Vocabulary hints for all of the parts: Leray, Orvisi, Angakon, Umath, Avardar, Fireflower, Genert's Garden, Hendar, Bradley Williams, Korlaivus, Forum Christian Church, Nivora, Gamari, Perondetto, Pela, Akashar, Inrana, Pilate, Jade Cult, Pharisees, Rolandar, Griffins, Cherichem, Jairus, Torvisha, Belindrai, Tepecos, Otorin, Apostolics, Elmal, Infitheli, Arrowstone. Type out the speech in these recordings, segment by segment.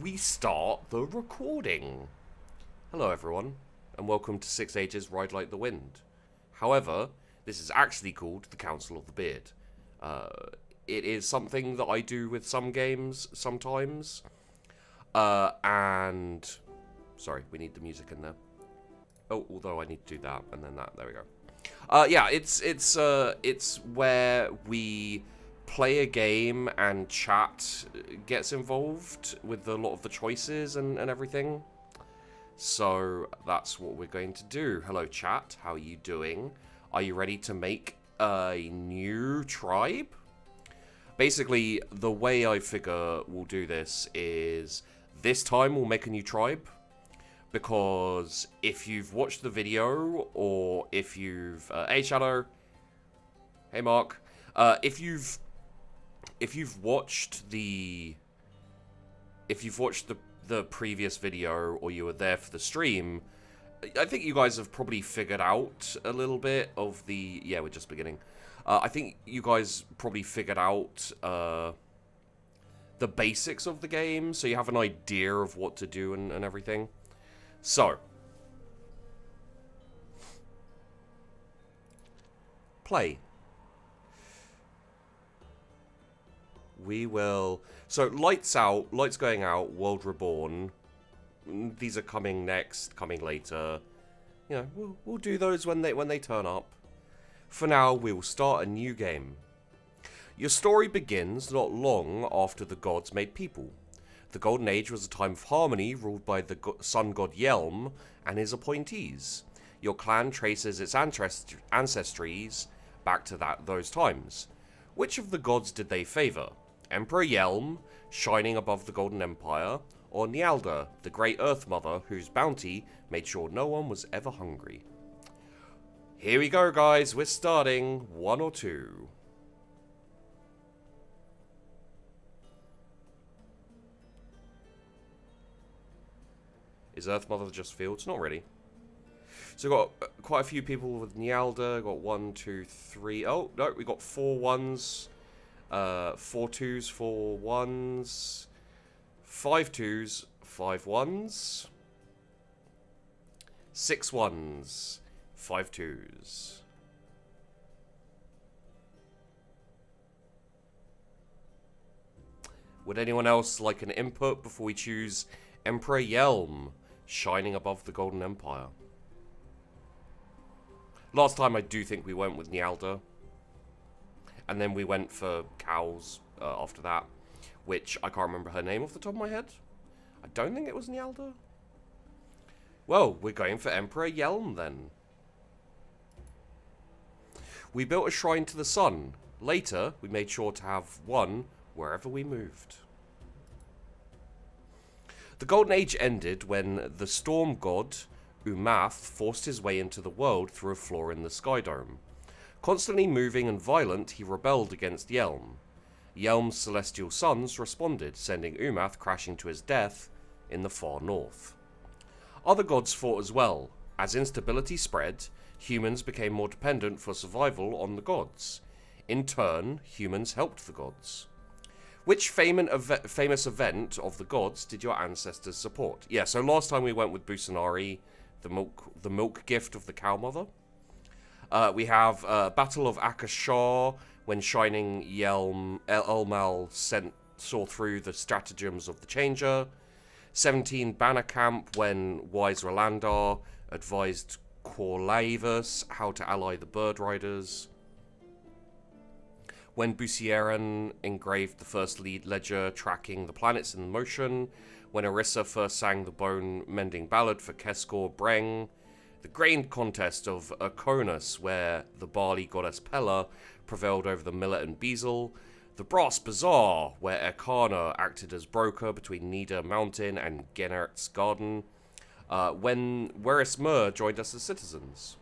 We start the recording. Hello everyone, and welcome to 6 Ages Ride Like the Wind. However, this is actually called the Council of the Beard. It is something that I do with some games sometimes. And... sorry, we need the music in there. Oh, although I need to do that, and then that, there we go. Yeah, it's where we play a game and chat gets involved with a lot of the choices and everything. So that's what we're going to do. Hello chat, how are you doing? Are you ready to make a new tribe? Basically, the way I figure we'll do this is this time we'll make a new tribe. Because if you've watched the video, or if you've... hey Shadow! Hey Mark! If you've watched the... If you've watched the previous video, or you were there for the stream, I think you guys have probably figured out a little bit of the... yeah, we're just beginning. I think you guys probably figured out... the basics of the game, so you have an idea of what to do and everything. So, play. We will... so, lights out, lights going out, world reborn. These are coming next, coming later. You know, we'll do those when they turn up. For now, we will start a new game. Your story begins not long after the gods made people. The Golden Age was a time of harmony ruled by the sun god Yelm and his appointees. Your clan traces its ancestries back to those times. Which of the gods did they favour? Emperor Yelm, shining above the Golden Empire, or Nyalda, the great Earth Mother whose bounty made sure no one was ever hungry? Here we go guys, we're starting 1 or 2. Is Earth Mother just fields? Not really. So we've got quite a few people with Nyalda. Got 1, 2, 3. Oh, no, we got 4 1s. 4 2s, 4 1s. 5 2s, 5 1s. 6 1s, 5 2s. Would anyone else like an input before we choose Emperor Yelm? Shining above the Golden Empire. Last time I do think we went with Nyalda. And then we went for cows after that. Which I can't remember her name off the top of my head. I don't think it was Nyalda. Well, we're going for Emperor Yelm then. We built a shrine to the sun. Later, we made sure to have one wherever we moved. The Golden Age ended when the storm god, Umath, forced his way into the world through a flaw in the sky dome. Constantly moving and violent, he rebelled against Yelm. Yelm's celestial sons responded, sending Umath crashing to his death in the far north. Other gods fought as well. As instability spread, humans became more dependent for survival on the gods. In turn, humans helped the gods. Which famous event of the gods did your ancestors support? Yeah, so last time we went with Busenari, the milk gift of the cow mother. We have Battle of Akashar, when Shining Yelm Elmal saw through the stratagems of the Changer. 17 Banner Camp, when wise Rolandar advised Korlaivus how to ally the Bird Riders. When Busenari engraved the first lead ledger tracking the planets in motion, when Arissa first sang the bone mending ballad for Keskor Breng, the grain contest of Ercona, where the barley goddess Pela prevailed over the millet and bezel, the brass bazaar, where Ercana acted as broker between Nida Mountain and Genert's Garden, when Werismer joined us as citizens.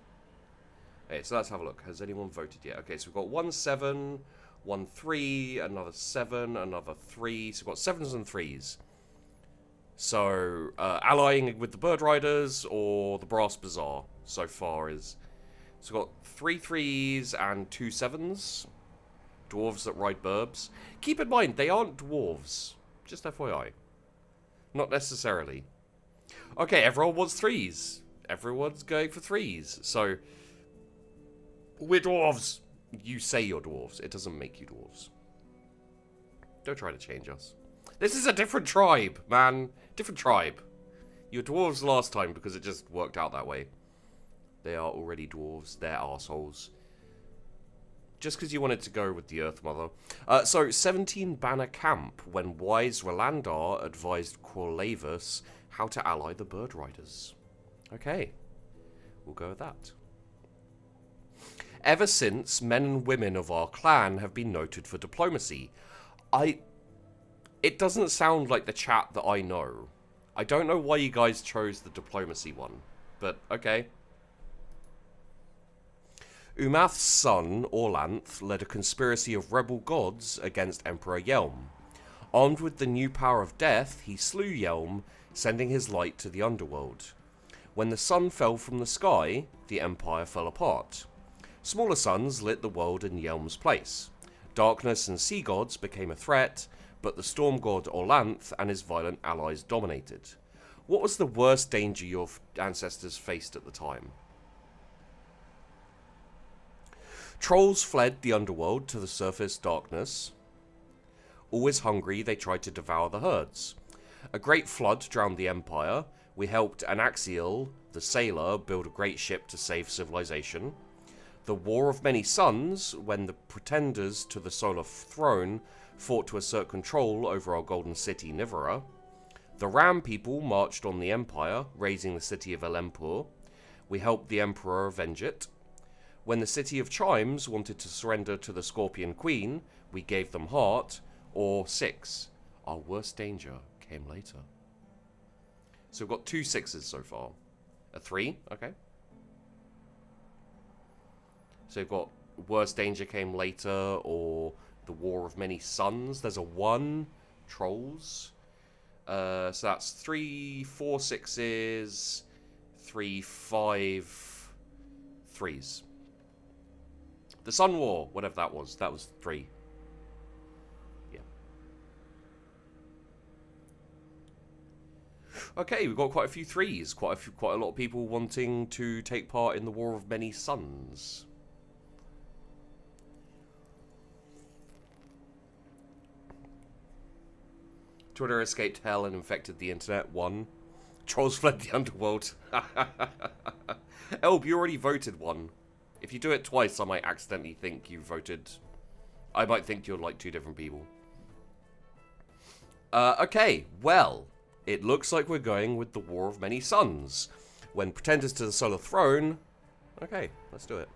Okay, so let's have a look. Has anyone voted yet? Okay, so we've got 1 7. 1 3, another 7, another 3. So we've got 7s and 3s. So allying with the Bird Riders or the Brass Bazaar so far is. So we've got 3 3s and 2 7s. Dwarves that ride burbs. Keep in mind they aren't dwarves. Just FYI. Not necessarily. Okay, everyone wants threes. Everyone's going for threes. So, we're dwarves. You say you're dwarves. It doesn't make you dwarves. Don't try to change us. This is a different tribe, man. Different tribe. You were dwarves last time because it just worked out that way. They are already dwarves. They're arseholes. Just because you wanted to go with the Earth Mother. So, 17 banner camp when wise Rolandar advised Korlaivus how to ally the Bird Riders. Okay. We'll go with that. Ever since, men and women of our clan have been noted for diplomacy. It doesn't sound like the chat that I know. I don't know why you guys chose the diplomacy one, but okay. Umath's son, Orlanth, led a conspiracy of rebel gods against Emperor Yelm. Armed with the new power of death, he slew Yelm, sending his light to the underworld. When the sun fell from the sky, the empire fell apart. Smaller suns lit the world in Yelm's place. Darkness and sea gods became a threat, but the storm god Orlanth and his violent allies dominated. What was the worst danger your ancestors faced at the time? Trolls fled the underworld to the surface darkness. Always hungry, they tried to devour the herds. A great flood drowned the empire. We helped Anaxiel, the sailor, build a great ship to save civilization. The War of Many Suns, when the pretenders to the solar throne fought to assert control over our golden city, Nivora. The Ram people marched on the empire, raising the city of Elempur. We helped the emperor avenge it. When the city of Chimes wanted to surrender to the Scorpion Queen, we gave them heart, or 6. Our worst danger came later. So we've got 2 6s so far. A 3, okay. So we've got worst danger came later, or the War of Many Suns. There's a 1, trolls. So that's 3 4 6s, 3 5 3s. The Sun War, whatever that was 3. Yeah. Okay, we've got quite a few threes. Quite a lot of people wanting to take part in the War of Many Suns. Twitter escaped hell and infected the internet. 1. Trolls fled the underworld. Elb, you already voted 1. If you do it twice, I might accidentally think you voted. I might think you're like 2 different people. Okay, well, it looks like we're going with the War of Many Suns. When pretenders to the solar throne. Okay, let's do it.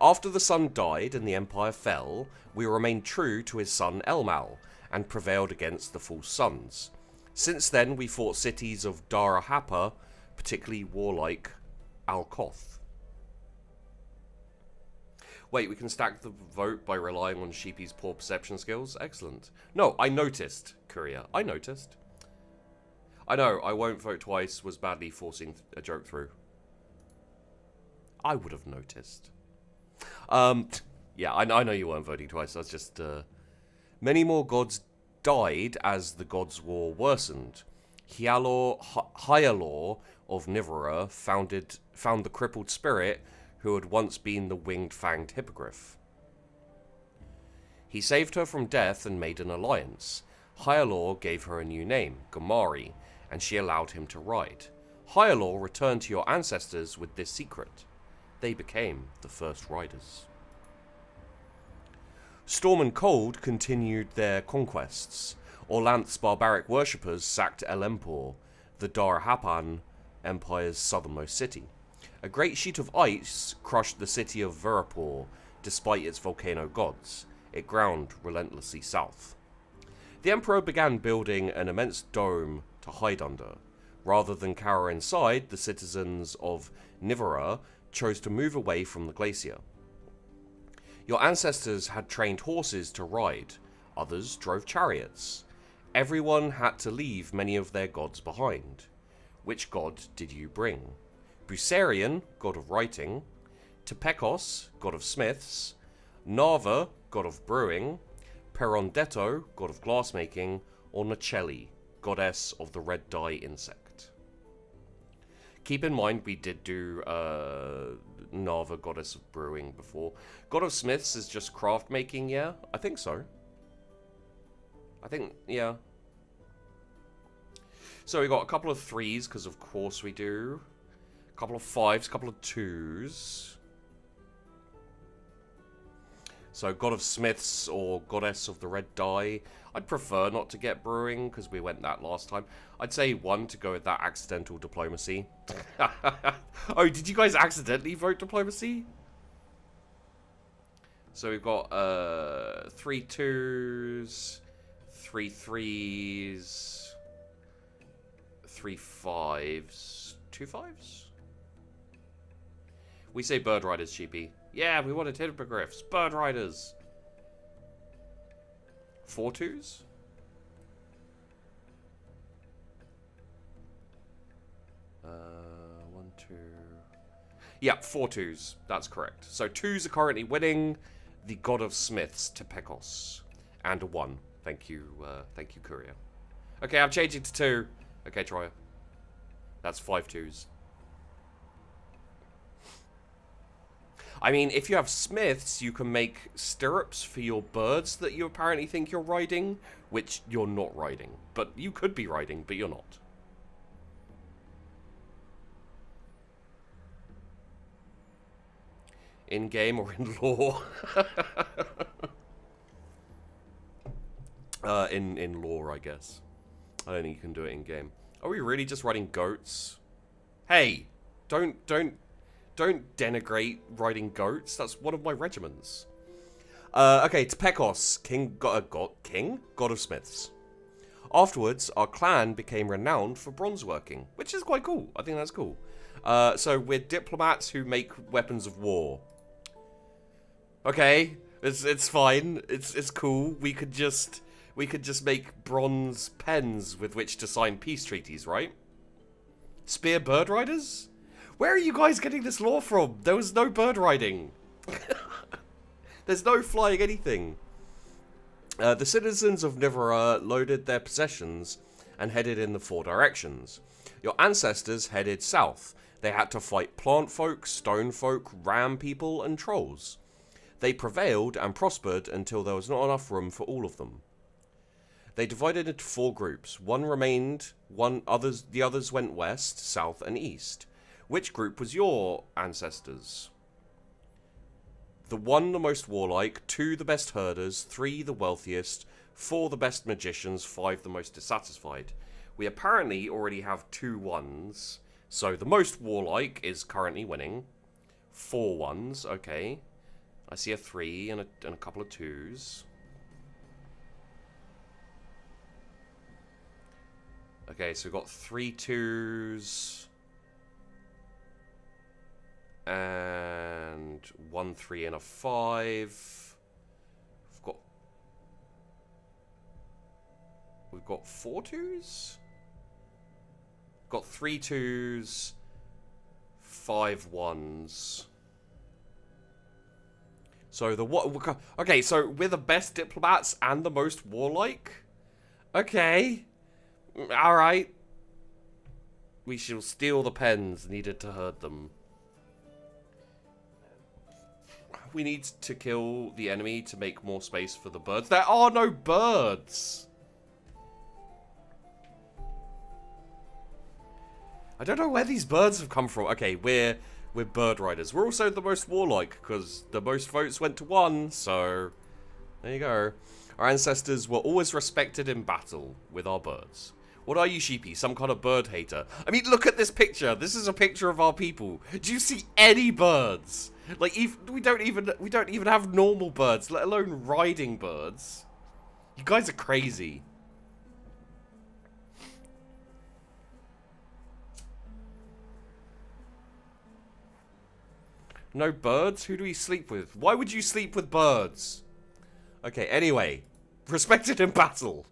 After the sun died and the empire fell, we remained true to his son Elmal and prevailed against the false suns. Since then, we fought cities of Dara Hapa, particularly warlike Alkoth. Wait, we can stack the vote by relying on Sheepy's poor perception skills? Excellent. No, I noticed, Courier. I noticed. I know, I won't vote twice was badly forcing a joke through. I would have noticed. Yeah, I know you weren't voting twice. That's just, Many more gods died as the gods' war worsened. Hyalor of Nivora found the crippled spirit who had once been the winged-fanged hippogriff. He saved her from death and made an alliance. Hyalor gave her a new name, Gamari, and she allowed him to ride. Hyalor returned to your ancestors with this secret. They became the first riders. Storm and Cold continued their conquests. Orlanth's barbaric worshippers sacked Elempor, the Dara Hapan Empire's southernmost city. A great sheet of ice crushed the city of Verapor, despite its volcano gods. It ground relentlessly south. The Emperor began building an immense dome to hide under. Rather than cower inside, the citizens of Nivora chose to move away from the glacier. Your ancestors had trained horses to ride. Others drove chariots. Everyone had to leave many of their gods behind. Which god did you bring? Busarion, god of writing, Tepecos, god of smiths, Narva, god of brewing, Perondetto, god of glassmaking, or Nacelli, goddess of the red dye insect. Keep in mind we did do Narva, goddess of brewing before. God of Smiths is just craft making, yeah? I think so. I think, yeah. So we got a couple of threes, because of course we do. A couple of fives, a couple of twos. So God of Smiths or Goddess of the Red Dye. I'd prefer not to get brewing because we went that last time. I'd say one to go with that accidental diplomacy. Oh, did you guys accidentally vote diplomacy? So we've got 3 twos, 3 threes, 3 fives, 2 fives? We say bird riders, cheapy. Yeah, we wanted hippogriffs, bird riders. 4 twos? One, two. Yeah, 4 twos. That's correct. So twos are currently winning. The God of Smiths, Tepecos, and a 1. Thank you, Courier. Okay, I'm changing to 2. Okay, Troya. That's 5 twos. I mean, if you have smiths, you can make stirrups for your birds that you apparently think you're riding, which you're not riding. But you could be riding, but you're not. In game or in lore? In lore, I guess. I don't think you can do it in game. Are we really just riding goats? Hey! Don't denigrate riding goats. That's one of my regiments. Okay, Tepecos, God of Smiths. Afterwards, our clan became renowned for bronze working, which is quite cool. I think that's cool. So we're diplomats who make weapons of war. Okay, it's fine. It's cool. We could just make bronze pens with which to sign peace treaties, right? Spear bird riders? Where are you guys getting this lore from? There was no bird riding. There's no flying anything. The citizens of Nivora loaded their possessions and headed in the 4 directions. Your ancestors headed south. They had to fight plant folk, stone folk, ram people, and trolls. They prevailed and prospered until there was not enough room for all of them. They divided into 4 groups. One remained, the others went west, south, and east. Which group was your ancestors? The 1 the most warlike, 2 the best herders, 3 the wealthiest, 4 the best magicians, 5 the most dissatisfied. We apparently already have 2 1s, so the most warlike is currently winning. 4 1s, okay. I see a 3 and a couple of 2s. Okay, so we've got 3 2s. And 1 3 and a 5. We've got 4 twos. We've got 3 twos, 5 1s. So the what? Okay, so we're the best diplomats and the most warlike. Okay, all right. We shall steal the pens needed to herd them. We need to kill the enemy to make more space for the birds. There are no birds! I don't know where these birds have come from. Okay, we're bird riders. We're also the most warlike, because the most votes went to 1, so... There you go. Our ancestors were always respected in battle with our birds. What are you, sheepy? Some kind of bird hater? I mean, look at this picture. This is a picture of our people. Do you see any birds? Like, we don't even have normal birds, let alone riding birds. You guys are crazy. No birds? Who do we sleep with? Why would you sleep with birds? Okay, anyway. Respected in battle.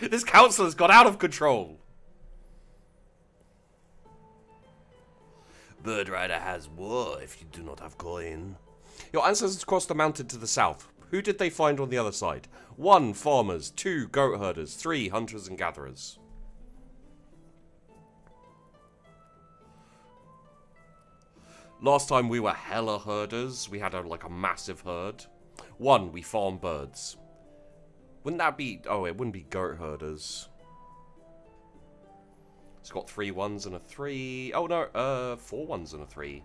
This council has got out of control. Bird rider has war if you do not have coin. Your ancestors crossed the mountain to the south. Who did they find on the other side? 1, farmers. 2, goat herders. 3, hunters and gatherers. Last time we were hella herders. We had like a massive herd. One, we farm birds. Wouldn't that be... Oh, it wouldn't be goat herders. It's got 3 ones and a 3. Oh, no. 4 ones and a 3.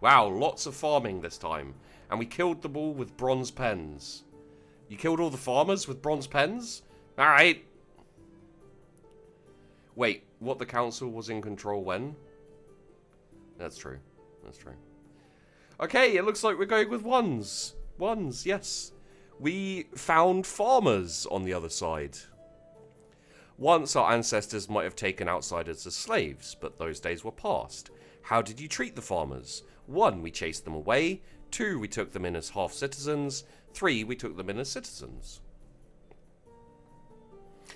Wow, lots of farming this time. And we killed them all with bronze pens. You killed all the farmers with bronze pens? Alright. Wait, what, the council was in control when? That's true. That's true. Okay, it looks like we're going with 1s. 1s, yes. We found farmers on the other side. Once our ancestors might have taken outsiders as slaves, but those days were past. How did you treat the farmers? 1, we chased them away. 2, we took them in as half-citizens. 3, we took them in as citizens.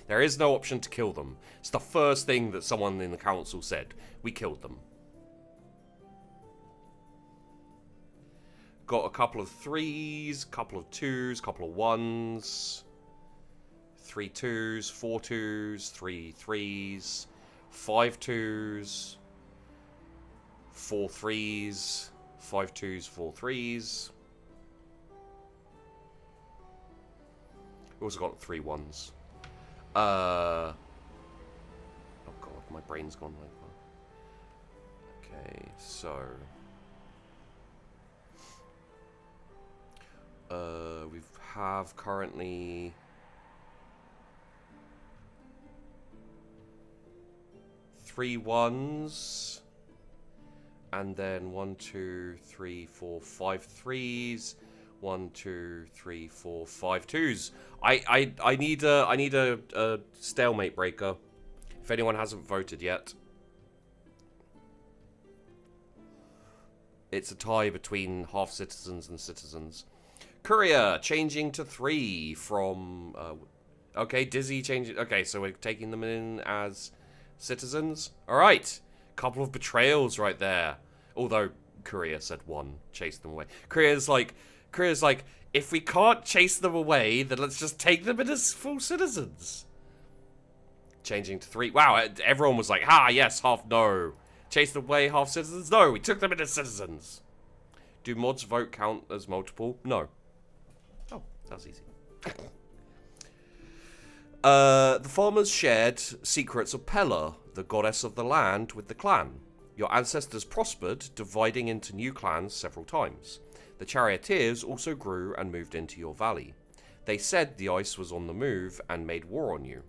There is no option to kill them. It's the first thing that someone in the council said. We killed them. Got a couple of 3s, couple of 2s, couple of 1s. 3 2s, 4 2s, 3 3s, 5 2s, 4 3s, 5 2s, 4 3s. We also got 3 1s. Oh god, my brain's gone like that. Okay, so we have currently 3 1s, and then 1 2 3 4 5 3s, 1 2 3 4 5 2s. I need a stalemate breaker. If anyone hasn't voted yet, it's a tie between half citizens and citizens. Courier changing to 3 from okay, Dizzy changing. Okay, so we're taking them in as citizens. Alright. Couple of betrayals right there. Although Courier said 1. Chase them away. Courier's like, if we can't chase them away, then let's just take them in as full citizens. Changing to 3. Wow, everyone was like, ha, yes, half no. Chase them away, half citizens? No, we took them in as citizens. Do mods vote count as multiple? No. Oh, that's easy. The farmers shared secrets of Pela, the goddess of the land, with the clan. Your ancestors prospered, dividing into new clans several times. The charioteers also grew and moved into your valley. They said the ice was on the move and made war on you.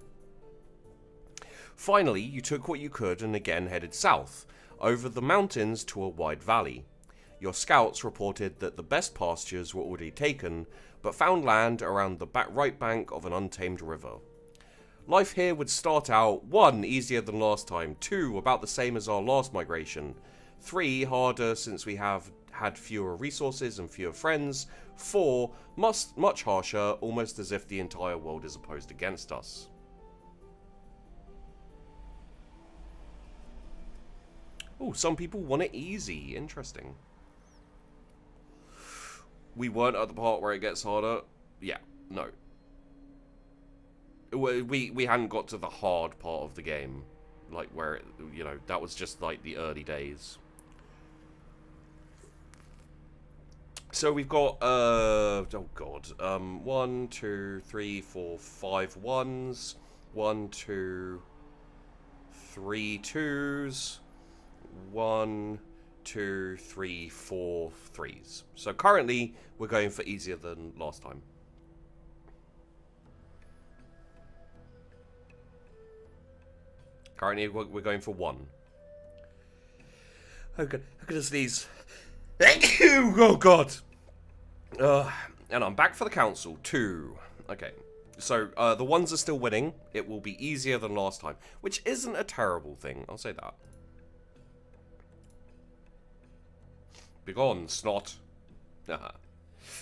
Finally, you took what you could and again headed south, over the mountains to a wide valley. Your scouts reported that the best pastures were already taken, but found land around the right bank of an untamed river. Life here would start out, 1, easier than last time, 2, about the same as our last migration, 3, harder since we have had fewer resources and fewer friends, 4, much harsher, almost as if the entire world is opposed against us. Oh, some people want it easy, interesting. We weren't at the part where it gets harder. Yeah, no. We hadn't got to the hard part of the game, like where it, you know, that was just like the early days. So we've got oh god, 1 2 3 4 5 1s, 1 2 3 2s, 1 2 3 4 3s. So currently we're going for easier than last time. Currently, we're going for 1. Oh god, I'm gonna sneeze. Oh god. And I'm back for the council. 2. Okay, so the 1s are still winning. It will be easier than last time, which isn't a terrible thing. I'll say that. Begone, snot.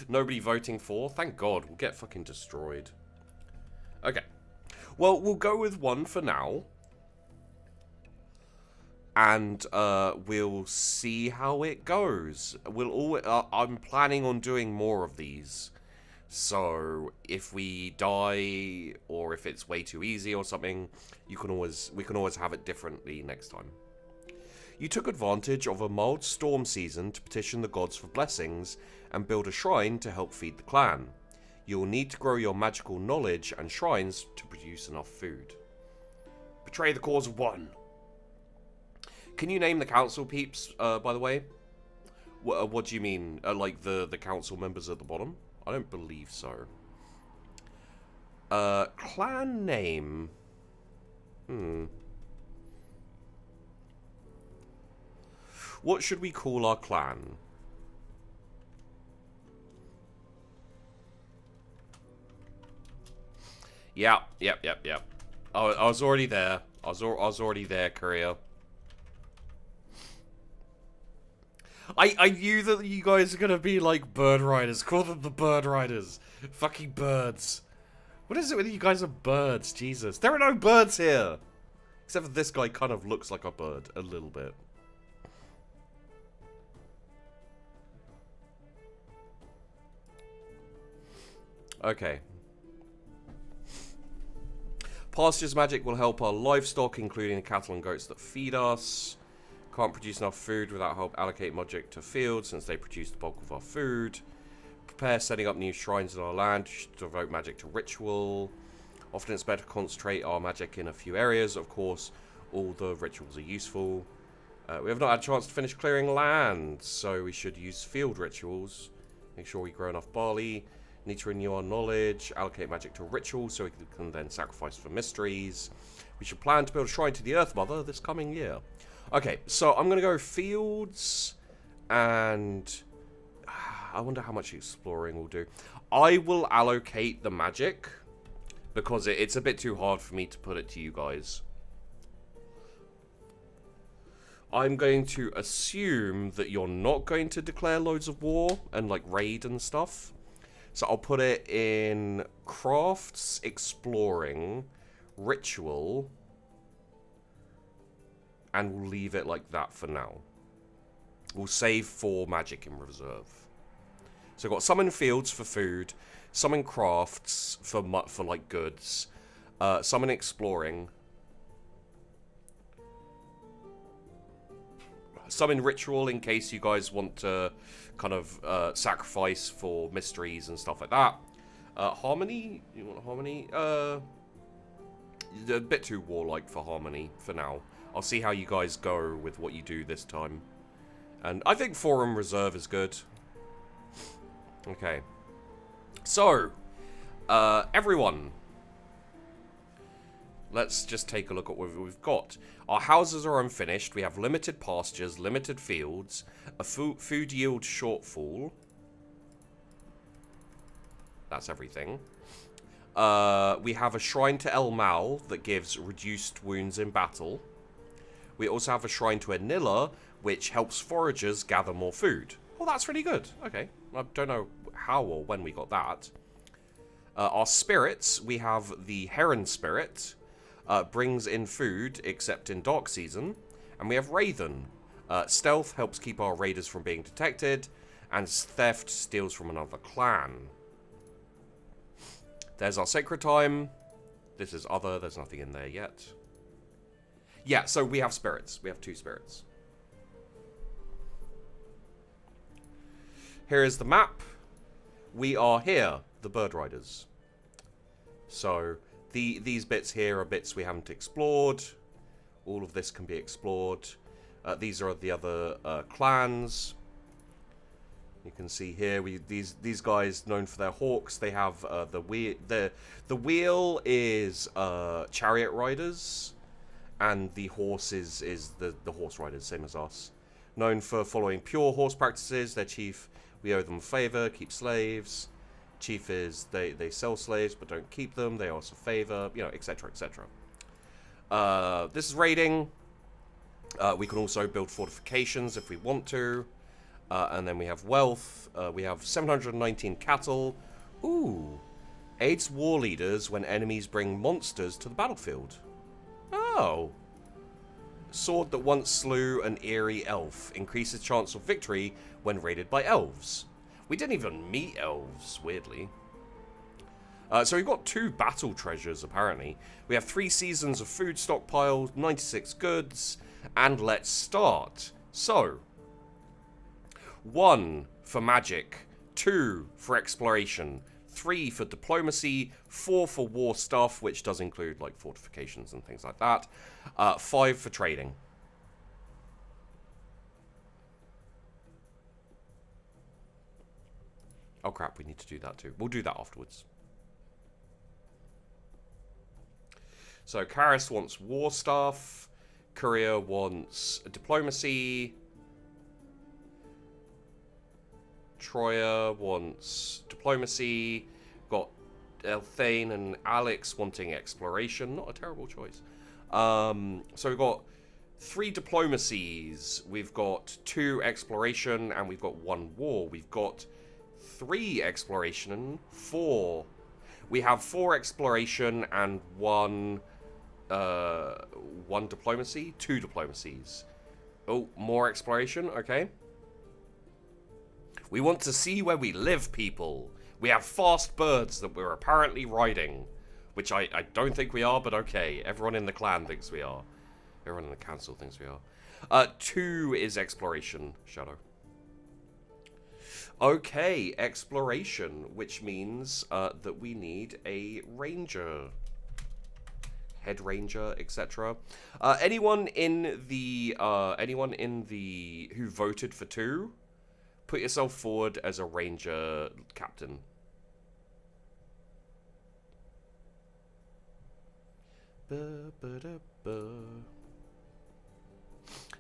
Nobody voting for? Thank god. We'll get fucking destroyed. Okay. Well, we'll go with 1 for now. And we'll see how it goes. We'll always, I'm planning on doing more of these. So if we die or if it's way too easy or something, we can always have it differently next time. you took advantage of a mild storm season to petition the gods for blessings and build a shrine to help feed the clan. You will need to grow your magical knowledge and shrines to produce enough food. Betray the cause of one. Can you name the council peeps, by the way? What do you mean? Like the council members at the bottom? I don't believe so. Clan name. What should we call our clan? Yep. I was already there. I was already there, Korea. I knew that you guys are gonna be like bird riders. Call them the bird riders. Fucking birds. What is it with you guys are birds? Jesus. There are no birds here. Except for this guy kind of looks like a bird. A little bit. Okay. Pastures magic will help our livestock, including the cattle and goats that feed us. Can't produce enough food without help. Allocate magic to fields since they produce the bulk of our food. Prepare setting up new shrines in our land to devote magic to ritual. Often it's better to concentrate our magic in a few areas. Of course, all the rituals are useful. We have not had a chance to finish clearing land, so we should use field rituals. Make sure we grow enough barley. Need to renew our knowledge. Allocate magic to ritual so we can then sacrifice for mysteries. We should plan to build a shrine to the Earth Mother this coming year. Okay, so I'm going to go fields, and I wonder how much exploring will do. I will allocate the magic, because it's a bit too hard for me to put it to you guys. I'm going to assume that you're not going to declare loads of war and, like, raid and stuff. So I'll put it in crafts, exploring, ritual... and we'll leave it like that for now. We'll save 4 magic in reserve. So I've got some in fields for food. Some in crafts for like goods. Some in exploring. Some in ritual in case you guys want to kind of sacrifice for mysteries and stuff like that. Harmony? You want harmony? A bit too warlike for harmony for now. I'll see how you guys go with what you do this time. And I think Forum Reserve is good. Okay. So, everyone. Let's just take a look at what we've got. Our houses are unfinished. We have limited pastures, limited fields, a food yield shortfall. That's everything. We have a shrine to Elmal that gives reduced wounds in battle. We also have a shrine to Enilla, which helps foragers gather more food. Oh, that's really good. Okay. I don't know how or when we got that. Our spirits, we have the Heron Spirit. Brings in food, except in Dark Season. And we have Wraithen. Stealth helps keep our raiders from being detected. And Theft steals from another clan. There's our Sacred Time. This is Other. There's nothing in there yet. Yeah, so we have spirits. We have 2 spirits. Here is the map. We are here, the Bird Riders. So, these bits here are bits we haven't explored. All of this can be explored. These are the other clans. You can see here, these guys known for their hawks. They have the wheel. The wheel is Chariot Riders. And the horse is the horse riders, same as us. Known for following pure horse practices. Their chief, we owe them a favor, keep slaves. Chief is, they sell slaves, but don't keep them. They owe us a favor, you know, etc, etc. This is raiding. We can also build fortifications if we want to. And then we have wealth. We have 719 cattle. Ooh. Aids war leaders when enemies bring monsters to the battlefield. Oh. Sword that once slew an eerie elf. Increases chance of victory when raided by elves. We didn't even meet elves, weirdly. So we've got 2 battle treasures, apparently. We have 3 seasons of food stockpile, 96 goods, and let's start. So, 1 for magic, 2 for exploration, 3 for diplomacy, 4 for war stuff, which does include like fortifications and things like that, 5 for trading. Oh crap, we need to do that too. We'll do that afterwards. So Karis wants war stuff, Courier wants diplomacy, Troya wants diplomacy, got Elthane and Alex wanting exploration. Not a terrible choice. So we've got 3 diplomacies, we've got 2 exploration, and we've got 1 war. We've got 3 exploration and 4. We have 4 exploration and 1 diplomacy, 2 diplomacies. Oh, more exploration, okay. We want to see where we live, people. We have fast birds that we're apparently riding, which I don't think we are, but okay. Everyone in the clan thinks we are. Everyone in the council thinks we are. 2 is exploration, Shadow. Okay, exploration, which means that we need a ranger, head ranger, etc. Anyone who voted for 2, put yourself forward as a ranger captain.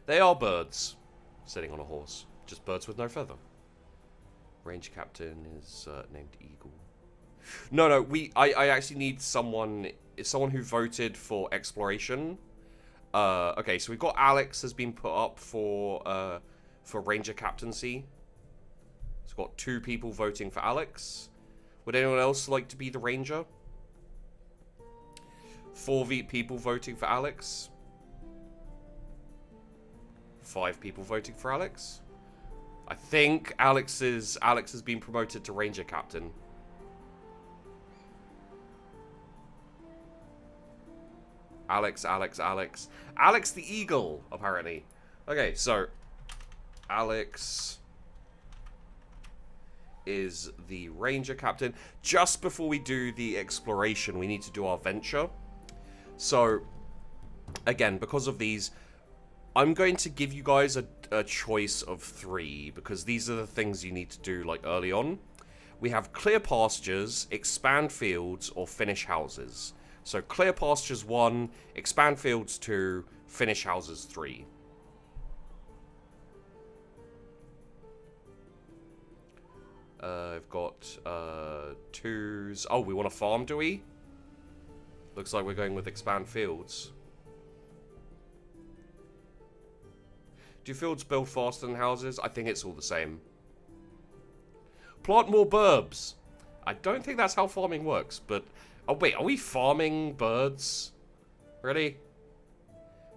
They are birds sitting on a horse, just birds with no feather. Range captain is named Eagle. No, I actually need someone who voted for exploration. Okay, so we've got Alex has been put up for ranger captaincy. It's got 2 people voting for Alex. Would anyone else like to be the ranger? 4 people voting for Alex. 5 people voting for Alex. I think Alex has been promoted to ranger captain. Alex the eagle, apparently. Okay, so Alex is the ranger captain. Just before we do the exploration, we need to do our venture. So, again, because of these, I'm going to give you guys a choice of 3, because these are the things you need to do like early on. We have clear pastures, expand fields, or finish houses. So clear pastures 1, expand fields 2, finish houses 3. I've got 2s. Oh, we want to farm, do we? Looks like we're going with expand fields. Do fields build faster than houses? I think it's all the same. Plant more burbs. I don't think that's how farming works, but... Oh, wait, are we farming birds? Really?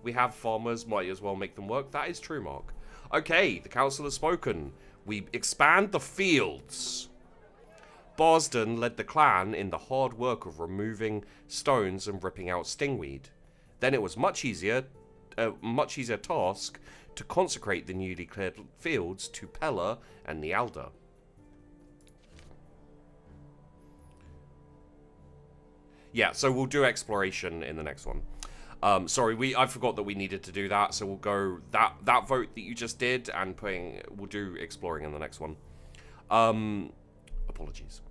We have farmers, might as well make them work. That is true, Mark. Okay, the council has spoken. We expand the fields. Barsden led the clan in the hard work of removing stones and ripping out stingweed. Then it was a much easier task to consecrate the newly cleared fields to Pela and Nyalda. Yeah, so we'll do exploration in the next one. Sorry, I forgot that we needed to do that, so we'll go that vote that you just did and we'll do exploring in the next one. Apologies.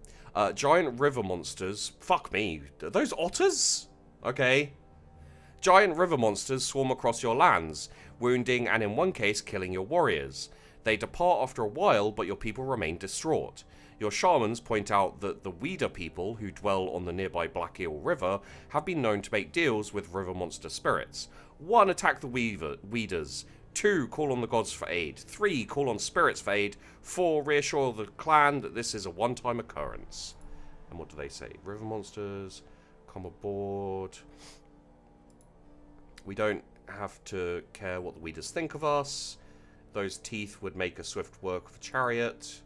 Giant river monsters. Fuck me. Are those otters? Okay. Giant river monsters swarm across your lands, wounding and in one case killing your warriors. They depart after a while, but your people remain distraught. Your shamans point out that the Weeder people, who dwell on the nearby Black Eel River, have been known to make deals with river monster spirits. 1, attack the Weeders. 2, call on the gods for aid. 3, call on spirits for aid. 4, reassure the clan that this is a one-time occurrence. And what do they say? River monsters, come aboard. We don't have to care what the Weeders think of us. Those teeth would make a swift work of a chariot.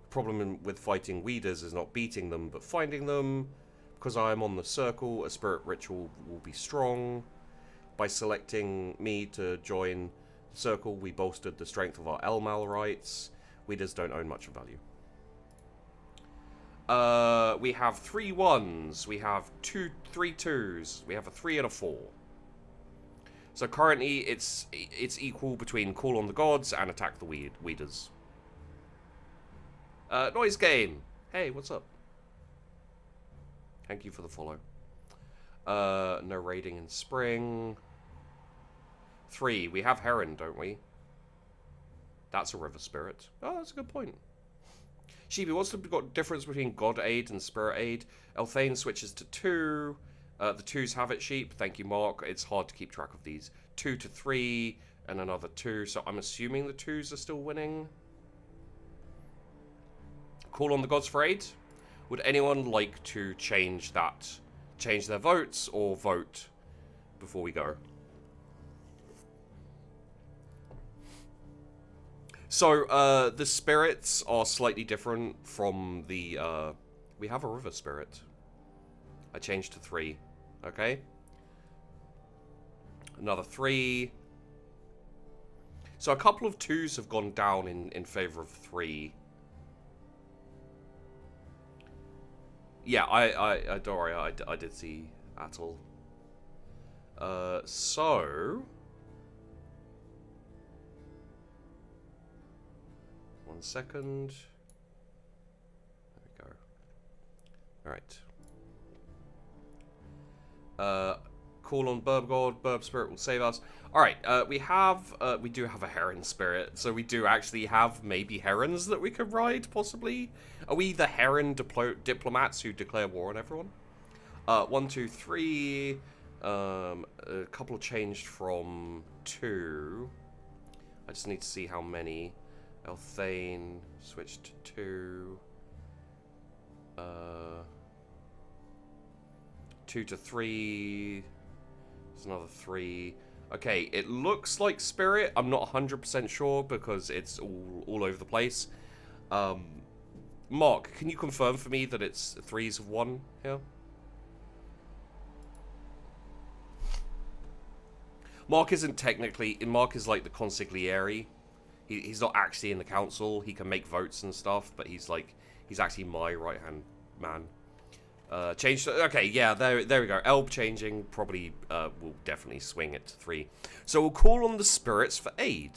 The problem with fighting Weeders is not beating them, but finding them. Because I am on the circle, a spirit ritual will be strong. By selecting me to join Circle, we bolstered the strength of our Elmal rights. We just don't own much of value. We have 3 1s. We have 3 2s. We have a 3 and a 4. So currently, it's equal between Call on the Gods and Attack the Weeders. Noise Game. Hey, what's up? Thank you for the follow. No raiding in spring. 3. We have Heron, don't we? That's a river spirit. Oh, that's a good point. Sheebi, what's the difference between God Aid and Spirit Aid? Elthane switches to 2. The 2s have it, Sheep. Thank you, Mark. It's hard to keep track of these. 2 to 3 and another 2. So I'm assuming the 2s are still winning. Call on the Gods for aid. Would anyone like to change that? Change their votes or vote before we go? So, the spirits are slightly different from the, we have a river spirit. I changed to 3. Okay. Another 3. So a couple of 2s have gone down in favor of 3. Yeah, I don't worry, I did see Atul. So... one second. There we go. Alright. Call on Burb God, Burb Spirit will save us. Alright, we do have a Heron Spirit, so we do actually have maybe Herons that we could ride, possibly? Are we the Heron diplomats who declare war on everyone? 1, 2, 3, a couple changed from 2. I just need to see how many. Elthane switched to 2. 2 to 3. There's another 3. Okay, it looks like Spirit. I'm not 100% sure because it's all over the place. Mark, can you confirm for me that it's 3s of 1 here? Mark isn't technically... Mark is like the consigliere. He's not actually in the council. He can make votes and stuff, but he's like... he's actually my right-hand man. Change to, okay, yeah, there we go. Elb changing probably will definitely swing it to 3. So we'll call on the spirits for aid.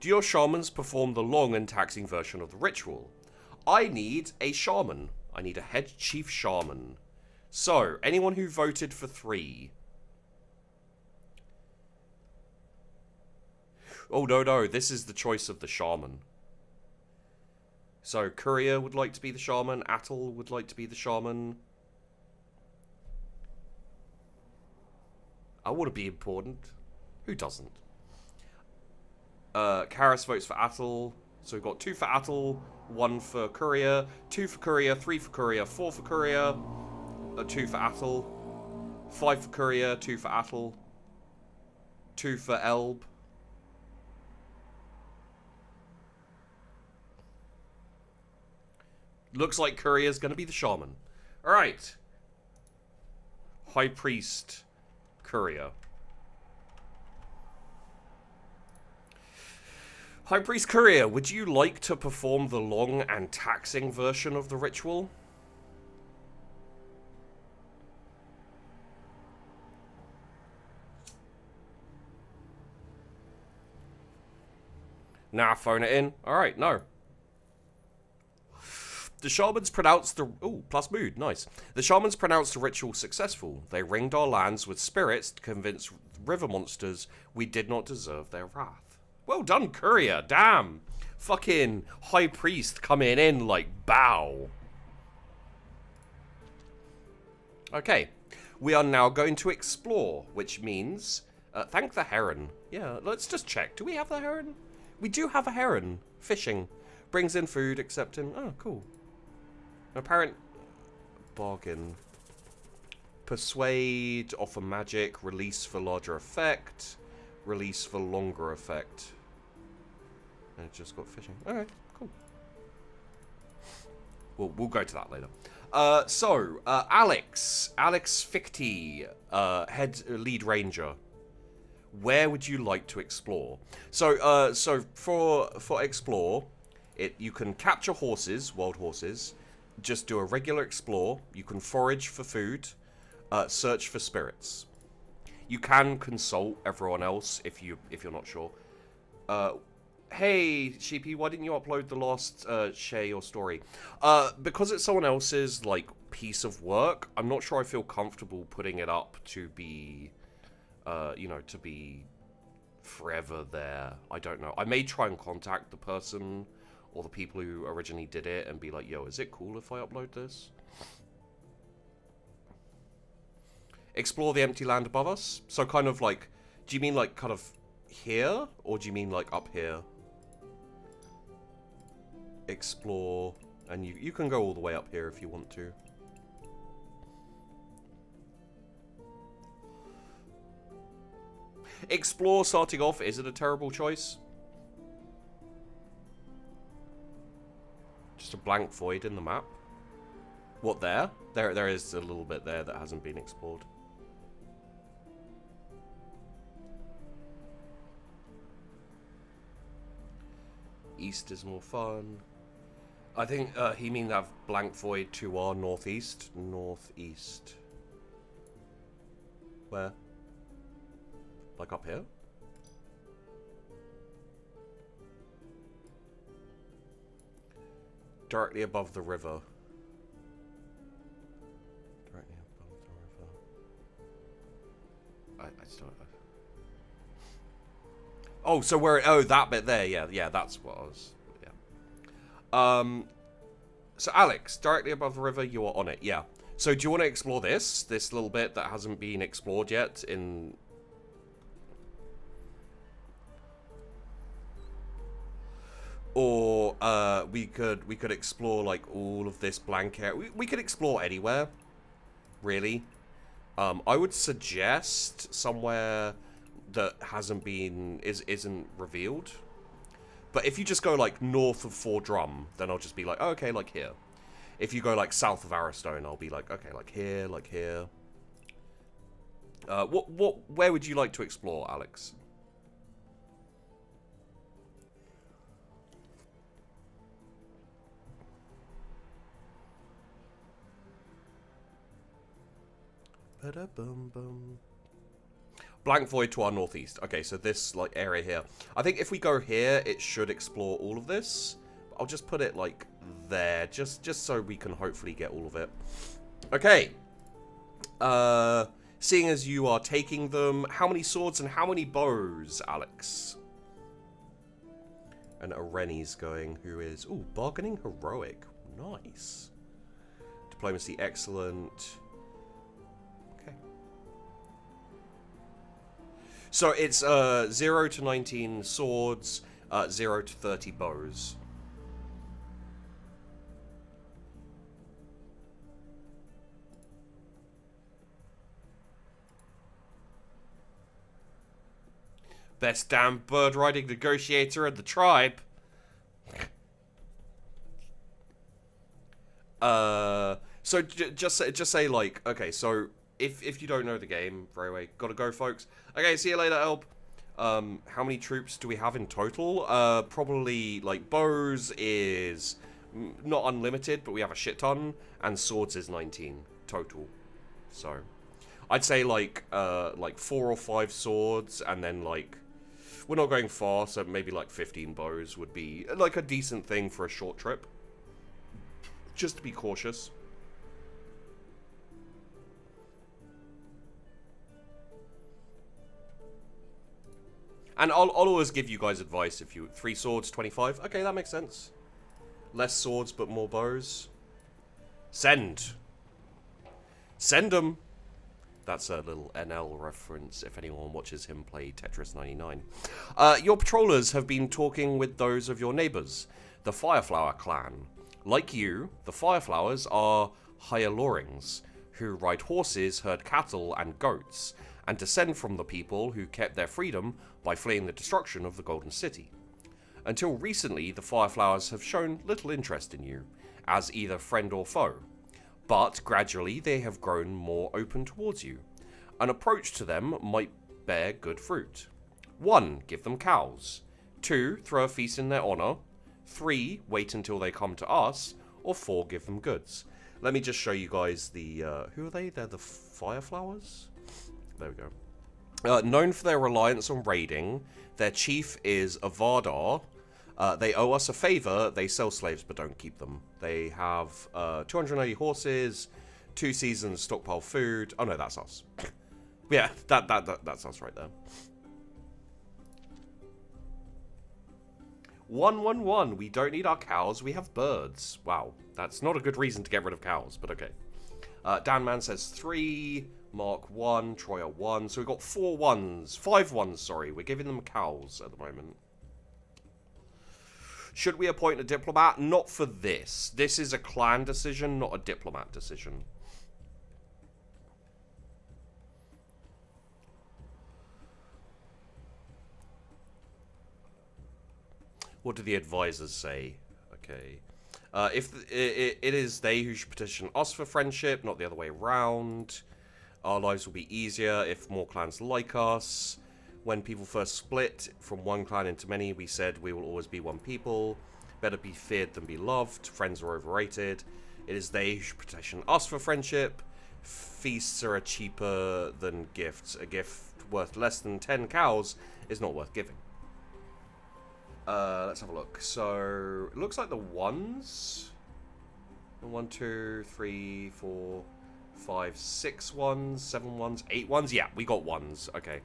Do your shamans perform the long and taxing version of the ritual? I need a shaman. I need a head chief shaman. So, anyone who voted for 3. Oh, no, this is the choice of the shaman. So, Courier would like to be the shaman. Atul would like to be the shaman. I want to be important. Who doesn't? Karis votes for Atul. So, we've got 2 for Atul, 1 for Courier, 2 for Courier, 3 for Courier, 4 for Courier, 2 for Atul, 5 for Courier, 2 for Atul, 2 for Elb. Looks like Courier's going to be the shaman. Alright. High Priest Courier. High Priest Courier, would you like to perform the long and taxing version of the ritual? Nah, phone it in. Alright, no. The shamans pronounced the... ooh, plus mood, nice. The shamans pronounced the ritual successful. They ringed our lands with spirits to convince river monsters we did not deserve their wrath. Well done, Courier. Damn. Fucking High Priest coming in like bow. Okay. We are now going to explore, which means... thank the Heron. Yeah, let's just check. Do we have the Heron? We do have a Heron. Fishing. Brings in food, accepting... oh, cool. Apparent bargain. Persuade, offer magic, release for larger effect, release for longer effect. And it just got fishing. Alright, cool. We'll go to that later. Alex Fichte, head lead ranger. Where would you like to explore? So for explore, you can capture horses, wild horses. Just do a regular explore. You can forage for food, search for spirits. You can consult everyone else if you're not sure. Hey, Sheepy, why didn't you upload the last Shay or story? Because it's someone else's like piece of work, I'm not sure I feel comfortable putting it up to be, you know, to be forever there. I don't know. I may try and contact the person or the people who originally did it and be like, yo, is it cool if I upload this? Explore the empty land above us. So kind of like, do you mean like kind of here? Or do you mean like up here? Explore. And you can go all the way up here if you want to. Explore starting off, is it a terrible choice? Just a blank void in the map. What, there? There is a little bit there that hasn't been explored. East is more fun. I think he means that blank void to our northeast. Northeast. Where? Like up here? Directly above the river. Directly above the river. I just don't know. Oh, so where? Oh, that bit there. Yeah, yeah, that's what I was. Yeah. So Alex, directly above the river, you are on it. Yeah. So do you want to explore this little bit that hasn't been explored yet? In. Or we could explore like all of this blank area. We could explore anywhere, really. I would suggest somewhere that hasn't been isn't revealed. But if you just go like north of Four Drum, then I'll just be like, oh, okay, like here. If you go like south of Arrowstone, I'll be like, okay, like here, like here. Where would you like to explore, Alex? Ba-da-bum-bum. Blank void to our northeast. Okay, so this like area here. I think if we go here, it should explore all of this. I'll just put it like there, just so we can hopefully get all of it. Okay. Seeing as you are taking them, how many swords and how many bows, Alex? And Areni's going, who is, ooh, bargaining heroic. Nice. Diplomacy excellent. So it's 0 to 19 swords, 0 to 30 bows. Best damn bird riding negotiator in the tribe. So just say like, okay, so if you don't know the game very well, gotta go, folks. Okay, see you later, Elb. How many troops do we have in total? Probably, like, bows is not unlimited, but we have a shit ton. And swords is 19 total. So, I'd say, like 4 or 5 swords. And then, like, we're not going far, so maybe, like, 15 bows would be, like, a decent thing for a short trip. Just to be cautious. And I'll always give you guys advice if you... 3 swords, 25. Okay, that makes sense. Less swords, but more bows. Send. Send them. That's a little NL reference if anyone watches him play Tetris 99. Your patrollers have been talking with those of your neighbors, the Fireflower clan. Like you, the Fireflowers are Hyalorings, who ride horses, herd cattle, and goats, and descend from the people who kept their freedom by fleeing the destruction of the Golden City. Until recently, the Fireflowers have shown little interest in you, as either friend or foe. but gradually they have grown more open towards you. An approach to them might bear good fruit. 1. Give them cows. 2. Throw a feast in their honor. 3. Wait until they come to us. Or 4. Give them goods. Let me just show you guys the... who are they? They're the Fireflowers? There we go. Known for their reliance on raiding, their chief is Avardar. They owe us a favor. They sell slaves but don't keep them. They have 280 horses, 2 seasons stockpile food. Oh no, that's us. Yeah, that's us right there. 111. We don't need our cows. We have birds. Wow, that's not a good reason to get rid of cows, but okay. Danman says 3. Mark 1, Troya 1. So we've got 5 ones, sorry. We're giving them cows at the moment. Should we appoint a diplomat? Not for this. This is a clan decision, not a diplomat decision. What do the advisors say? Okay. It is they who should petition us for friendship, not the other way around. Our lives will be easier if more clans like us. When people first split from one clan into many, we said we will always be one people. Better be feared than be loved. Friends are overrated. It is they who should petition us for friendship. Feasts are cheaper than gifts. A gift worth less than 10 cows is not worth giving. Let's have a look. So, it looks like the ones. 1, 2, 3, 4, 5, 6 ones, 7 ones, 8 ones. Yeah, we got ones. Okay.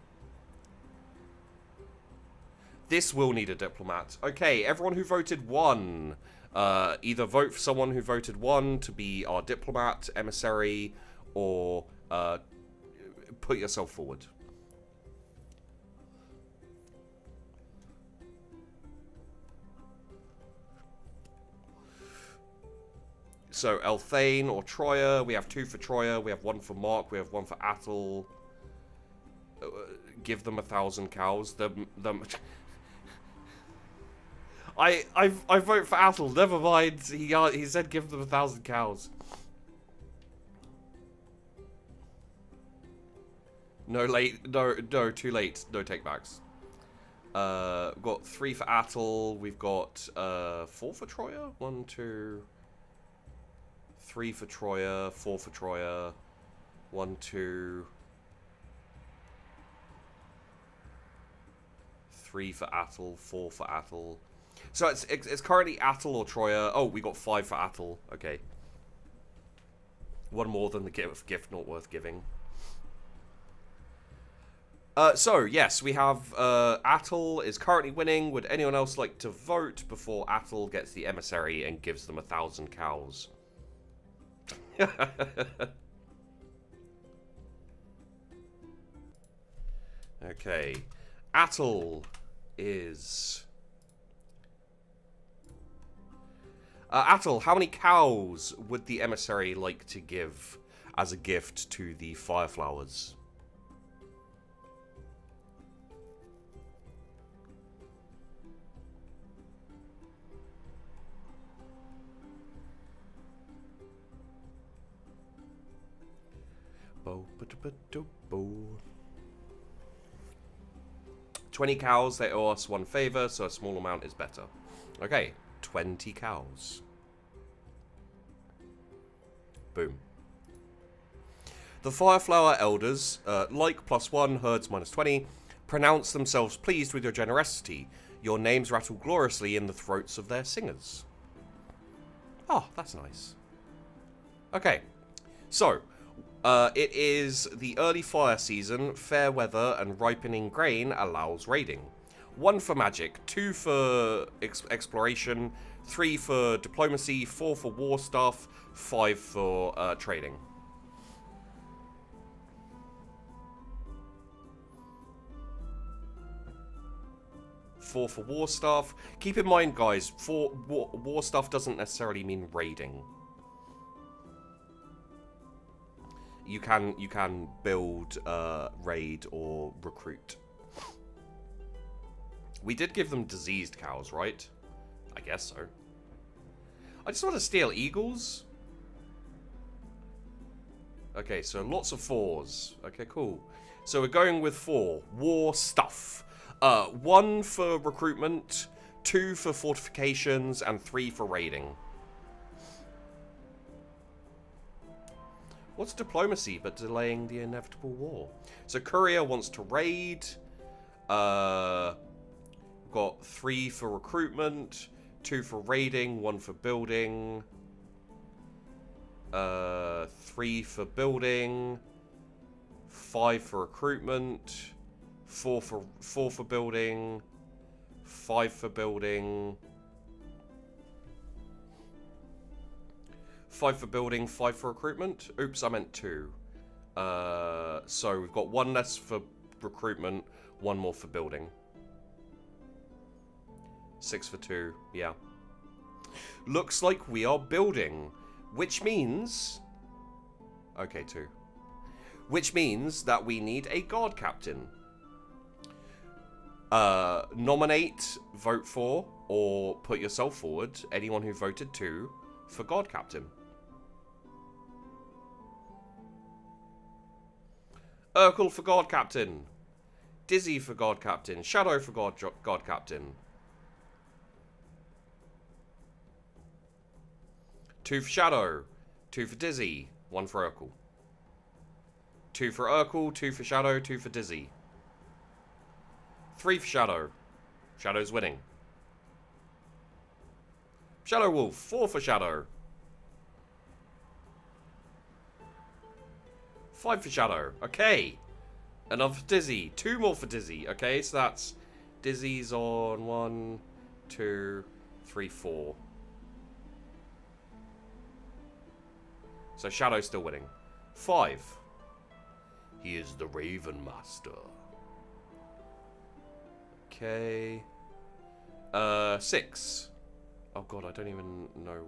This will need a diplomat. Okay, everyone who voted 1. Either vote for someone who voted 1 to be our diplomat, emissary, or put yourself forward. So, Elthane or Troya. We have 2 for Troya. We have 1 for Mark. We have 1 for Attal. Give them 1,000 cows. I vote for Attal. Never mind. He said give them 1,000 cows. No late. No. Too late. No takebacks. We've got 3 for Attal. We've got 4 for Troya. 1, 2, 3 for Troya, 4 for Troya, 1, 2, 3 for Attal, 4 for Attal. So it's currently Attal or Troya. Oh, we got 5 for Attal. Okay. 1 more than the gift not worth giving. So yes, we have Attal is currently winning. Would anyone else like to vote before Attal gets the emissary and gives them 1,000 cows? Okay, Attal is Attal, how many cows would the emissary like to give as a gift to the Fireflowers? Bo, ba, ba, do, bo. 20 cows, they owe us 1 favor, so a small amount is better. Okay, 20 cows. Boom. The Fireflower elders, like +1, herds -20, pronounce themselves pleased with your generosity. Your names rattle gloriously in the throats of their singers. Oh, that's nice. Okay, so... it is the early fire season, fair weather and ripening grain allows raiding. 1 for magic, 2 for exploration, 3 for diplomacy, 4 for war stuff, 5 for trading. Keep in mind, guys, war stuff doesn't necessarily mean raiding. You can build, raid, or recruit. We did give them diseased cows, right? I guess so. I just want to steal eagles. Okay, so lots of fours. Okay, cool. So we're going with four. War stuff. One for recruitment, two for fortifications, and three for raiding. What's diplomacy but delaying the inevitable war? So Courier wants to raid. We've got three for recruitment, two for raiding, one for building. Three for building, five for recruitment, four for building, five for building. Five for building, five for recruitment. Oops, I meant two. So we've got one less for recruitment, one more for building. Six for two, yeah. Looks like we are building, which means... Okay, two. Which means that we need a guard captain. Nominate, vote for, or put yourself forward, anyone who voted two, for guard captain. Urkel for guard captain. Dizzy for guard captain. Shadow for guard captain. Two for Shadow. Two for Dizzy. One for Urkel. Two for Urkel. Two for Shadow. Two for Dizzy. Three for Shadow. Shadow's winning. Shadow Wolf. Four for Shadow. Five for Shadow. Okay. Another for Dizzy. Two more for Dizzy. Okay, so that's Dizzy's on 1, 2, 3, 4. So Shadow's still winning. 5. He is the Raven Master. Okay. 6. Oh god, I don't even know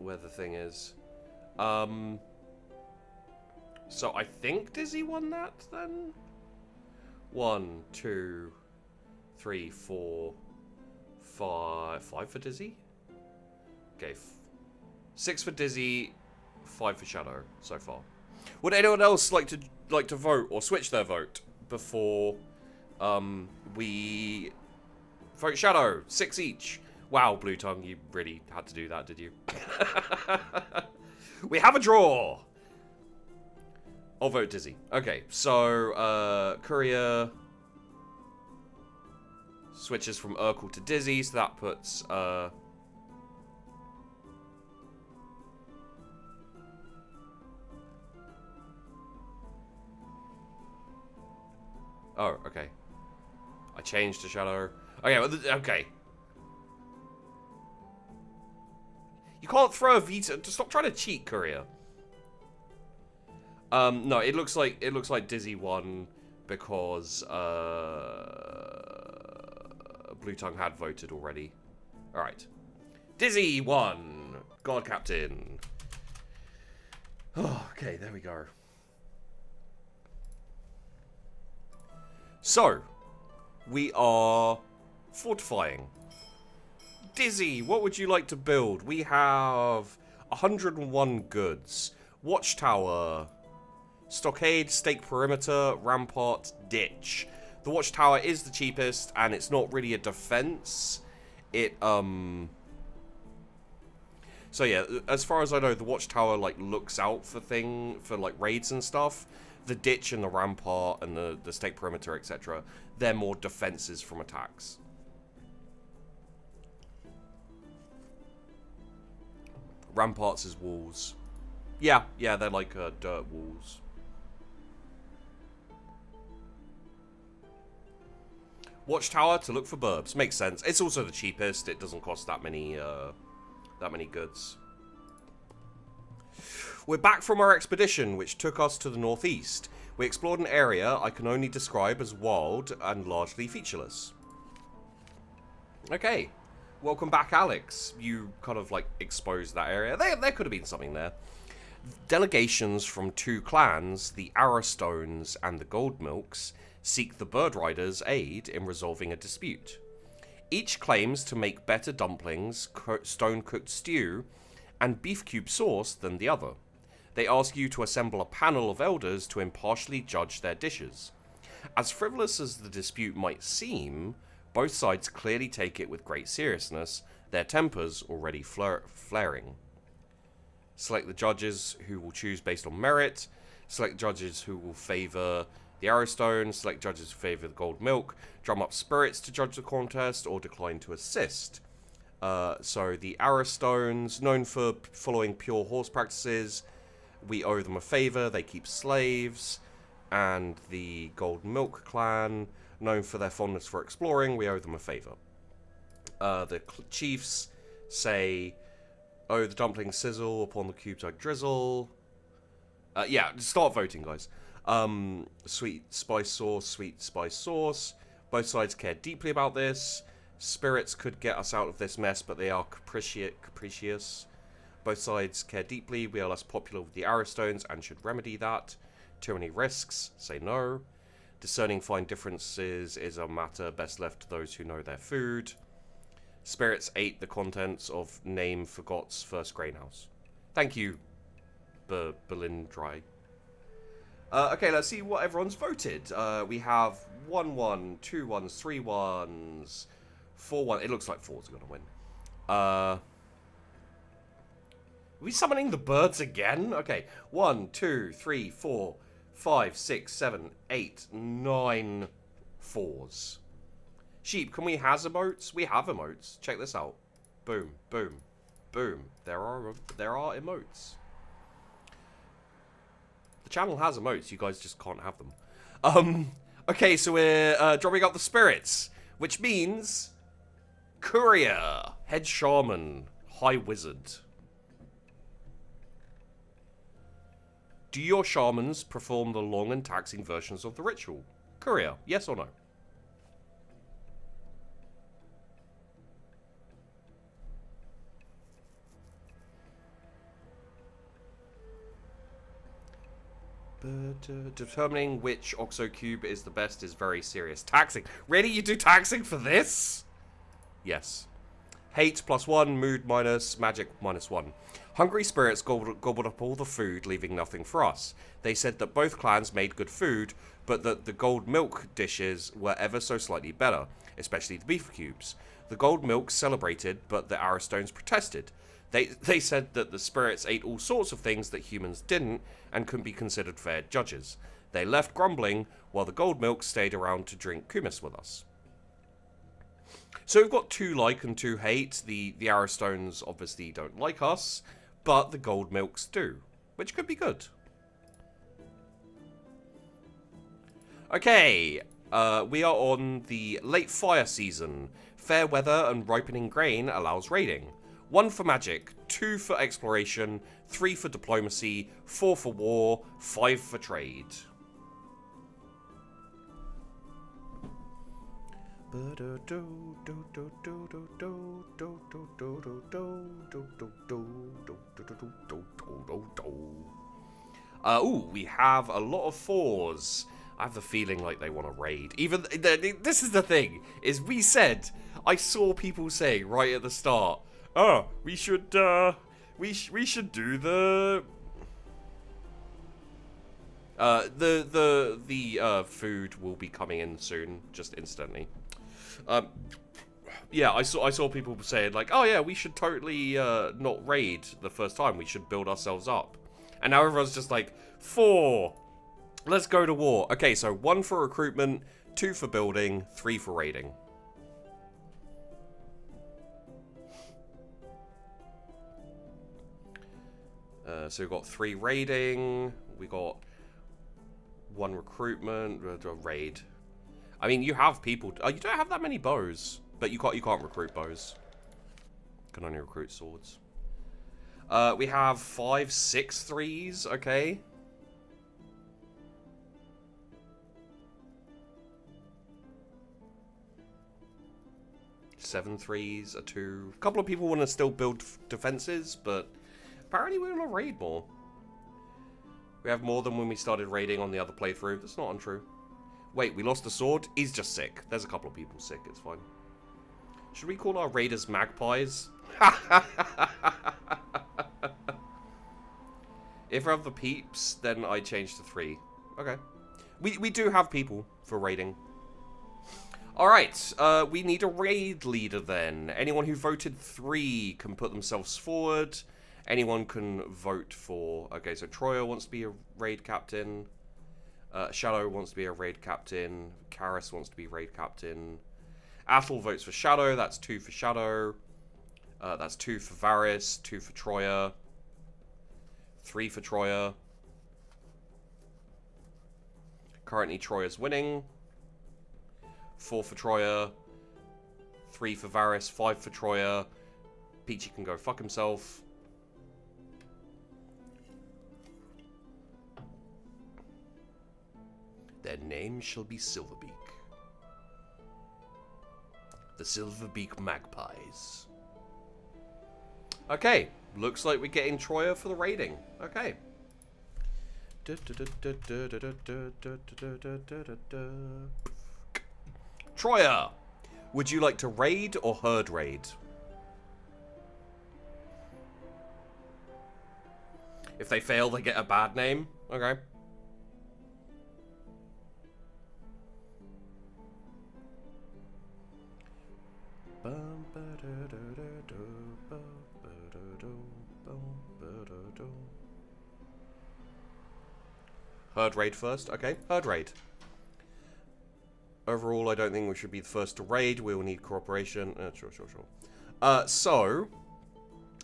where the thing is. So I think Dizzy won that then? 1, 2, 3, 4, 5. 5 for Dizzy? Okay. 6 for Dizzy, 5 for Shadow so far. Would anyone else like to vote or switch their vote before we vote Shadow? 6 each. Wow, Blue Tongue, you really had to do that, did you? We have a draw. I'll vote Dizzy. Okay, so Courier switches from Urkel to Dizzy, so that puts oh, okay. I changed to Shadow. Okay, okay. You can't throw a veto. Stop trying to cheat, Courier. No, it looks like Dizzy won because Blue Tongue had voted already. All right, Dizzy won. Guard Captain. Oh, okay, there we go. So, we are fortifying. Dizzy, what would you like to build? We have 101 goods. Watchtower, stockade, stake perimeter, rampart, ditch. The watchtower is the cheapest, and it's not really a defense. So yeah, as far as I know, the watchtower like looks out for raids and stuff. The ditch and the rampart and the stake perimeter, etc. They're more defenses from attacks. Ramparts is walls. Yeah, yeah, they're like dirt walls. Watchtower to look for burbs. Makes sense. It's also the cheapest. It doesn't cost that many goods. We're back from our expedition, which took us to the northeast. We explored an area I can only describe as wild and largely featureless. Okay. Welcome back, Alex. You kind of, like, exposed that area. There could have been something there. Delegations from two clans, the Arrowstones and the Gold Milks, seek the Bird Riders' aid in resolving a dispute. Each claims to make better dumplings, stone-cooked stew, and beef cube sauce than the other. they ask you to assemble a panel of elders to impartially judge their dishes. As frivolous as the dispute might seem, both sides clearly take it with great seriousness, their tempers already flaring. Select the judges who will choose based on merit, select judges who will favour the Arrowstone, select judges who favour the Gold Milk, drum up spirits to judge the contest, or decline to assist. So the Arrowstones, known for following pure horse practices, we owe them a favour, they keep slaves, and the Gold Milk clan, known for their fondness for exploring, we owe them a favour. The chiefs say, oh, the dumplings sizzle upon the cubes I drizzle. Yeah, start voting, guys. Sweet spice sauce, sweet spice sauce. Both sides care deeply about this. Spirits could get us out of this mess, but they are capricious. Both sides care deeply. We are less popular with the Arrowstones and should remedy that. Too many risks, say no. Discerning fine differences is a matter best left to those who know their food. Spirits ate the contents of Name Forgot's first grain house. Thank you, Belindrai. Okay, let's see what everyone's voted. We have 1-1, 2-1, 3-1s, 4-1. It looks like 4's going to win. Are we summoning the birds again? Okay, 1, 2, 3, 4, 5, 6, 7, 8, 9 4s. Sheep, can we has emotes? We have emotes. Check this out. Boom, boom, boom. There are emotes. The channel has emotes. You guys just can't have them. Okay, so we're dropping up the spirits, which means courier, head shaman, high wizard. Do your shamans perform the long and taxing versions of the ritual? Courier, yes or no? Determining which OXO cube is the best is very serious. Taxing. Really? You do taxing for this? Yes. Hate +1, mood minus, magic -1. Hungry spirits gobbled up all the food, leaving nothing for us. They said that both clans made good food, but that the Gold Milk dishes were ever so slightly better, especially the beef cubes. The Gold Milk celebrated, but the Arrowstones protested. They said that the spirits ate all sorts of things that humans didn't and couldn't be considered fair judges. They left grumbling while the Gold Milk stayed around to drink kumis with us. So we've got 2 like and 2 hate. The Arrowstones obviously don't like us, but the Gold Milks do, which could be good. Okay, we are on the late fire season. Fair weather and ripening grain allows raiding. 1 for magic, 2 for exploration, 3 for diplomacy, 4 for war, 5 for trade. Ooh, we have a lot of 4s. I have the feeling like they want to raid. Even this is the thing, is we said, I saw people saying right at the start, oh, we should do the food will be coming in soon, just instantly. Yeah, I saw people saying like, oh yeah, we should totally not raid the first time. We should build ourselves up. And now everyone's just like, 4. Let's go to war. Okay, so 1 for recruitment, 2 for building, 3 for raiding. So we've got 3 raiding, we got 1 recruitment, raid. I mean, you have people. Oh, you don't have that many bows, but you can't recruit bows. You can only recruit swords. We have 5, 6 threes. Okay. Seven threes, a 2. A couple of people want to still build defenses, but. Apparently we want to raid more. We have more than when we started raiding on the other playthrough. That's not untrue. Wait, we lost the sword? He's just sick. There's a couple of people sick. It's fine. Should we call our raiders magpies? If I have the peeps, then I change to 3. Okay. We do have people for raiding. Alright, we need a raid leader then. Anyone who voted 3 can put themselves forward. Anyone can vote for... Okay, so Troya wants to be a raid captain. Shadow wants to be a raid captain. Karis wants to be raid captain. Athel votes for Shadow. That's 2 for Shadow. That's 2 for Varys. 2 for Troya. 3 for Troya. Currently, Troya's winning. 4 for Troya. 3 for Varys. 5 for Troya. Peachy can go fuck himself. Their name shall be Silverbeak. The Silverbeak Magpies. Okay. Looks like we're getting Troya for the raiding. Okay. Troya! Would you like to raid or herd raid? If they fail, they get a bad name. Okay. Herd raid first. Okay, herd raid. Overall, I don't think we should be the first to raid. We will need cooperation. Sure. So,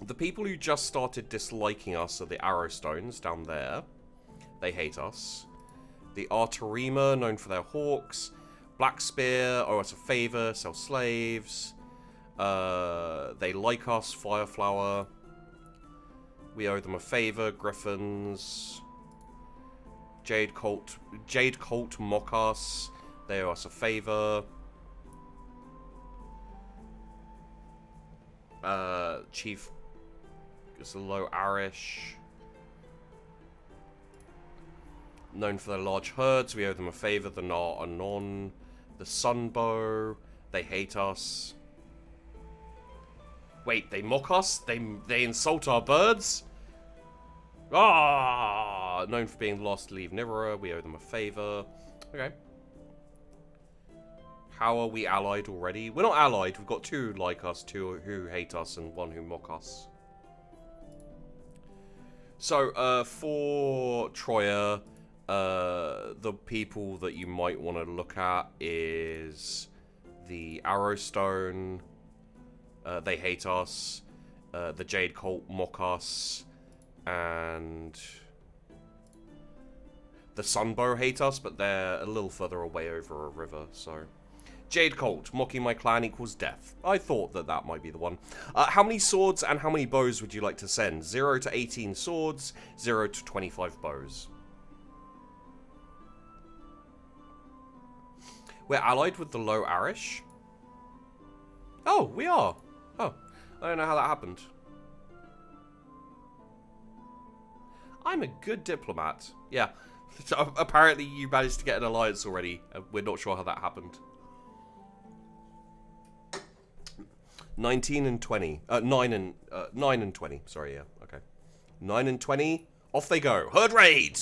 the people who just started disliking us are the Arrowstones down there. They hate us. The Arterima, known for their hawks. Black Spear, owe us a favor, sell slaves. They like us, Fireflower. We owe them a favor, Griffins. Jade Cult mock us. They owe us a favor. Chief Lo'Arishi, known for their large herds. We owe them a favor. The Nar Anon. The Sunbow. They hate us. Wait, they mock us? They insult our birds? Ah, known for being lost, leave Nivora. We owe them a favor. Okay. How are we allied already? We're not allied. We've got 2 like us, 2 who hate us, and 1 who mock us. So, for Troya, the people that you might want to look at is the Arrowstone. They hate us. The Jade Cult mock us. And the Sunbow hate us, but they're a little further away over a river, so. Jade Cult, mocking my clan equals death. I thought that that might be the one. How many swords and how many bows would you like to send? 0 to 18 swords, 0 to 25 bows. We're allied with the Lo'Arishi. Oh, we are. Oh, I don't know how that happened. I'm a good diplomat. Yeah. So apparently you managed to get an alliance already. We're not sure how that happened. 9 and 20. Sorry, yeah. Okay. 9 and 20. Off they go. Herd raid!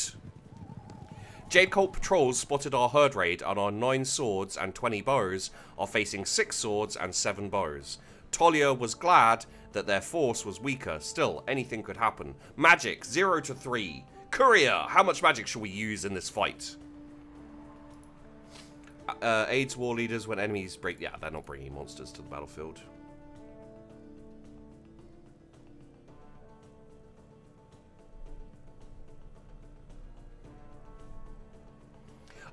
Jade Cult patrols spotted our herd raid and our 9 swords and 20 bows are facing 6 swords and 7 bows. Tolia was glad that their force was weaker. Still, anything could happen. Magic, 0 to 3. Courier, how much magic should we use in this fight? Aids war leaders when enemies break... Yeah, they're not bringing monsters to the battlefield.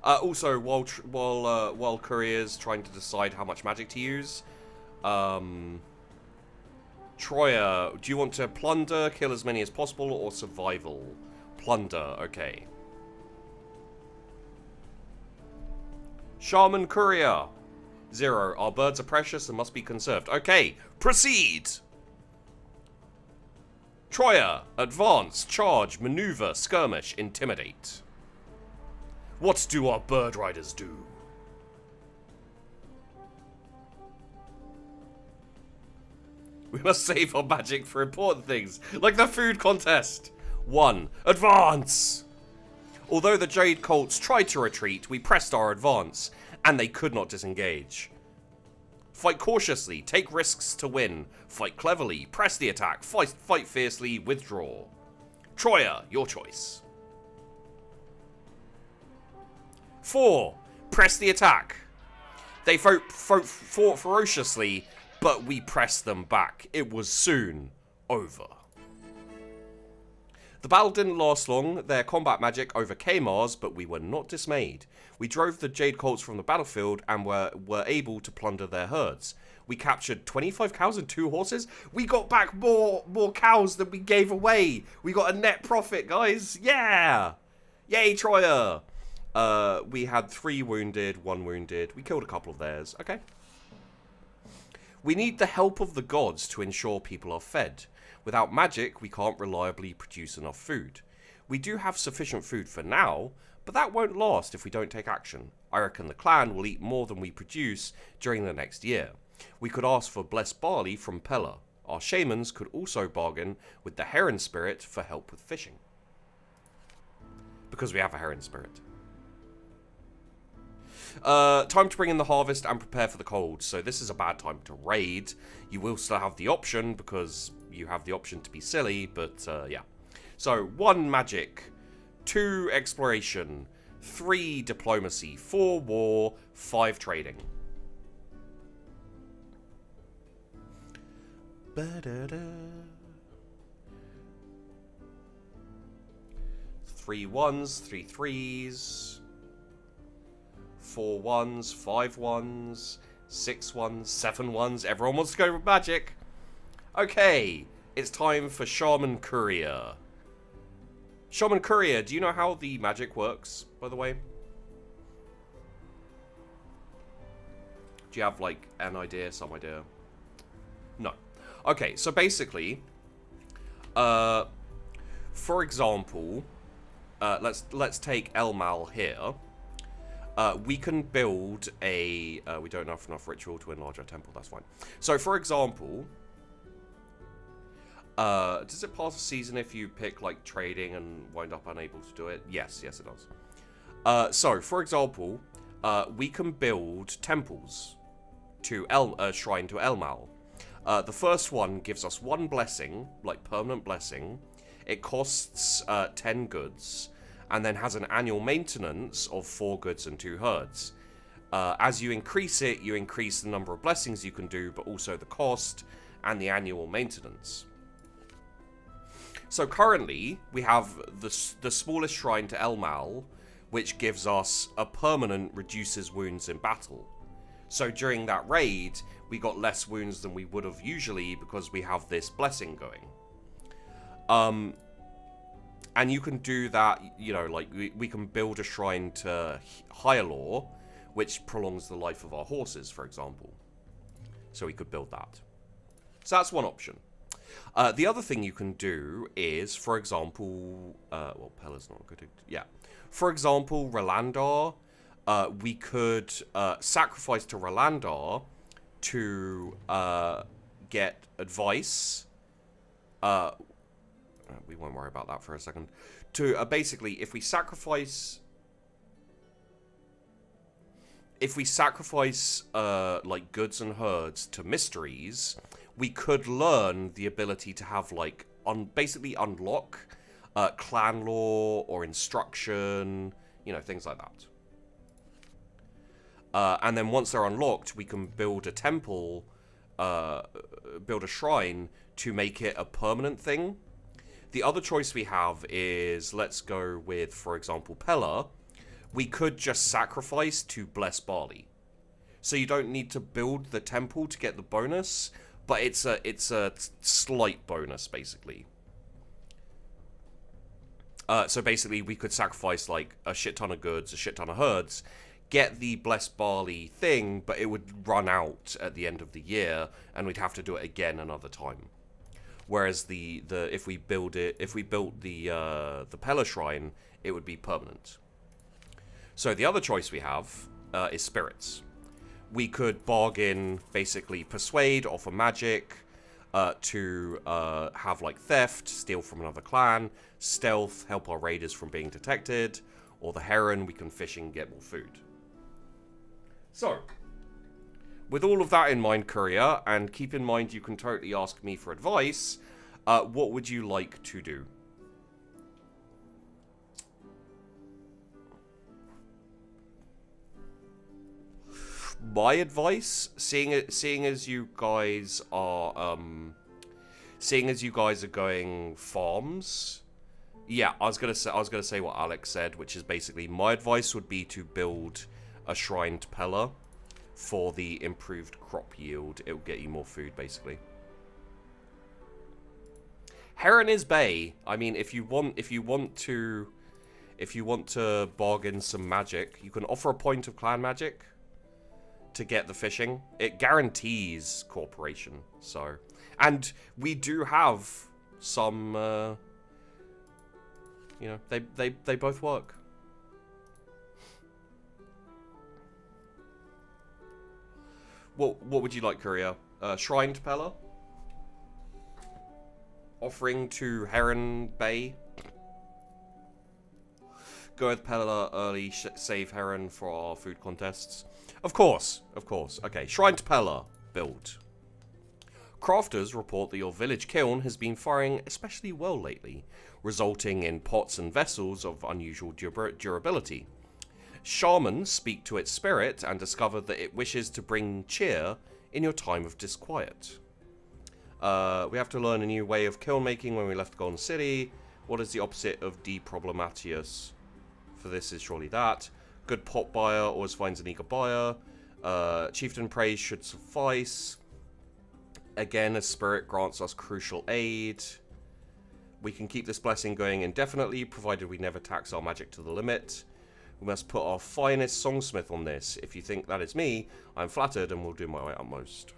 Also, while Courier's trying to decide how much magic to use... Troya, do you want to plunder, kill as many as possible, or survival? Plunder, okay. Shaman Courier. 0. Our birds are precious and must be conserved. Okay, proceed! Troya, advance, charge, maneuver, skirmish, intimidate. What do our bird riders do? We must save our magic for important things, like the food contest. 1. Advance! Although the Jade Colts tried to retreat, we pressed our advance, and they could not disengage. Fight cautiously, take risks to win. Fight cleverly, press the attack, fight fiercely, withdraw. Troya, your choice. 4. Press the attack. They fought ferociously, but we pressed them back. It was soon over. The battle didn't last long. Their combat magic overcame ours, but we were not dismayed. We drove the Jade Colts from the battlefield and were able to plunder their herds. We captured 25 cows and 2 horses. We got back more cows than we gave away. We got a net profit, guys. Yeah! Yay, Troya! We had 3 wounded, 1 wounded. We killed a couple of theirs. Okay. We need the help of the gods to ensure people are fed. Without magic, we can't reliably produce enough food. We do have sufficient food for now, but that won't last if we don't take action. I reckon the clan will eat more than we produce during the next year. We could ask for blessed barley from Pela. Our shamans could also bargain with the heron spirit for help with fishing. Because we have a heron spirit. Time to bring in the harvest and prepare for the cold. So this is a bad time to raid. You will still have the option because you have the option to be silly, but yeah. So 1 magic, 2 exploration, 3 diplomacy, 4 war, 5 trading. Ba-da-da. 3 1s, 3 3s. 4 1s, 5 1s, 6 1s, 7 1s. Everyone wants to go with magic. Okay, it's time for Shaman Courier. Shaman Courier, do you know how the magic works, by the way? Do you have, like, an idea, some idea? No. Okay, so basically, for example, let's take Elmal here. We can build a... we don't have enough ritual to enlarge our temple. That's fine. So, for example... does it pass a season if you pick, like, trading and wind up unable to do it? Yes. Yes, it does. So, for example, we can build temples to Shrine to Elmal. The first one gives us 1 blessing, like, permanent blessing. It costs 10 goods. And then has an annual maintenance of 4 goods and 2 herds. As you increase it, you increase the number of blessings you can do, but also the cost and the annual maintenance. So currently, we have the smallest shrine to Elmal, which gives us a permanent reduces wounds in battle. So during that raid, we got less wounds than we would have usually because we have this blessing going. And you can do that, you know, like, we can build a shrine to Hyalor, which prolongs the life of our horses, for example. So we could build that. So that's one option. The other thing you can do is, for example... well, Pela's not good. Yeah. For example, Rolandar. We could sacrifice to Rolandar to get advice... we won't worry about that for a second. To basically, if we sacrifice like goods and herds to mysteries, we could learn the ability to have like basically unlock clan lore or instruction, you know, things like that. And then once they're unlocked, we can build a temple, build a shrine to make it a permanent thing. The other choice we have is, let's go with, for example, Pela. We could just sacrifice to bless barley. So you don't need to build the temple to get the bonus, but it's a slight bonus, basically. So basically, we could sacrifice, like, a shit ton of goods, a shit ton of herds, get the blessed barley thing, but it would run out at the end of the year, and we'd have to do it again another time. Whereas if we built the Pela Shrine, it would be permanent. So the other choice we have is spirits. We could bargain, basically persuade, offer magic, to have like theft, steal from another clan, stealth, help our raiders from being detected, or the heron, we can fish and get more food. So, with all of that in mind, Courier, and keep in mind you can totally ask me for advice, what would you like to do? My advice, seeing as you guys are going farms, yeah, I was gonna say what Alex said, which is basically my advice would be to build a shrine to Pela for the improved crop yield. It will get you more food, basically. Heron is Bay. I mean, if you want to bargain some magic, you can offer a point of clan magic to get the fishing. It guarantees cooperation, so. And we do have some, you know, they both work. What would you like, Courier? Shrine to Pela? Offering to Heron Bay? Go with Pela early, save Heron for our food contests. Of course, of course. Okay, Shrine to Pela, build. Crafters report that your village kiln has been firing especially well lately, resulting in pots and vessels of unusual durability. Shamans speak to its spirit and discover that it wishes to bring cheer in your time of disquiet. We have to learn a new way of kiln making when we left Golden City. What is the opposite of de problematius? For this is surely that. Good pot buyer always finds an eager buyer. Chieftain praise should suffice. Again, a spirit grants us crucial aid. We can keep this blessing going indefinitely, provided we never tax our magic to the limit. We must put our finest songsmith on this. If you think that is me, I'm flattered and will do my utmost.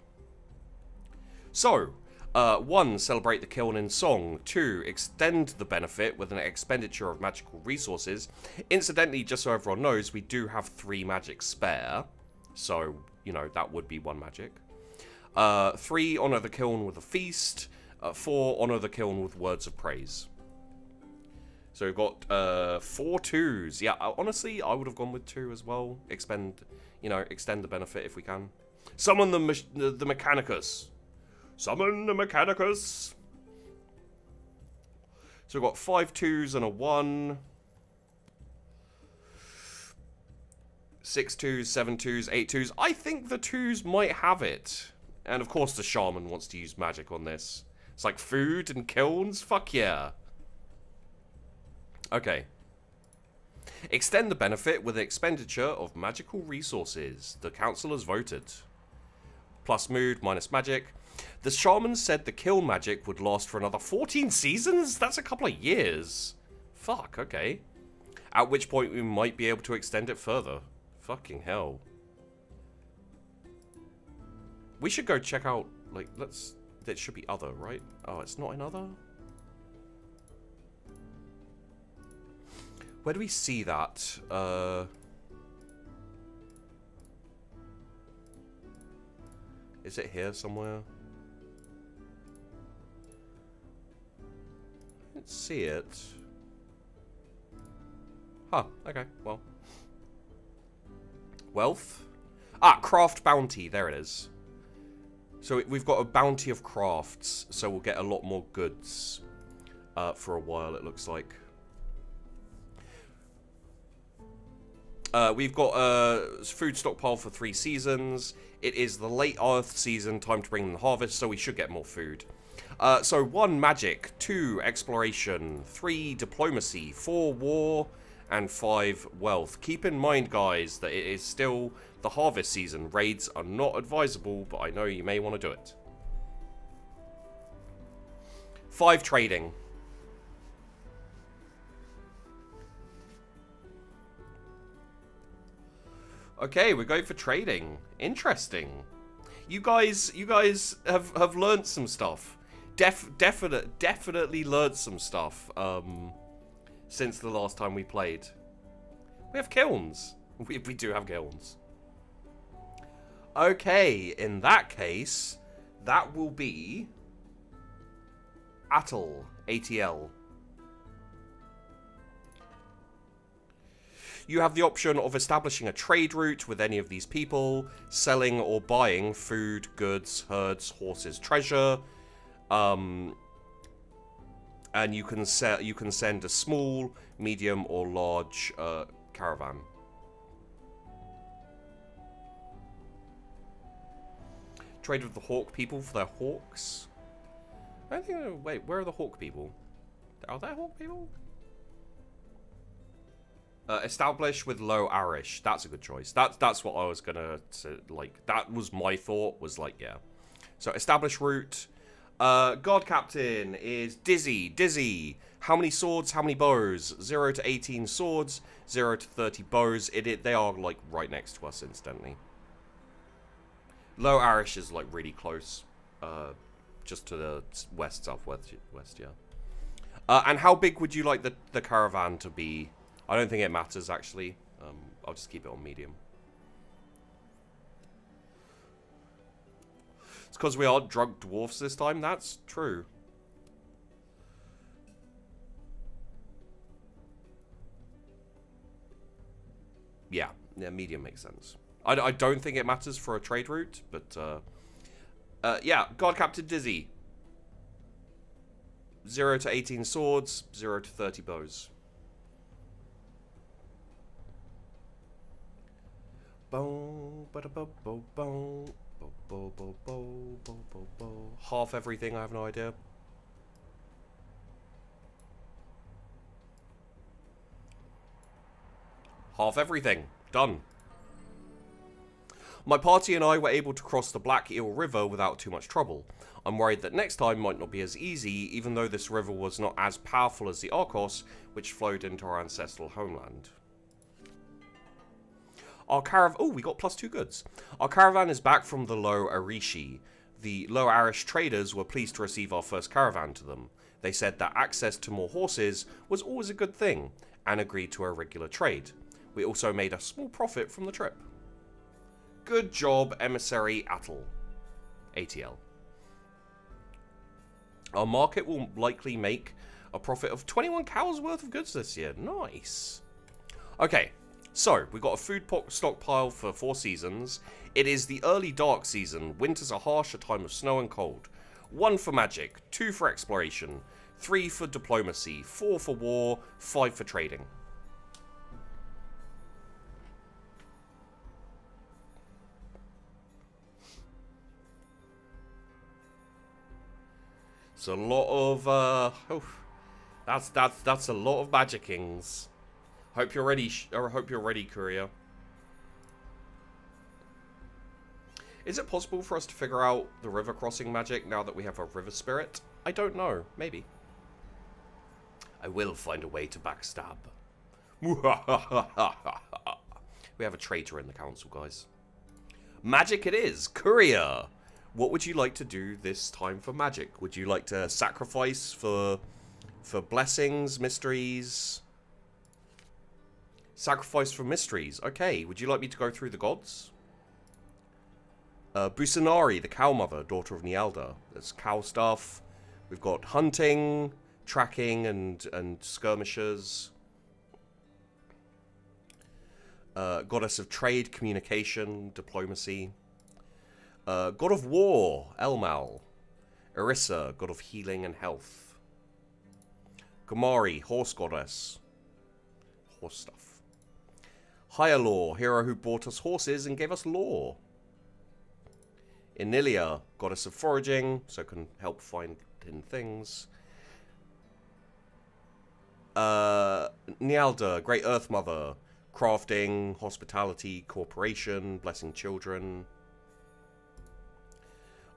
So, 1. Celebrate the kiln in song. 2. Extend the benefit with an expenditure of magical resources. Incidentally, just so everyone knows, we do have 3 magic spare. So, you know, that would be 1 magic. 3. Honour the kiln with a feast. 4. Honour the kiln with words of praise. So we've got 4 2s. Yeah, honestly, I would have gone with 2 as well. Extend the benefit if we can. Summon the Mechanicus. Summon the Mechanicus. So we've got 5 2s and a 1. 6 2s, 7 2s, 8 2s. I think the 2s might have it. And of course the shaman wants to use magic on this. It's like food and kilns. Fuck yeah. Okay. Extend the benefit with the expenditure of magical resources. The council has voted. Plus mood, minus magic. The shaman said the kill magic would last for another 14 seasons? That's a couple of years. Fuck, okay. At which point we might be able to extend it further. Fucking hell. We should go check out, like, let's... It should be other, right? Oh, it's not in other? Where do we see that? Is it here somewhere? I didn't see it. Huh, okay, well. Wealth? Ah, craft bounty, there it is. So we've got a bounty of crafts, so we'll get a lot more goods for a while, it looks like. We've got a food stockpile for 3 seasons. It is the late earth season, time to bring in the harvest, so we should get more food. So 1 magic, 2 exploration, 3 diplomacy, 4 war, and 5 wealth. Keep in mind, guys, that it is still the harvest season. Raids are not advisable, but I know you may want to do it. 5 trading. Okay, we're going for trading. Interesting. You guys have learned some stuff. Definitely learned some stuff since the last time we played. We have kilns. We do have kilns. Okay, in that case, that will be Atl, ATL. You have the option of establishing a trade route with any of these people, selling or buying food, goods, herds, horses, treasure. And you can send a small, medium, or large caravan. Trade with the Hawk people for their hawks. I don't think. Wait, where are the Hawk people? Are there Hawk people? Establish with Lo'Arishi. That's a good choice. That's what I was gonna like. That was my thought. Was like, yeah. So establish route. Guard captain is Dizzy. Dizzy. How many swords? How many bows? 0 to 18 swords. 0 to 30 bows. They are like right next to us, incidentally. Lo'Arishi is like really close, just to the west, southwest. Yeah. And how big would you like the caravan to be? I don't think it matters, actually. I'll just keep it on medium. It's because we are drunk dwarfs this time. That's true. Yeah, medium makes sense. I don't think it matters for a trade route, but... yeah, Guard Captain Dizzy. 0 to 18 swords, 0 to 30 bows. Half everything, I have no idea. Half everything. Done. My party and I were able to cross the Black Eel River without too much trouble. I'm worried that next time might not be as easy, even though this river was not as powerful as the Arcos, which flowed into our ancestral homeland. Oh, we got +2 goods. Our caravan is back from the Lo'Arishi. The Lo'Arish traders were pleased to receive our first caravan to them. They said that access to more horses was always a good thing, and agreed to a regular trade. We also made a small profit from the trip. Good job, Emissary Atl. ATL. Our market will likely make a profit of 21 cows worth of goods this year. Nice. Okay. So, we've got a food stockpile for 4 seasons. It is the early dark season. Winters are harsh, a time of snow and cold. 1 for magic, 2 for exploration, 3 for diplomacy, 4 for war, 5 for trading. It's a lot of, that's a lot of magicings. Hope you're ready. Hope you're ready, courier. Is it possible for us to figure out the river crossing magic now that we have a river spirit? I don't know. Maybe. I will find a way to backstab. We have a traitor in the council, guys. Magic it is. Courier. What would you like to do this time for magic? Would you like to sacrifice for blessings, mysteries? Sacrifice for mysteries. Okay, would you like me to go through the gods? Busenari, the cow mother, daughter of Nyalda. That's cow stuff. We've got hunting, tracking, and skirmishers. Goddess of trade, communication, diplomacy. God of war, Elmal. Arissa, god of healing and health. Gamari, horse goddess. Horse stuff. Hyalor, hero who bought us horses and gave us lore. Inilia, goddess of foraging, so can help find hidden things. Nyalda, great earth mother, crafting, hospitality, corporation, blessing children.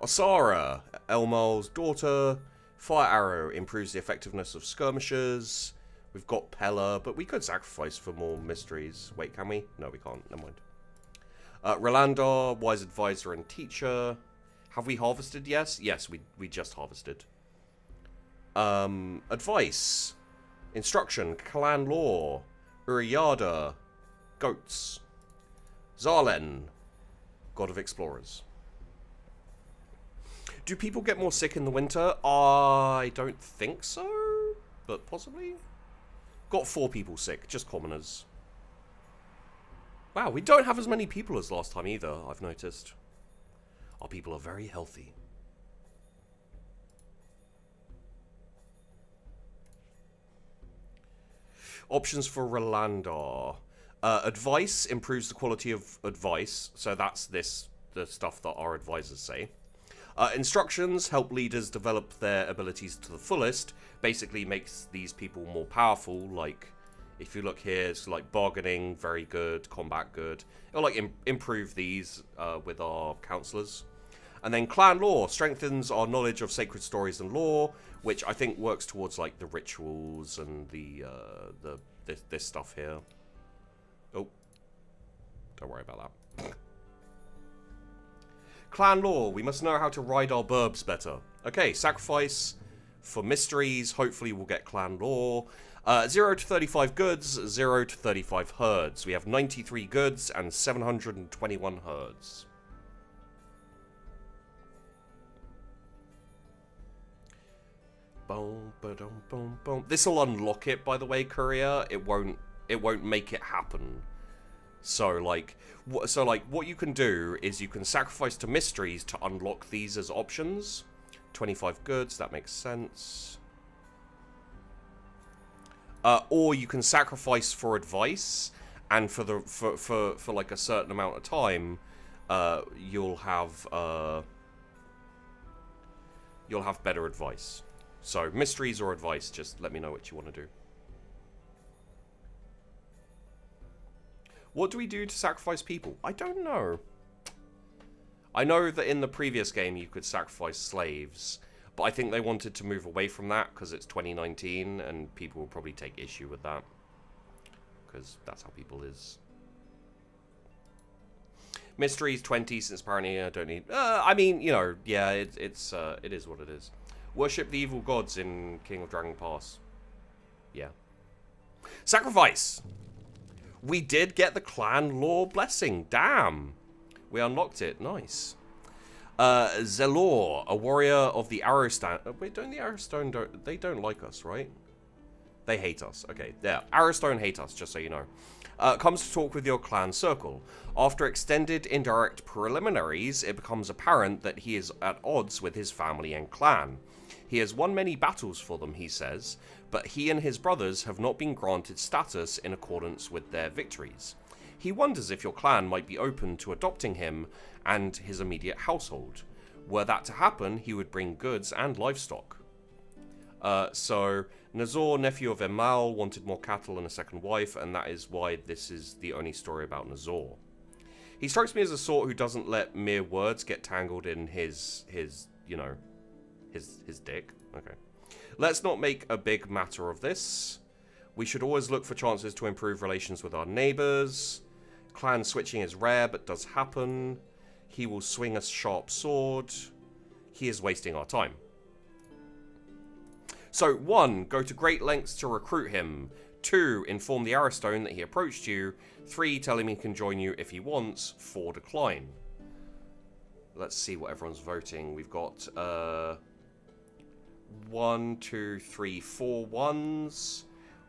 Osara, Elmal's daughter, fire arrow, improves the effectiveness of skirmishers. We've got Pela, but we could sacrifice for more mysteries. Wait, can we? No, we can't. Never mind. Rolandar, wise advisor and teacher. Have we harvested? Yes. Yes, we just harvested. Advice. Instruction. Clan law. Uriada. Goats. Zarlen. God of explorers. Do people get more sick in the winter? I don't think so, but possibly. Got 4 people sick, just commoners. Wow, we don't have as many people as last time either, I've noticed. Our people are very healthy. Options for Rolandar. Advice improves the quality of advice, so that's the stuff that our advisors say. Instructions help leaders develop their abilities to the fullest, basically makes these people more powerful. Like, if you look here, it's like bargaining, very good, combat good. It'll like improve these with our counselors. And then clan lore strengthens our knowledge of sacred stories and lore, which I think works towards like the rituals and the this stuff here. Oh, don't worry about that. Clan lore, we must know how to ride our burbs better. Okay, sacrifice for mysteries. Hopefully we'll get clan lore. 0 to 35 goods, 0 to 35 herds. We have 93 goods and 721 herds. Boom, ba-dum, boom, boom. This'll unlock it, by the way, Courier. It won't make it happen. So like, what you can do is you can sacrifice to mysteries to unlock these as options. 25 goods, that makes sense. Or you can sacrifice for advice, and for like a certain amount of time, you'll have better advice. So mysteries or advice, just let me know what you want to do. What do we do to sacrifice people? I don't know. I know that in the previous game you could sacrifice slaves, but I think they wanted to move away from that because it's 2019 and people will probably take issue with that. Because that's how people is. Mysteries 20, since apparently I don't need... I mean, you know, yeah, it is what it is. Worship the evil gods in King of Dragon Pass. Yeah. Sacrifice! We did get the clan lore blessing. Damn. We unlocked it. Nice. Zelor, a warrior of the Arrowstone. Wait, don't the Arrowstone, they don't like us, right? They hate us. Okay, there. Arrowstone hate us, just so you know. Comes to talk with your clan circle. After extended indirect preliminaries, it becomes apparent that he is at odds with his family and clan. He has won many battles for them, he says, but he and his brothers have not been granted status in accordance with their victories. He wonders if your clan might be open to adopting him and his immediate household. Were that to happen, he would bring goods and livestock. So, Nazor, nephew of Elmal, wanted more cattle and a second wife, and that is why this is the only story about Nazor. He strikes me as a sort who doesn't let mere words get tangled in his dick. Okay. Let's not make a big matter of this. We should always look for chances to improve relations with our neighbours. Clan switching is rare, but does happen. He will swing a sharp sword. He is wasting our time. So, 1, go to great lengths to recruit him. 2, inform the Arrowstone that he approached you. 3, tell him he can join you if he wants. 4, decline. Let's see what everyone's voting. We've got, 1, 2, 3, 4 ones.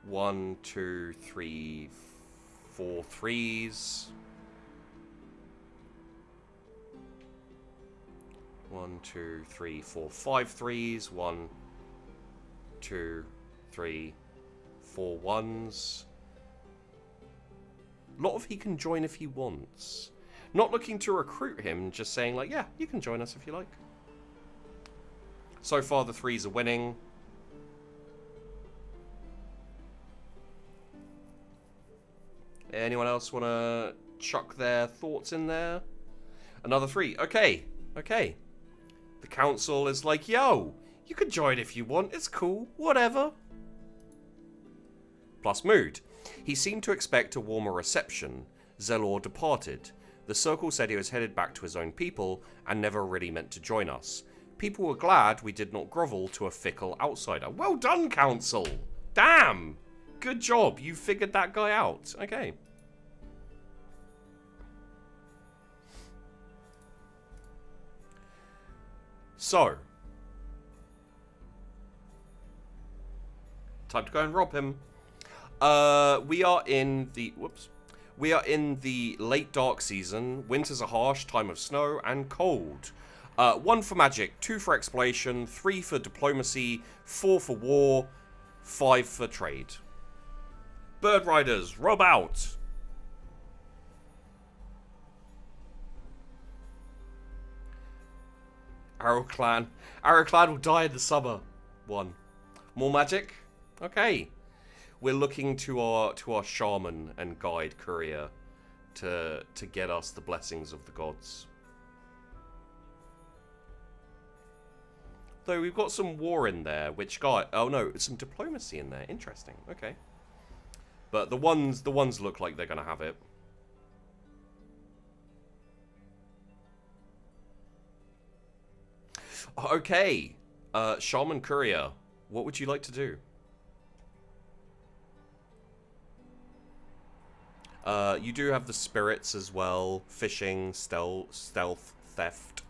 1, 2, 3, 4 threes. 1, 2, 3, 4, 5 threes. 1, 2, 3, 4 ones. A lot of he can join if he wants. Not looking to recruit him, just saying like, yeah, you can join us if you like. So far the threes are winning. Anyone else want to chuck their thoughts in there? Another 3. Okay. Okay. The council is like, yo, you can join if you want. It's cool. Whatever. Plus mood. He seemed to expect a warmer reception. Zelor departed. The circle said he was headed back to his own people and never really meant to join us. People were glad we did not grovel to a fickle outsider. Well done, council. Damn. Good job, you figured that guy out. Okay. So. Time to go and rob him. We are in the... Whoops. We are in the late dark season. Winters are harsh, time of snow and cold. 1 for magic, 2 for exploration, 3 for diplomacy, 4 for war, 5 for trade. Bird riders, rob out! Arrow clan. Arrow clan will die in the summer. 1. More magic? Okay. We're looking to our shaman and guide courier to get us the blessings of the gods. Though we've got some war in there, which got oh no, some diplomacy in there. Interesting. Okay. But the ones look like they're gonna have it. Okay. Shaman courier, what would you like to do? You do have the spirits as well. Fishing, stealth, theft.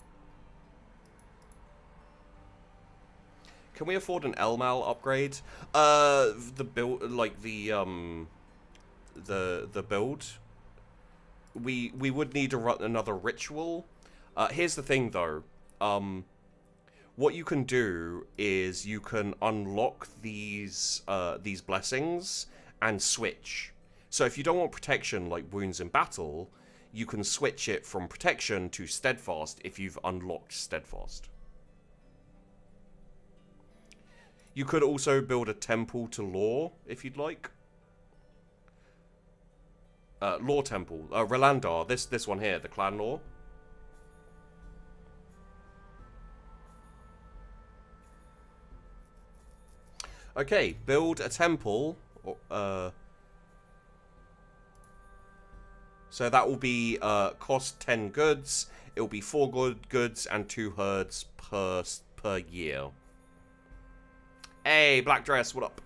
Can we afford an Elmal upgrade? The build, like the build. We would need to run another ritual. Here's the thing though. What you can do is you can unlock these blessings and switch. So if you don't want protection, like wounds in battle, you can switch it from protection to steadfast if you've unlocked steadfast. You could also build a temple to Lore, if you'd like. Lore temple. Rolandar, this one here, the clan Lore. Okay, build a temple. So that will be cost 10 goods. It will be 4 good goods and 2 herds per year. Hey, black dress, what up?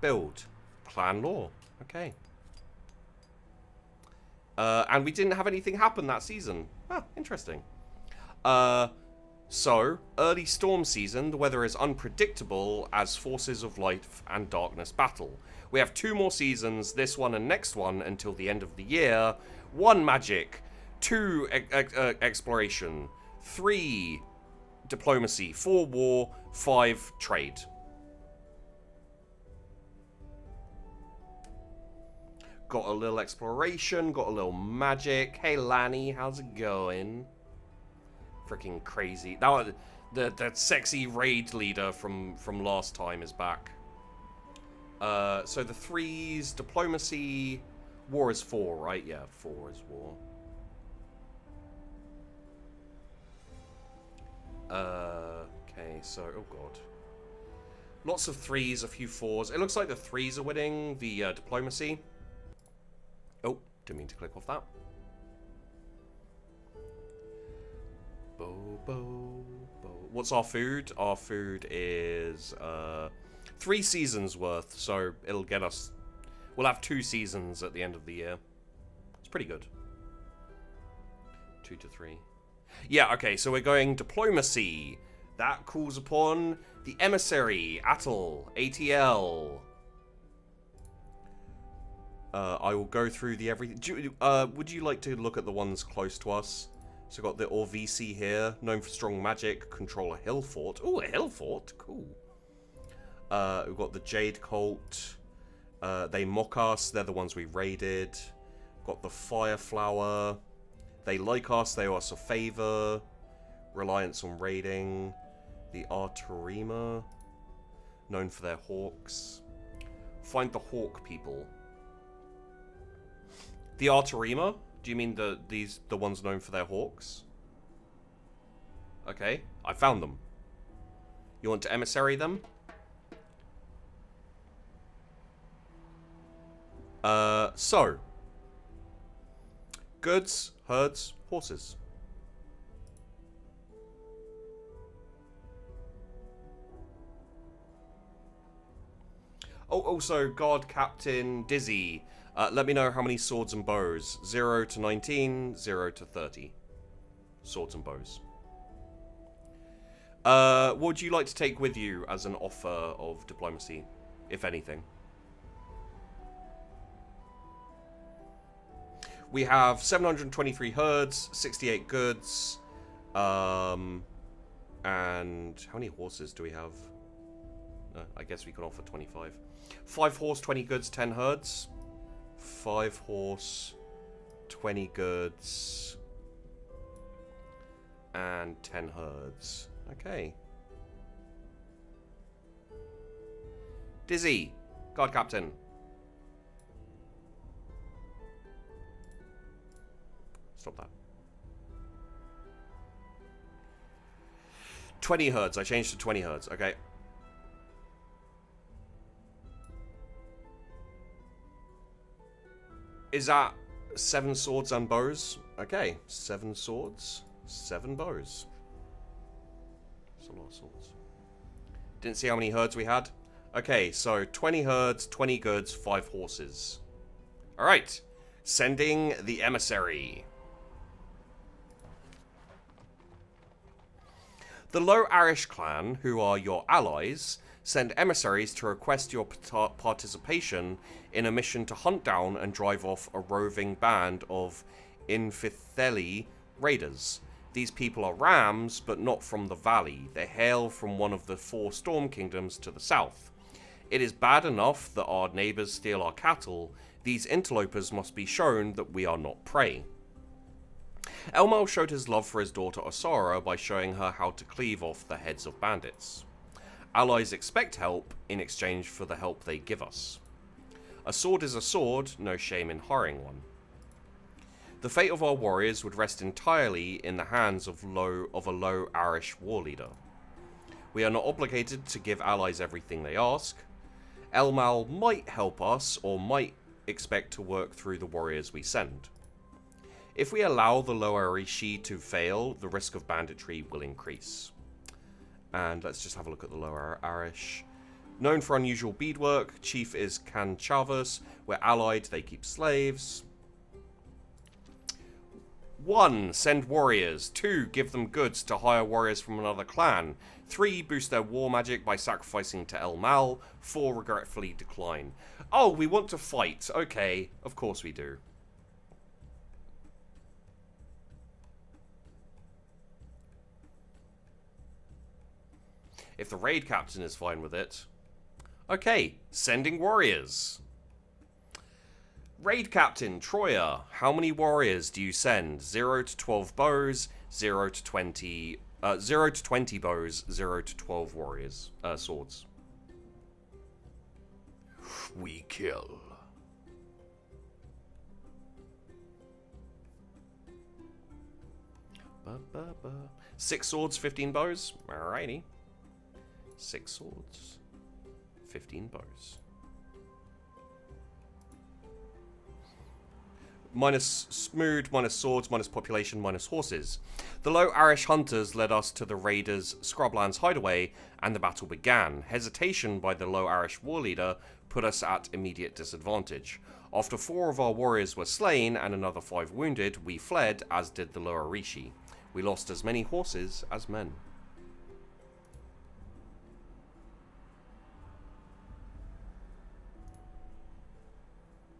Build clan Lore. Okay. And we didn't have anything happen that season. Ah, interesting. So early storm season. The weather is unpredictable as forces of light and darkness battle. We have 2 more seasons, this one and next one, until the end of the year. 1 magic, 2 exploration, 3 diplomacy, 4 war, 5 trade. Got a little exploration, got a little magic. Hey Lanny, how's it going? Freaking crazy. That the sexy raid leader from last time is back. So the 3s, diplomacy, war is 4, right? Yeah, 4 is war. Okay, so, oh god. Lots of 3s, a few 4s. It looks like the 3s are winning the diplomacy. Oh, didn't mean to click off that. Bo, bo, bo. What's our food? Our food is, 3 seasons worth, so it'll get us... We'll have 2 seasons at the end of the year. It's pretty good. 2 to 3. Yeah, okay, so we're going diplomacy. That calls upon the emissary, ATL. I will go through the everything... would you like to look at the ones close to us? So got the Orvisi here, known for strong magic, control a hill fort. Ooh, a hill fort, cool. We've got the Jade Cult. They mock us. They're the ones we raided. Got the Fireflower. They like us. They owe us a favor. Reliance on raiding. The Arterima. Known for their hawks. Find the hawk people. The Arterima? Do you mean the ones known for their hawks? Okay. I found them. You want to emissary them? So goods, herds, horses. Oh, also guard captain Dizzy. Let me know how many swords and bows. 0 to 19, 0 to 30. Swords and bows. What would you like to take with you as an offer of diplomacy, if anything? We have 723 herds, 68 goods, and how many horses do we have? I guess we can offer 25. 5 horse, 20 goods, 10 herds. 5 horse, 20 goods, and 10 herds. Okay. Dizzy, guard captain. Stop that. 20 herds. I changed to 20 herds. Okay. Is that 7 swords and bows? Okay. 7 swords, 7 bows. That's a lot of swords. Didn't see how many herds we had. Okay, so 20 herds, 20 goods, 5 horses. Alright. Sending the emissary. The Lo'Arishi clan, who are your allies, send emissaries to request your participation in a mission to hunt down and drive off a roving band of Infitheli raiders. These people are rams, but not from the valley. They hail from one of the 4 storm kingdoms to the south. It is bad enough that our neighbors steal our cattle. These interlopers must be shown that we are not prey. Elmal showed his love for his daughter Osara by showing her how to cleave off the heads of bandits. Allies expect help in exchange for the help they give us. A sword is a sword, no shame in hiring one. The fate of our warriors would rest entirely in the hands of a Lo'Arishi war leader. We are not obligated to give allies everything they ask. Elmal might help us or might expect to work through the warriors we send. If we allow the Lo'Arishi to fail, the risk of banditry will increase. And let's just have a look at the Lo'Arishi. Known for unusual beadwork, chief is Kanchavas. We're allied, they keep slaves. 1. Send warriors. 2. Give them goods to hire warriors from another clan. 3. Boost their war magic by sacrificing to Elmal. 4. Regretfully decline. Oh, we want to fight. Okay, of course we do. If the raid captain is fine with it. Okay, sending warriors. Raid captain, Troya, how many warriors do you send? 0 to 12 bows, 0 to 20... 0 to 20 bows, 0 to 12 warriors. Swords. We kill. Ba, ba, ba. 6 swords, 15 bows. Alrighty. 6 swords, 15 bows. Minus smooth, minus swords, minus population, minus horses. The Lo'Arishi hunters led us to the raiders' Scrublands hideaway, and the battle began. Hesitation by the Lo'Arishi war leader put us at immediate disadvantage. After 4 of our warriors were slain and another 5 wounded, we fled, as did the Lo'Arishi. We lost as many horses as men.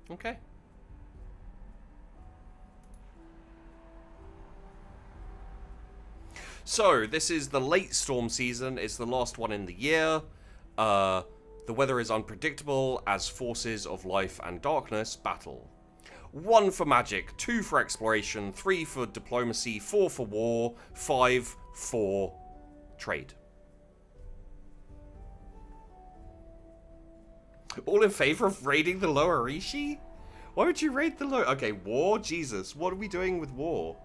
Okay. So, this is the late storm season. It's the last one in the year. The weather is unpredictable as forces of life and darkness battle. 1 for magic, 2 for exploration, 3 for diplomacy, 4 for war, 5 for trade. All in favor of raiding the Lo'Arishi? Why would you raid the Lo'Arishi? Okay, war? Jesus, what are we doing with war?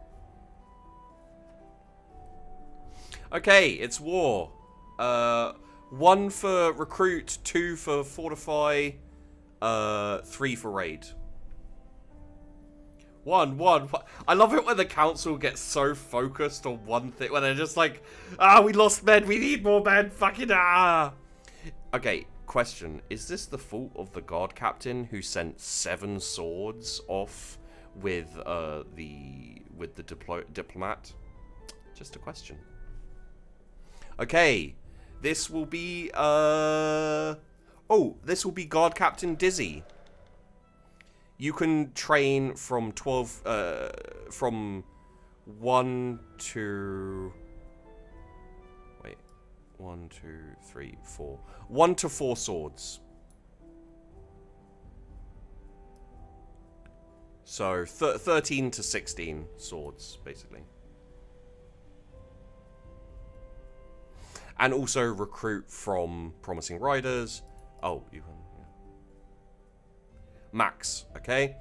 Okay, it's war. 1 for recruit, 2 for fortify, 3 for raid. One. I love it when the council gets so focused on one thing, when they're just like, ah, we lost men, we need more men, fucking ah. Okay. Question, is this the fault of the guard captain who sent 7 swords off with the diplomat? Just a question. Okay. This will be, oh, this will be Guard Captain Dizzy. You can train from 12, from 1 to... Wait. 1, 2, 3, 4. 1 to 4 swords. So, 13 to 16 swords, basically. And also recruit from Promising Riders. Oh, you can... Max, okay?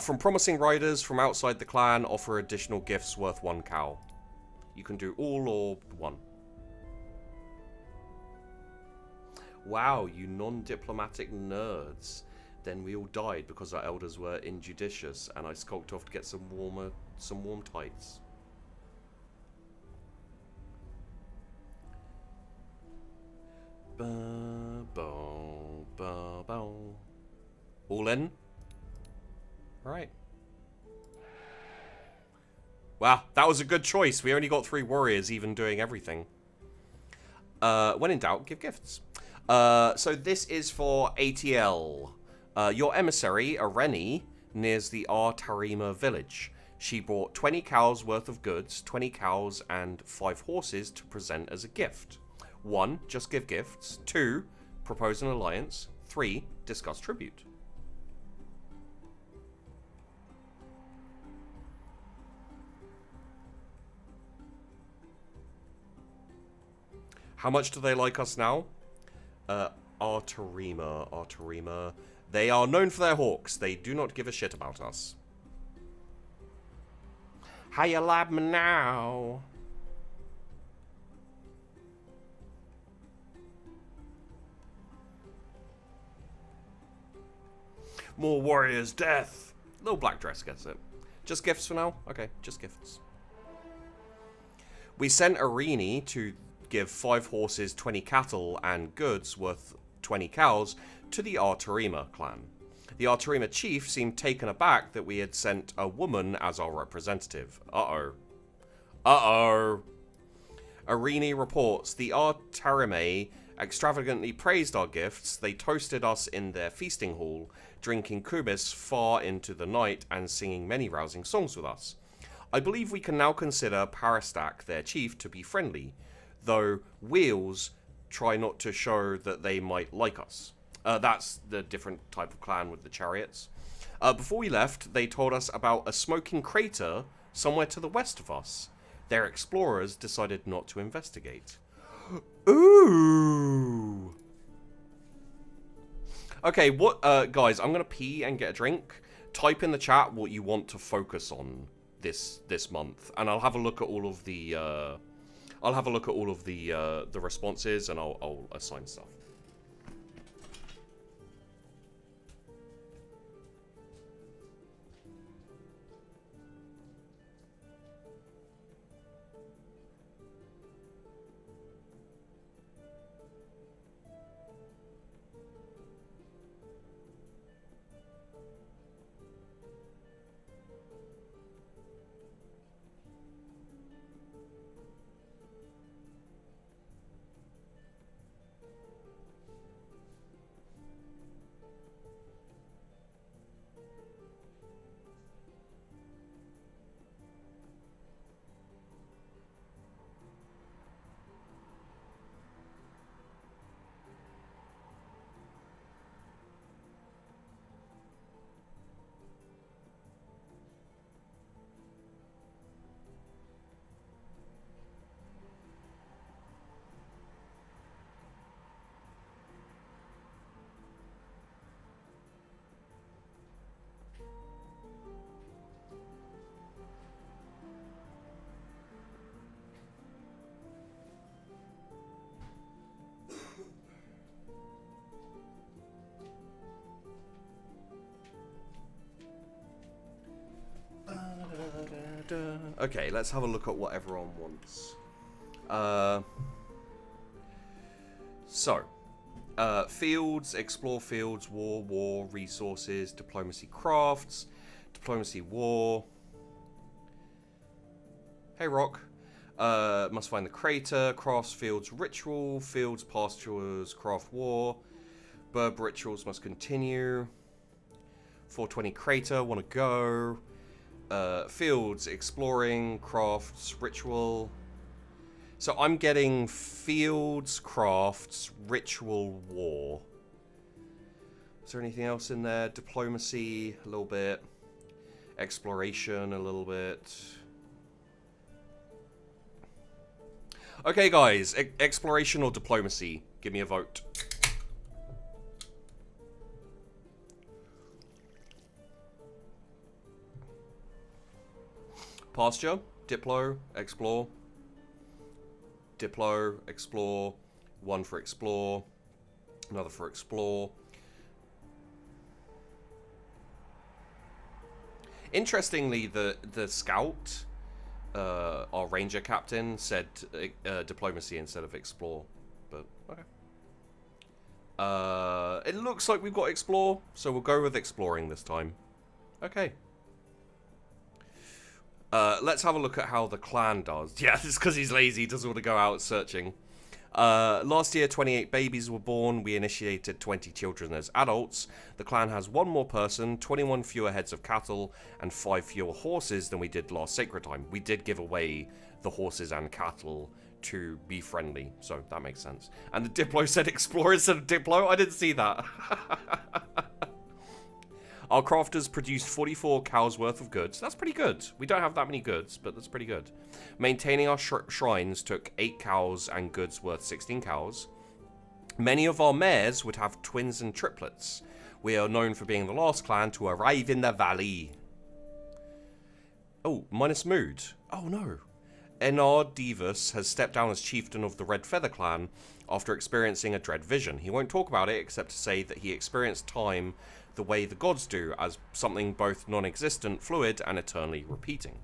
From Promising Riders, from outside the clan, offer additional gifts worth 1 cow. You can do all or 1. Wow, you non-diplomatic nerds. Then we all died because our elders were injudicious, and I skulked off to get some warm tights. Ba, ba, ba, ba. All in? Alright. Wow, that was a good choice. We only got 3 warriors even doing everything. When in doubt, give gifts. So this is for ATL. Your emissary, Areni, nears the Arterima village. She brought 20 cows worth of goods, 20 cows and 5 horses to present as a gift. 1, just give gifts. 2, propose an alliance. 3, discuss tribute. How much do they like us now? Arterima. They are known for their hawks. They do not give a shit about us. Hiya, lab now. More warriors' death. Little black dress gets it. Just gifts for now? Okay, just gifts. We sent Areni to give 5 horses, 20 cattle, and goods worth 20 cows to the Arterima clan. The Arterima chief seemed taken aback that we had sent a woman as our representative. Uh-oh. Uh-oh. Areni reports, the Arterima extravagantly praised our gifts. They toasted us in their feasting hall, drinking kubis far into the night and singing many rousing songs with us. I believe we can now consider Parastak, their chief, to be friendly, though Wheels try not to show that they might like us. That's the different type of clan with the chariots. Before we left, they told us about a smoking crater somewhere to the west of us. Their explorers decided not to investigate. Ooh! Okay, what, guys, I'm gonna pee and get a drink. Type in the chat what you want to focus on this month, and I'll have a look at all of the, the responses, and I'll assign stuff. Okay, let's have a look at what everyone wants. Fields, explore fields, war, resources, diplomacy, crafts, diplomacy, war. Hey, Rock. Must find the crater, crafts, fields, ritual, fields, pastures, craft war. Burb rituals must continue. 420 crater, want to go. Fields, exploring, crafts, ritual. So I'm getting fields, crafts, ritual, war. Is there anything else in there? Diplomacy, a little bit. Exploration, a little bit. Okay, guys. Exploration or diplomacy? Give me a vote. Pasture, diplo, explore. Diplo, explore. One for explore. Another for explore. Interestingly, the scout, our ranger captain, said diplomacy instead of explore, but okay. It looks like we've got explore, so we'll go with exploring this time. Okay. Let's have a look at how the clan does. Yeah, it's because he's lazy, doesn't want to go out searching. Last year, 28 babies were born. We initiated 20 children as adults. The clan has one more person, 21 fewer heads of cattle, and 5 fewer horses than we did last sacred time. We did give away the horses and cattle to be friendly, so that makes sense. And the diplo said explore instead of diplo? I didn't see that. Our crafters produced 44 cows worth of goods. That's pretty good. We don't have that many goods, but that's pretty good. Maintaining our shrines took 8 cows and goods worth 16 cows. Many of our mares would have twins and triplets. We are known for being the last clan to arrive in the valley. Oh, minus mood. Oh, no. Enar Divus has stepped down as chieftain of the Red Feather clan after experiencing a dread vision. He won't talk about it except to say that he experienced time the way the gods do, as something both non-existent, fluid, and eternally repeating.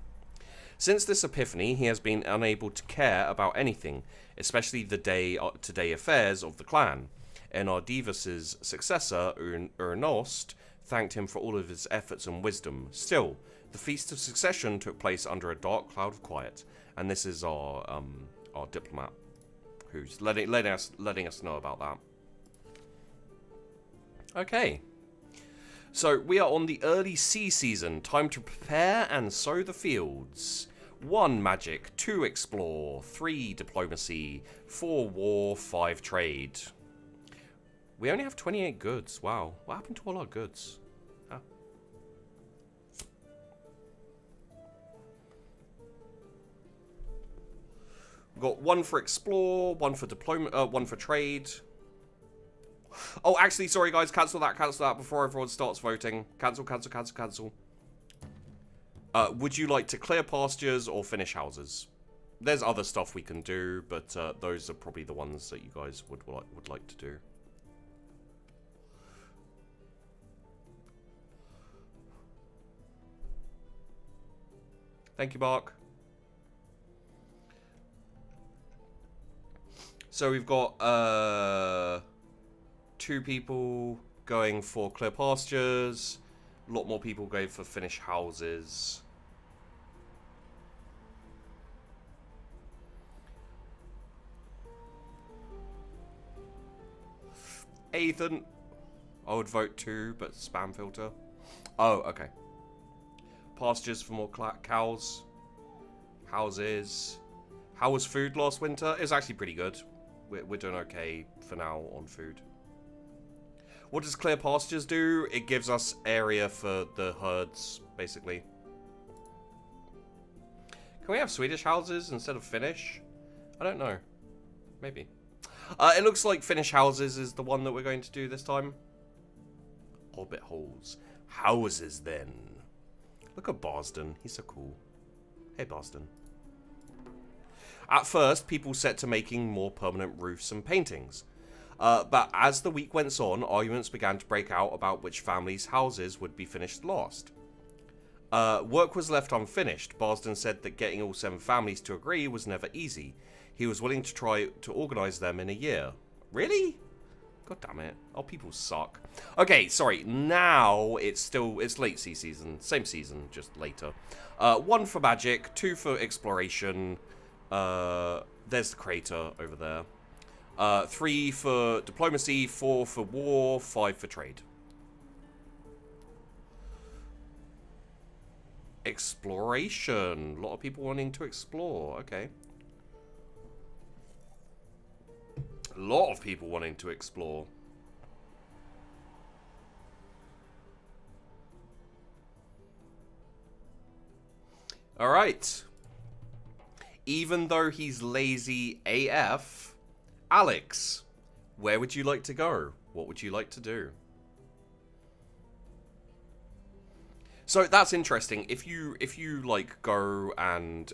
Since this epiphany, he has been unable to care about anything, especially the day-to-day affairs of the clan. Enardivus's successor, Urnost, thanked him for all of his efforts and wisdom. Still, the Feast of Succession took place under a dark cloud of quiet, and this is our diplomat who's letting us know about that. Okay. So, we are on the early sea season. Time to prepare and sow the fields. 1 magic, 2 explore, 3 diplomacy, 4 war, 5 trade. We only have 28 goods. Wow. What happened to all our goods? Huh. We've got 1 for explore, 1 for diploma, 1 for trade. Oh, actually, sorry, guys. Cancel that before everyone starts voting. Cancel. Would you like to clear pastures or finish houses? There's other stuff we can do, but those are probably the ones that you guys would like to do. Thank you, Mark. So we've got... 2 people going for clear pastures. A lot more people going for finish houses. Ethan. I would vote 2, but spam filter. Oh, okay. Pastures for more cows. Houses. How was food last winter? It was actually pretty good. We're doing okay for now on food. What does clear pastures do? It gives us area for the herds, basically. Can we have Swedish houses instead of Finnish? I don't know. Maybe. It looks like Finnish houses is the one that we're going to do this time. Orbit holes. Houses, then. Look at Barsden. He's so cool. Hey, Barsden. At first, people set to making more permanent roofs and paintings. But as the week went on, arguments began to break out about which families' houses would be finished last. Work was left unfinished. Barsden said that getting all 7 families to agree was never easy. He was willing to try to organise them in a year. Really? God damn it. Our people suck. Okay, sorry. Now it's late sea season. Same season, just later. 1 for magic, 2 for exploration, There's the crater over there. 3 for diplomacy, 4 for war, 5 for trade. Exploration. A lot of people wanting to explore. Okay. A lot of people wanting to explore. Alright. Even though he's lazy AF, Alex, where would you like to go? What would you like to do? So that's interesting. If you like go and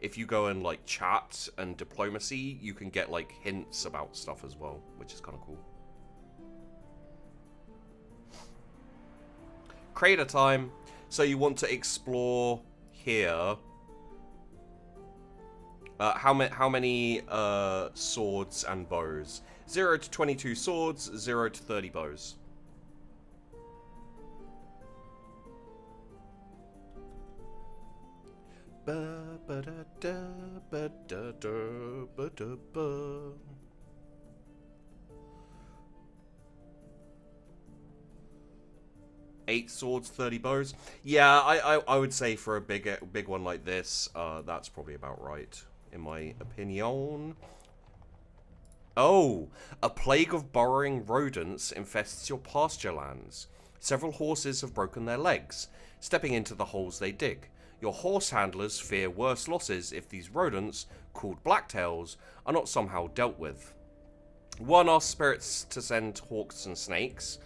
if you go and like chat and diplomacy, you can get like hints about stuff as well, which is kind of cool. Crater time. So you want to explore here. How many swords and bows? 0 to 22 swords, 0 to 30 bows. Eight swords, 30 bows. Yeah, I would say for a big one like this, that's probably about right, in my opinion. Oh, a plague of burrowing rodents infests your pasture lands. Several horses have broken their legs, stepping into the holes they dig. Your horse handlers fear worse losses if these rodents, called blacktails, are not somehow dealt with. 1. Ask spirits to send hawks and snakes.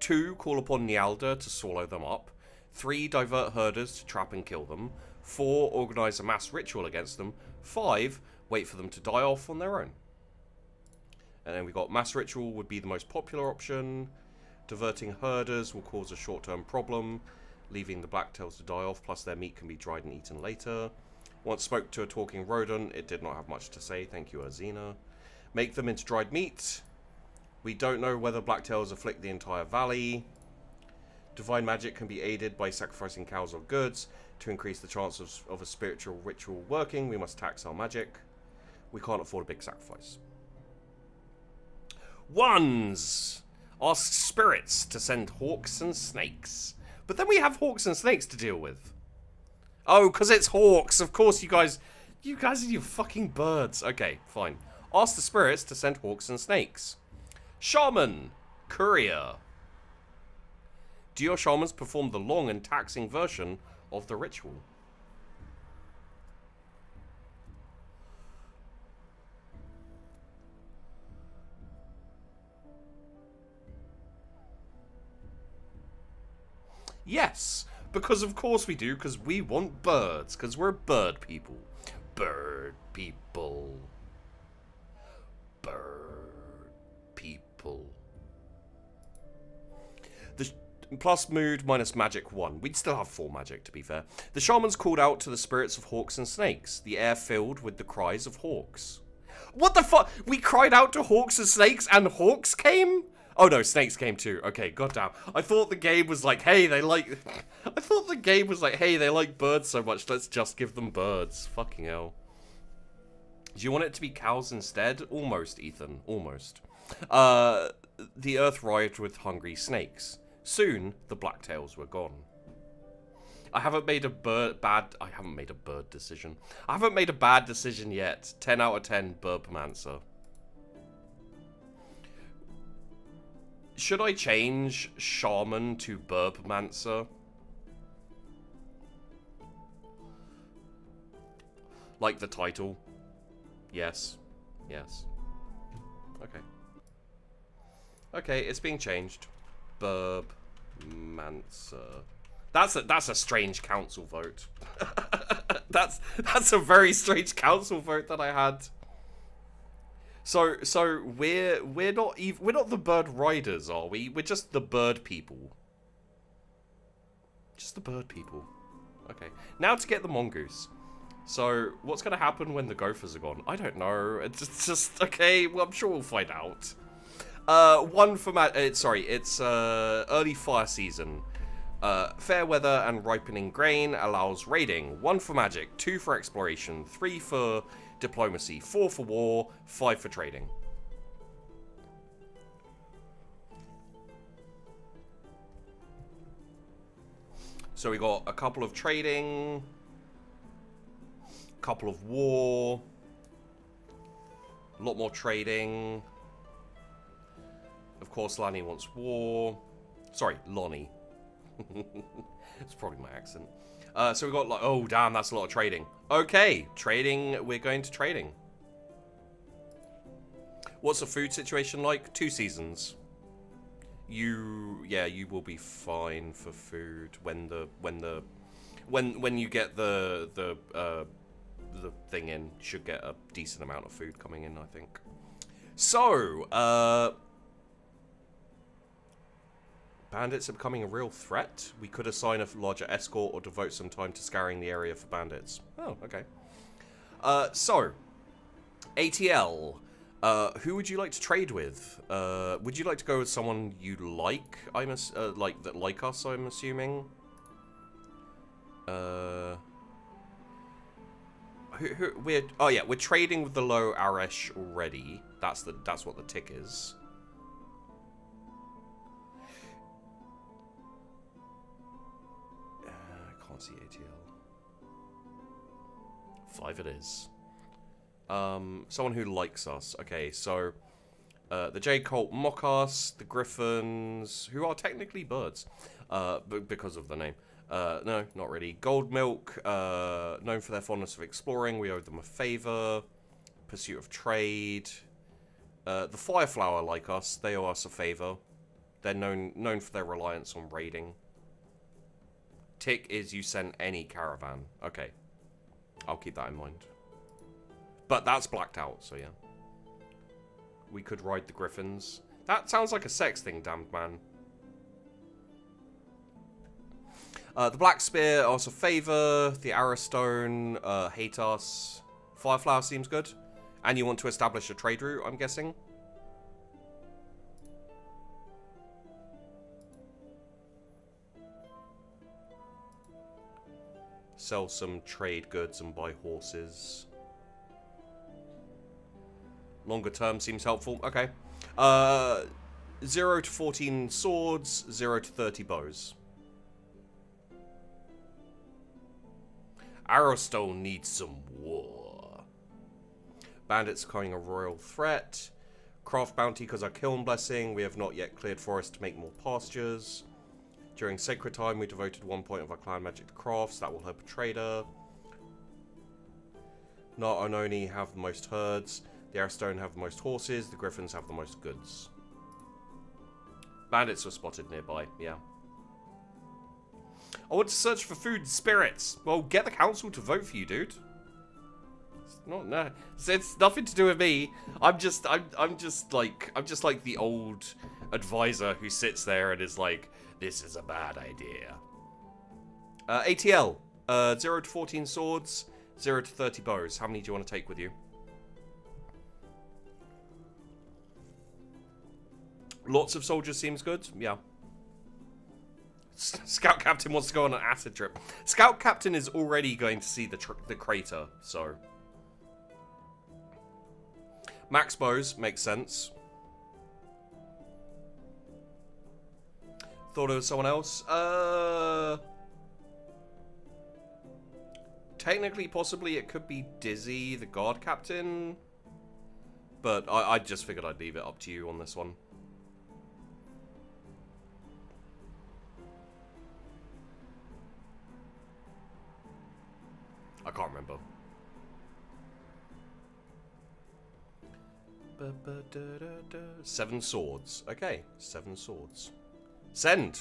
2. Call upon Nyalda to swallow them up. 3. Divert herders to trap and kill them. 4. Organise a mass ritual against them. 5. Wait for them to die off on their own. And then we got mass ritual would be the most popular option. Diverting herders will cause a short-term problem, leaving the blacktails to die off, plus their meat can be dried and eaten later. Once spoke to a talking rodent, it did not have much to say. Thank you, Azina. Make them into dried meat. We don't know whether blacktails afflict the entire valley. Divine magic can be aided by sacrificing cows or goods. To increase the chance of a spiritual ritual working, we must tax our magic. We can't afford a big sacrifice. 1s! Ask spirits to send hawks and snakes. But then we have hawks and snakes to deal with. Oh, because it's hawks. Of course, you guys are your fucking birds. Okay, fine. Ask the spirits to send hawks and snakes. Shaman. Courier. Do your shamans perform the long and taxing version of the ritual? Yes, because of course we do, because we want birds, because we're bird people. Bird people. Bird people. The plus mood minus magic 1. We'd still have 4 magic, to be fair. The shamans called out to the spirits of hawks and snakes. The air filled with the cries of hawks. What the fuck? We cried out to hawks and snakes and hawks came? Oh no, snakes came too. Okay, goddamn. I thought the game was like, hey, they like... I thought the game was like, hey, they like birds so much, let's just give them birds. Fucking hell. Do you want it to be cows instead? Almost, Ethan. Almost. The earth rioted with hungry snakes. Soon, the blacktails were gone. I haven't made a bird decision. I haven't made a bad decision yet. 10 out of 10, Burpmancer. Should I change Shaman to Burbmancer? Like the title? Yes. Yes. Okay. Okay, it's being changed. Burbmancer. That's a strange council vote. that's a very strange council vote that I had. So we're not the bird riders, are we? We're just the bird people. Just the bird people. Okay. Now to get the mongoose. So what's gonna happen when the gophers are gone? I don't know. It's just okay. Well, I'm sure we'll find out. One for early fire season. Fair weather and ripening grain allows raiding. 1 for magic, 2 for exploration, 3 for diplomacy, 4 for war, 5 for trading. So we got a couple of trading, couple of war, a lot more trading. Of course, Lanny wants war. Sorry, Lonnie. It's probably my accent. So we got like, oh damn, that's a lot of trading. Okay, trading. We're going to trading. What's the food situation like? 2 seasons. You will be fine for food when you get the thing in. You should get a decent amount of food coming in, I think. So bandits are becoming a real threat. We could assign a larger escort or devote some time to scouring the area for bandits. Oh, okay. So ATL. Who would you like to trade with? Would you like to go with someone you like? Like us, I'm assuming. We're trading with the Lo'Arishi already. That's what the tick is. I can't see ATL. 5 it is. Someone who likes us. Okay, so the Jade Cult mock us, the Griffins, who are technically birds, because of the name. No, not really. Gold Milk, known for their fondness of exploring, we owe them a favor. Pursuit of trade. The Fireflower like us, they owe us a favor. They're known for their reliance on raiding. Tick is you send any caravan. Okay, I'll keep that in mind. But that's blacked out, so yeah. We could ride the Griffins. That sounds like a sex thing, damned man. The Black Spear, also favor. The Arrowstone, hate us. Fireflower seems good. And you want to establish a trade route, I'm guessing? Sell some trade goods and buy horses. Longer term seems helpful. Okay. 0 to 14 swords, 0 to 30 bows. Arrowstone needs some war. Bandits becoming a royal threat. Craft bounty because our kiln blessing. We have not yet cleared forest to make more pastures. During sacred time, we devoted 1 point of our clan magic to crafts. That will help a trader. Not only have the most herds. The Arrowstone have the most horses. The Griffins have the most goods. Bandits were spotted nearby. Yeah. I want to search for food and spirits. Well, get the council to vote for you, dude. It's not no. It's nothing to do with me. I'm just like the old advisor who sits there and is like, this is a bad idea. ATL. 0 to 14 swords. 0 to 30 bows. How many do you want to take with you? Lots of soldiers seems good. Yeah. Scout Captain wants to go on an acid trip. Scout Captain is already going to see the crater, so. Max bows makes sense. Thought it was someone else. Technically, possibly, it could be Dizzy, the guard captain. But I just figured I'd leave it up to you on this one. I can't remember. Seven swords. Okay, 7 swords. Send.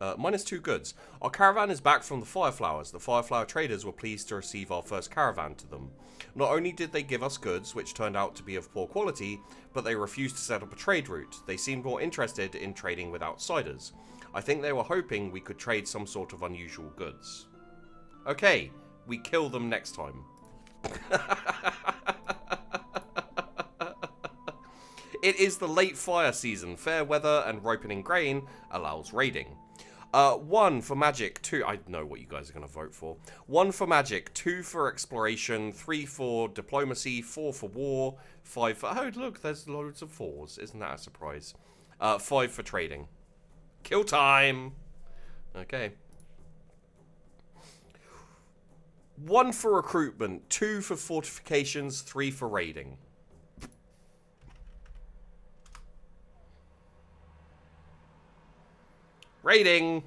-2 goods. Our caravan is back from the Fireflowers. The Fireflower traders were pleased to receive our first caravan to them. Not only did they give us goods, which turned out to be of poor quality, but they refused to set up a trade route. They seemed more interested in trading with outsiders. I think they were hoping we could trade some sort of unusual goods. Okay, we kill them next time. It is the late fire season. Fair weather and ripening grain allows raiding. One for magic, two... I know what you guys are going to vote for. One for magic, two for exploration, three for diplomacy, four for war, five for... Oh, look, there's loads of fours. Isn't that a surprise? Five for trading. Kill time! Okay. One for recruitment, two for fortifications, three for raiding. Raiding!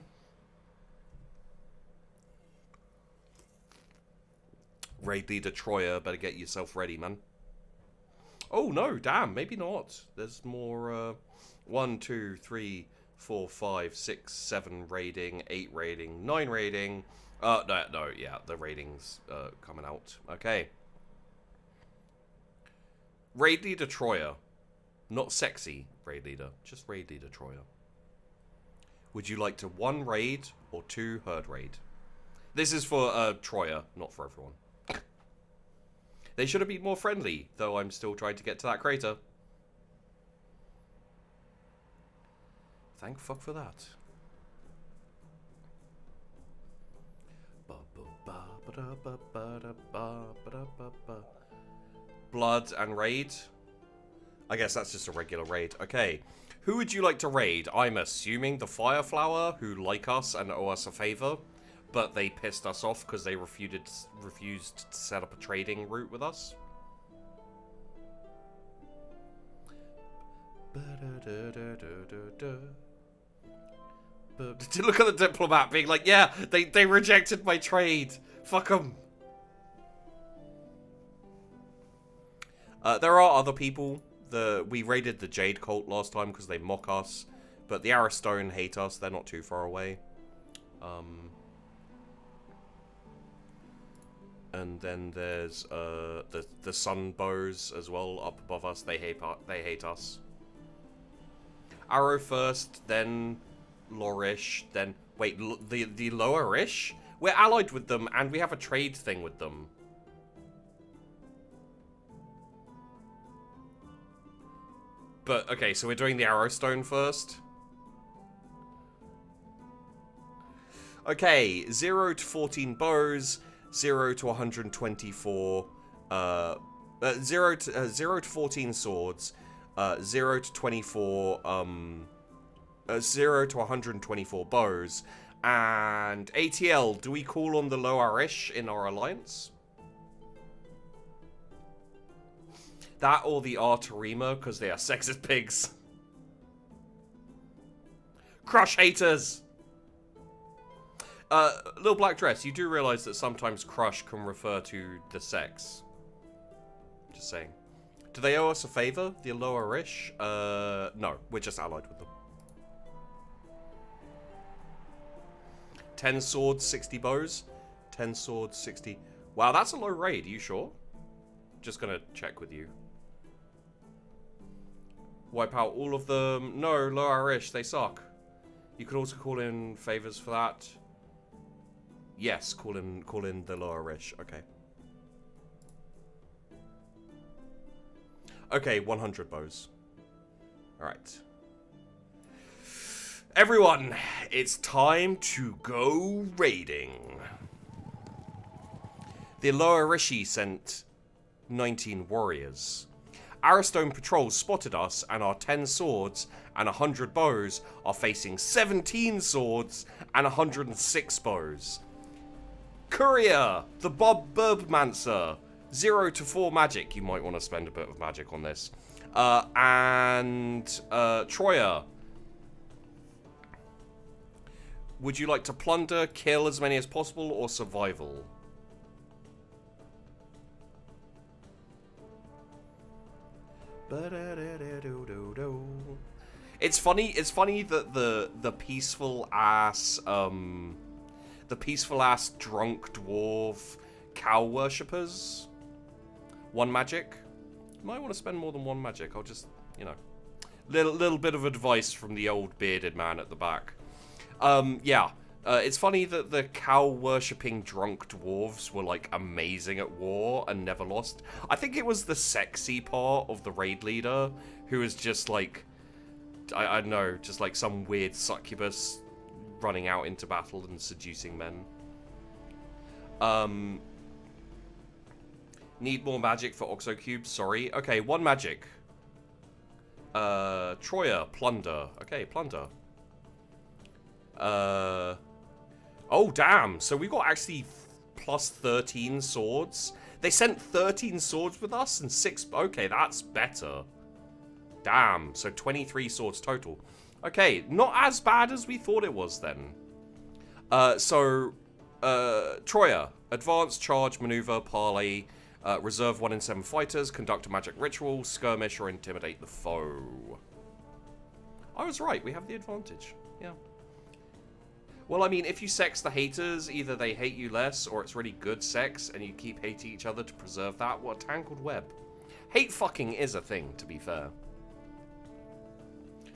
Raid leader Troya, better get yourself ready, man. Oh no, damn, maybe not. There's more, 1, 2, 3, 4, 5, 6, 7 raiding, 8 raiding, 9 raiding. Yeah, the raiding's coming out. Okay. Raid leader Troya. Not sexy raid leader, just raid leader Troya. Would you like to 1 raid or 2 herd raid? This is for Troya, not for everyone. They should have been more friendly, though I'm still trying to get to that crater. Thank fuck for that. Blood and raid? I guess that's just a regular raid. Okay. Who would you like to raid? I'm assuming the Fireflower, who like us and owe us a favor, but they pissed us off because they refused to set up a trading route with us. Look at the diplomat being like, yeah, they rejected my trade. Fuck them. There are other people. We raided the Jade Cult last time because they mock us, but the Arrowstone hate us. They're not too far away. And then there's the Sun Bows as well up above us. They hate us. Arrow first, then Lo'Arishi, then wait, the Lo'Arishi? We're allied with them, and we have a trade thing with them. But, okay, so we're doing the Arrowstone first. Okay, 0 to 14 bows, 0 to 124, 0 to 14 swords, 0 to 24, 0 to 124 bows, and ATL, do we call on the Lo'Arishi in our alliance? That or the Arterima, because they are sexist pigs. Crush haters! Little Black Dress, you do realise that sometimes crush can refer to the sex. Just saying. Do they owe us a favour, the Lo'Arishi? No, we're just allied with them. 10 swords, 60 bows. 10 swords, 60... Wow, that's a low raid, are you sure? Just gonna check with you. Wipe out all of them. No, Lo'Arishi, they suck. You could also call in favors for that. Yes, call in the Lo'Arishi. Okay. Okay, 100 bows. All right. Everyone, it's time to go raiding. The Lo'Arishi sent 19 warriors. Arrowstone patrols spotted us, and our 10 swords and 100 bows are facing 17 swords and 106 bows. Courier, the Bob Burbmancer, 0 to 4 magic. You might want to spend a bit of magic on this. Troya, would you like to plunder, kill as many as possible, or survival? It's funny that the peaceful ass drunk dwarf cow worshippers. 1 magic. Might want to spend more than 1 magic. I'll just, you know, little bit of advice from the old bearded man at the back. It's funny that the cow-worshipping drunk dwarves were, like, amazing at war and never lost. I think it was the sexy part of the raid leader who was just, like, I don't know, just, like, some weird succubus running out into battle and seducing men. Need more magic for Oxo Cubes, sorry. Okay, one magic. Troya, plunder. Okay, plunder. Oh, damn. So we got actually plus 13 swords. They sent 13 swords with us and 6... Okay, that's better. Damn. So 23 swords total. Okay, not as bad as we thought it was then. Troya, advanced charge, maneuver, parley, reserve 1 in 7 fighters, conduct a magic ritual, skirmish, or intimidate the foe. I was right, we have the advantage. Yeah. Well, I mean, if you sex the haters, either they hate you less, or it's really good sex, and you keep hating each other to preserve that. What a tangled web. Hate fucking is a thing, to be fair.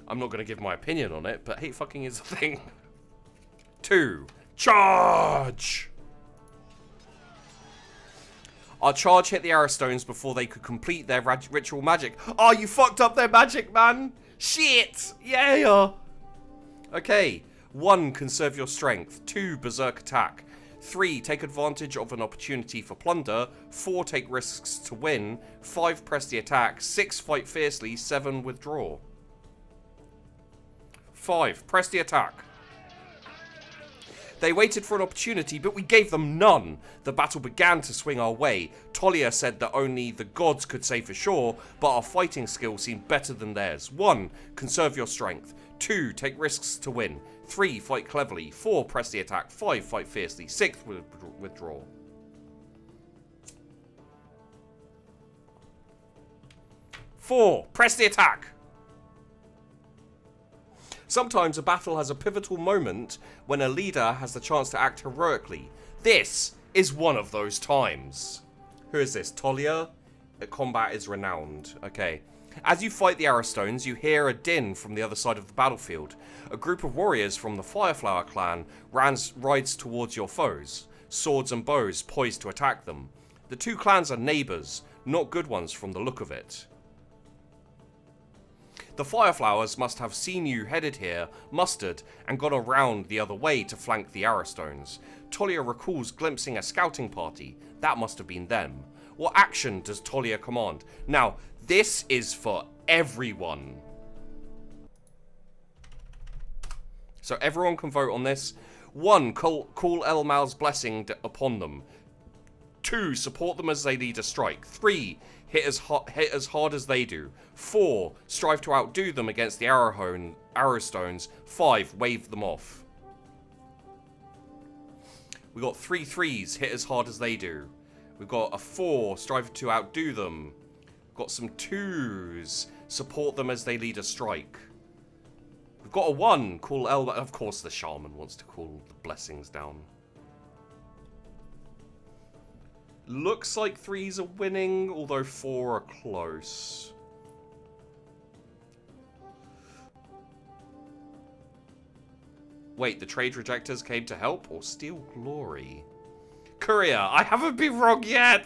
I'm not going to give my opinion on it, but hate fucking is a thing. 2. Charge! Our charge hit the Arrowstones before they could complete their ritual magic. Oh, you fucked up their magic, man! Shit! Yeah! Okay. 1, conserve your strength. 2, berserk attack. 3, take advantage of an opportunity for plunder. 4, take risks to win. 5, press the attack. 6, fight fiercely. 7, withdraw. 5, press the attack. They waited for an opportunity, but we gave them none. The battle began to swing our way. Tolia said that only the gods could say for sure, but our fighting skill seemed better than theirs. 1, conserve your strength. 2, take risks to win. 3, fight cleverly. 4, press the attack. 5, fight fiercely. 6, withdraw. Press the attack. Sometimes a battle has a pivotal moment when a leader has the chance to act heroically. This is one of those times. Who is this? Tolia? The combat is renowned. Okay. As you fight the Arrowstones, you hear a din from the other side of the battlefield. A group of warriors from the Fireflower clan rides towards your foes, swords and bows poised to attack them. The two clans are neighbours, not good ones from the look of it. The Fireflowers must have seen you headed here, mustered, and gone around the other way to flank the Arrowstones. Tolia recalls glimpsing a scouting party. That must have been them. What action does Tolia command? Now, this is for everyone. So everyone can vote on this. 1, call Elmal's blessing upon them. 2, support them as they lead a strike. 3, hit as hard as they do. 4, strive to outdo them against the Arrowstones. 5, wave them off. We got 3 threes, hit as hard as they do. We've got a 4, strive to outdo them. We've got some 2s, support them as they lead a strike. We've got a 1, call Elma. Of course the shaman wants to call the blessings down. Looks like 3s are winning, although 4 are close. Wait, the trade rejectors came to help or steal glory? Courier, I haven't been wrong yet!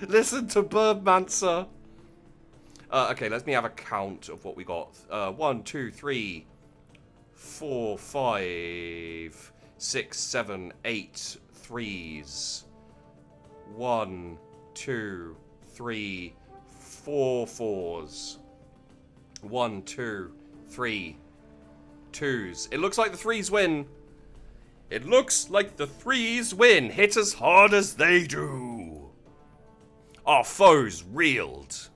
Listen to Birdmancer. Okay, let me have a count of what we got. 1, 2, 3, 4, 5, 6, 7, 8 threes. 1, 2, 3, 4 fours. 1, 2, 3, 2s. It looks like the 3s win. It looks like the 3s win. Hit as hard as they do. Our foes reeled.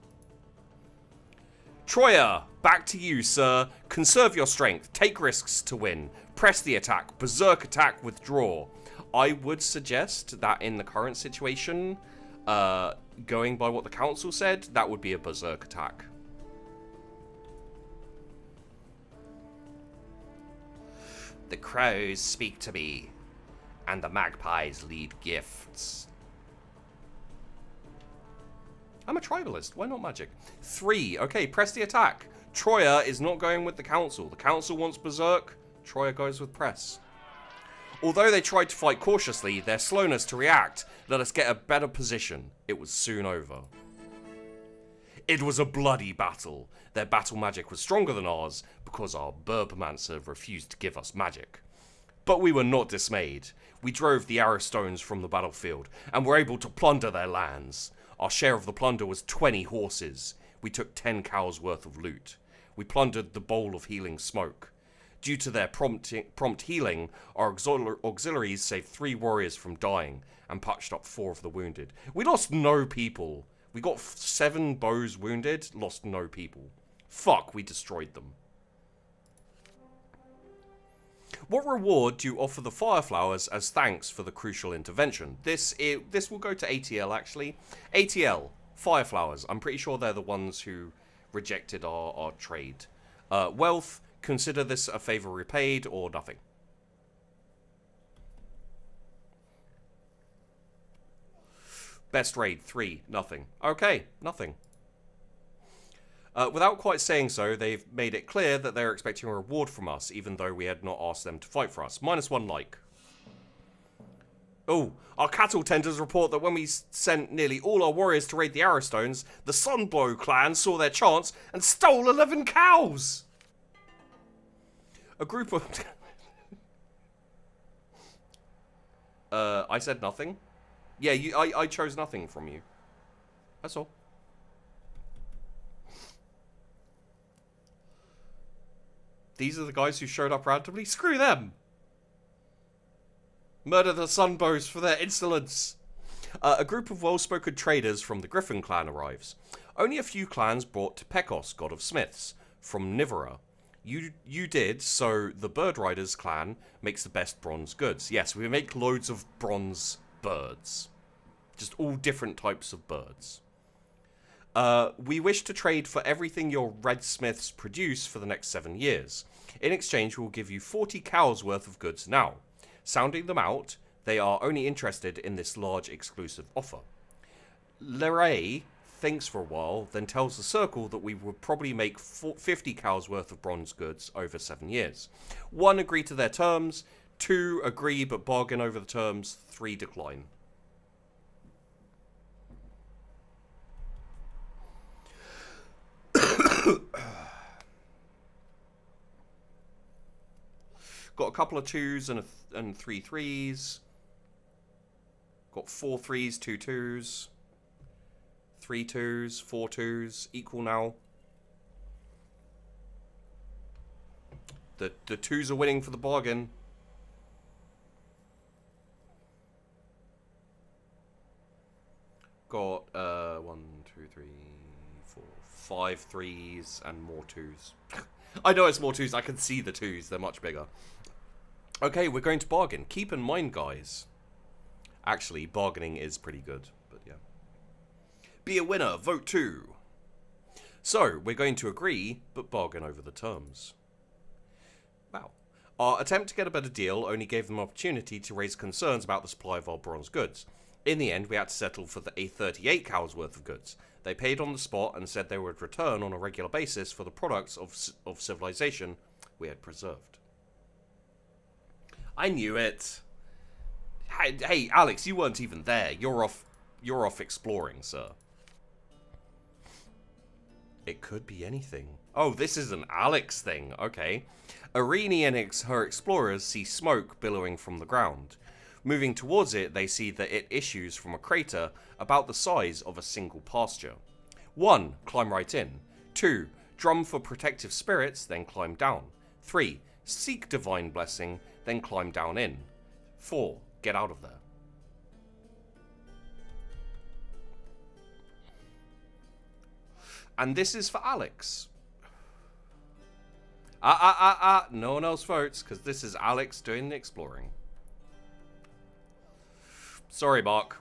Troya, back to you, sir. Conserve your strength. Take risks to win. Press the attack. Berserk attack. Withdraw. I would suggest that in the current situation, going by what the council said, that would be a berserk attack. The crows speak to me, and the magpies lead gifts. I'm a tribalist, why not magic? 3, okay, press the attack. Troya is not going with the council. The council wants berserk, Troya goes with press. Although they tried to fight cautiously, their slowness to react let us get a better position. It was soon over. It was a bloody battle. Their battle magic was stronger than ours because our Burbomancer refused to give us magic. But we were not dismayed. We drove the Arrowstones from the battlefield, and were able to plunder their lands. Our share of the plunder was 20 horses. We took 10 cows worth of loot. We plundered the Bowl of Healing Smoke. Due to their prompt healing, our auxiliaries saved 3 warriors from dying, and patched up 4 of the wounded. We lost no people. We got 7 bows wounded, lost no people. Fuck, we destroyed them. What reward do you offer the Fireflowers as thanks for the crucial intervention? This will go to ATL, actually. ATL, Fireflowers. I'm pretty sure they're the ones who rejected our trade. Wealth, consider this a favor repaid or nothing. Best raid, 3, nothing. Okay, nothing. Without quite saying so, they've made it clear that they're expecting a reward from us, even though we had not asked them to fight for us. -1 like. Oh, our cattle tenders report that when we sent nearly all our warriors to raid the Arrowstones, the Sunbow clan saw their chance and stole 11 cows! A group of... I said nothing. Yeah, I chose nothing from you. That's all. These are the guys who showed up randomly? Screw them! Murder the Sunbows for their insolence! A group of well-spoken traders from the Griffin clan arrives. Only a few clans brought Tepecos, God of Smiths, from Nivora. You did, so the Bird Riders clan makes the best bronze goods. Yes, we make loads of bronze birds. Just all different types of birds. We wish to trade for everything your redsmiths produce for the next 7 years. In exchange, we'll give you 40 cows worth of goods now. Sounding them out, they are only interested in this large exclusive offer. Leray thinks for a while, then tells the circle that we would probably make 50 cows worth of bronze goods over 7 years. 1, agree to their terms. 2, agree but bargain over the terms. 3, decline. Got a couple of 2s and 3 3s. Got 4 3s, 2 2s. 3 2s, 4 2s. Equal now. The 2s are winning for the bargain. Got 1, 2, 3, 4, 5 3s and more 2s. I know it's more 2s. I can see the 2s. They're much bigger. Okay, we're going to bargain. Keep in mind, guys. Actually, bargaining is pretty good, but yeah. Be a winner. Vote 2. So, we're going to agree, but bargain over the terms. Wow. Our attempt to get a better deal only gave them opportunity to raise concerns about the supply of our bronze goods. In the end, we had to settle for the 38 cows worth of goods. They paid on the spot and said they would return on a regular basis for the products of civilization we had preserved. I knew it. Hey, Alex, you weren't even there. You're off exploring, sir. It could be anything. Oh, this is an Alex thing. Okay. Areni and her explorers see smoke billowing from the ground. Moving towards it, they see that it issues from a crater about the size of a single pasture. 1, climb right in. 2, drum for protective spirits, then climb down. 3, seek divine blessing, then climb down in. 4, get out of there. And this is for Alex. No one else votes, because this is Alex doing the exploring. Sorry, Mark.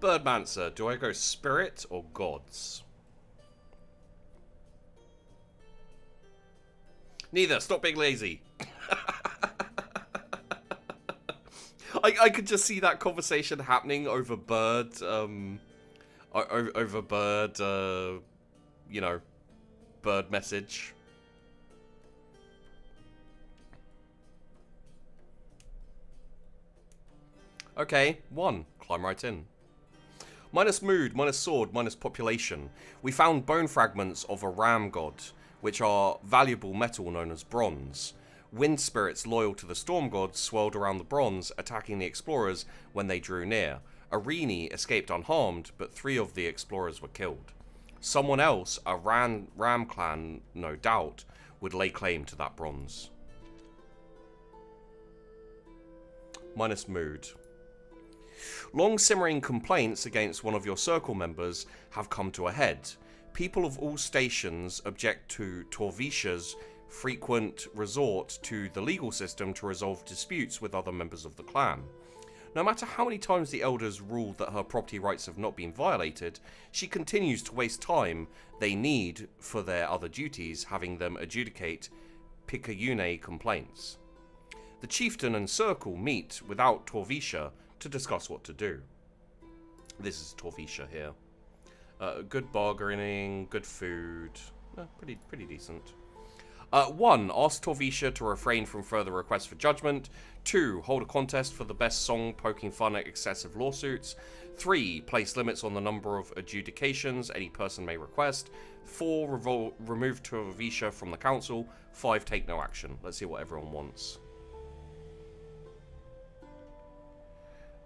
Birdmancer, do I go spirit or gods? Neither, stop being lazy. I could just see that conversation happening over bird, bird message. Okay, one. Climb right in. Minus mood, minus sword, minus population. We found bone fragments of a ram god, which are valuable metal known as bronze. Wind spirits loyal to the storm gods swirled around the bronze, attacking the explorers when they drew near. Areni escaped unharmed, but 3 of the explorers were killed. Someone else, a ram clan, no doubt, would lay claim to that bronze. Minus mood. Long simmering complaints against one of your circle members have come to a head. People of all stations object to Torvisha's frequent resort to the legal system to resolve disputes with other members of the clan. No matter how many times the elders ruled that her property rights have not been violated, she continues to waste time they need for their other duties, having them adjudicate Picayune complaints. The chieftain and circle meet without Torvisha to discuss what to do. This is Torvisha here. Good bargaining, good food, pretty decent. 1. Ask Torvisha to refrain from further requests for judgment. 2. Hold a contest for the best song, poking fun at excessive lawsuits. 3. Place limits on the number of adjudications any person may request. 4. Remove Torvisha from the council. 5. Take no action. Let's see what everyone wants.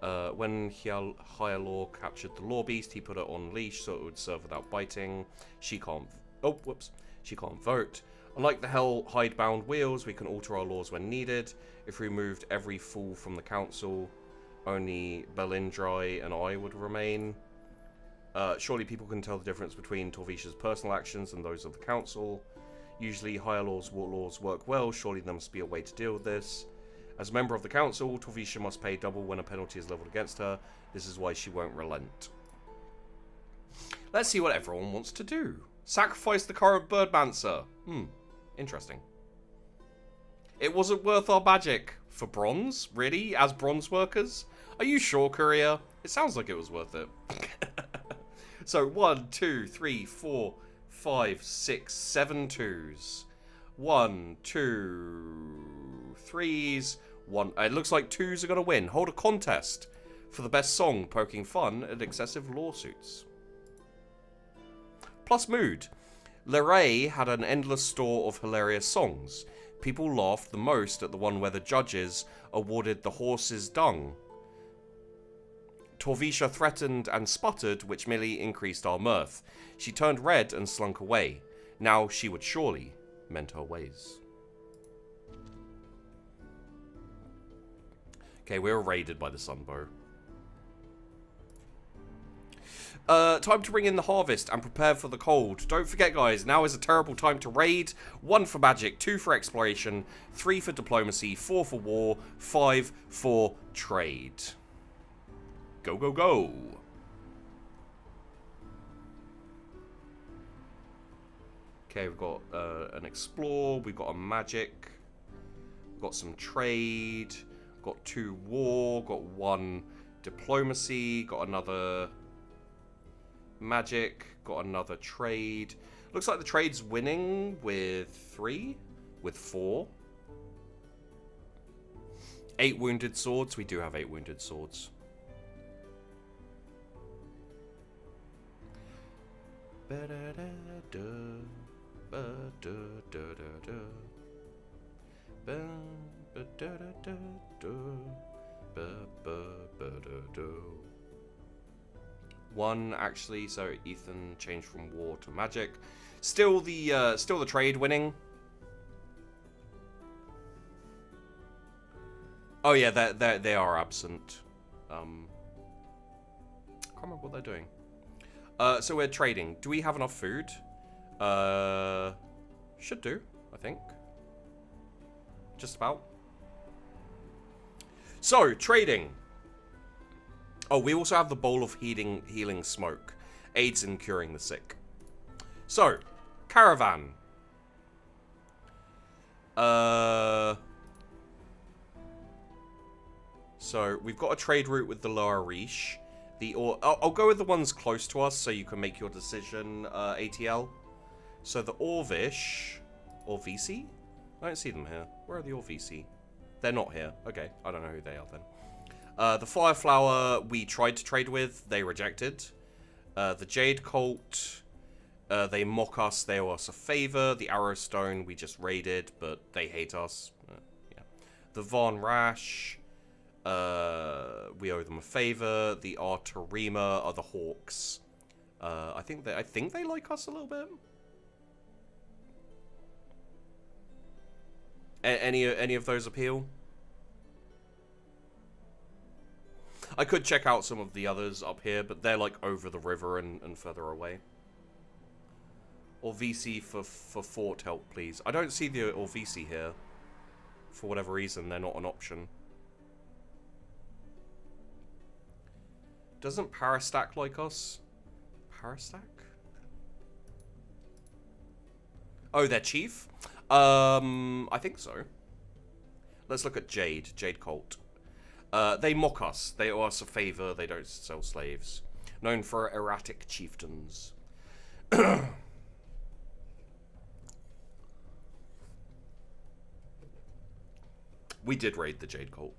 When Hyalor captured the law beast, he put it on leash so it would serve without biting. She can't vote. Unlike the hidebound wheels, we can alter our laws when needed. If we removed every fool from the council, only Belindrai and I would remain. Surely people can tell the difference between Torvisha's personal actions and those of the council. Usually higher laws work well, surely there must be a way to deal with this. As a member of the council, Torvisha must pay double when a penalty is leveled against her. This is why she won't relent. Let's see what everyone wants to do. Sacrifice the current Birdmancer. Interesting. It wasn't worth our magic. For bronze? Really? As bronze workers? Are you sure, Courier? It sounds like it was worth it. So, 1, 2, 3, 4, 5, 6, 7 twos. 1, 2, threes. 1. It looks like twos are going to win. Hold a contest for the best song, poking fun at excessive lawsuits. Plus mood. Leray had an endless store of hilarious songs. People laughed the most at the one where the judges awarded the horse's dung. Torvisha threatened and sputtered, which merely increased our mirth. She turned red and slunk away. Now she would surely mend her ways. Okay, we were raided by the Sunbow. Time to bring in the harvest and prepare for the cold. Don't forget, guys, now is a terrible time to raid. 1 for magic, 2 for exploration, 3 for diplomacy, 4 for war, 5 for trade. Go, go, go. Okay, we've got an explore, we've got a magic, we've got some trade, got 2 war, got 1 diplomacy, got another magic, got another trade. Looks like the trade's winning with 3, with 4. 8 wounded swords. We do have 8 wounded swords. One actually, so Ethan changed from war to magic. Still the trade winning. Oh yeah, they are absent. I can't remember what they're doing. So we're trading. Do we have enough food? Should do, I think. Just about. So trading. Oh, we also have the bowl of healing smoke. Aids in curing the sick. So, caravan. So, we've got a trade route with the Lo'Arishi. I'll go with the ones close to us so you can make your decision, ATL. So, the Orvisi? I don't see them here. Where are the Orvisi? They're not here. Okay, I don't know who they are then. The Fireflower we tried to trade with, they rejected. The Jade Cult, they mock us, they owe us a favor. The Arrowstone we just raided, but they hate us. Yeah. The Von Rash, we owe them a favor. The Arterima are the Hawks. I think they like us a little bit. Any of those appeal? I could check out some of the others up here, but they're like over the river and further away. Orvisi for fort help, please. I don't see the Orvisi here. For whatever reason, they're not an option. Doesn't Parastak like us? Parastak? Oh, their chief? I think so. Let's look at Jade. Jade Cult. They mock us. They owe us a favor. They don't sell slaves. Known for erratic chieftains. We did raid the Jade Cult.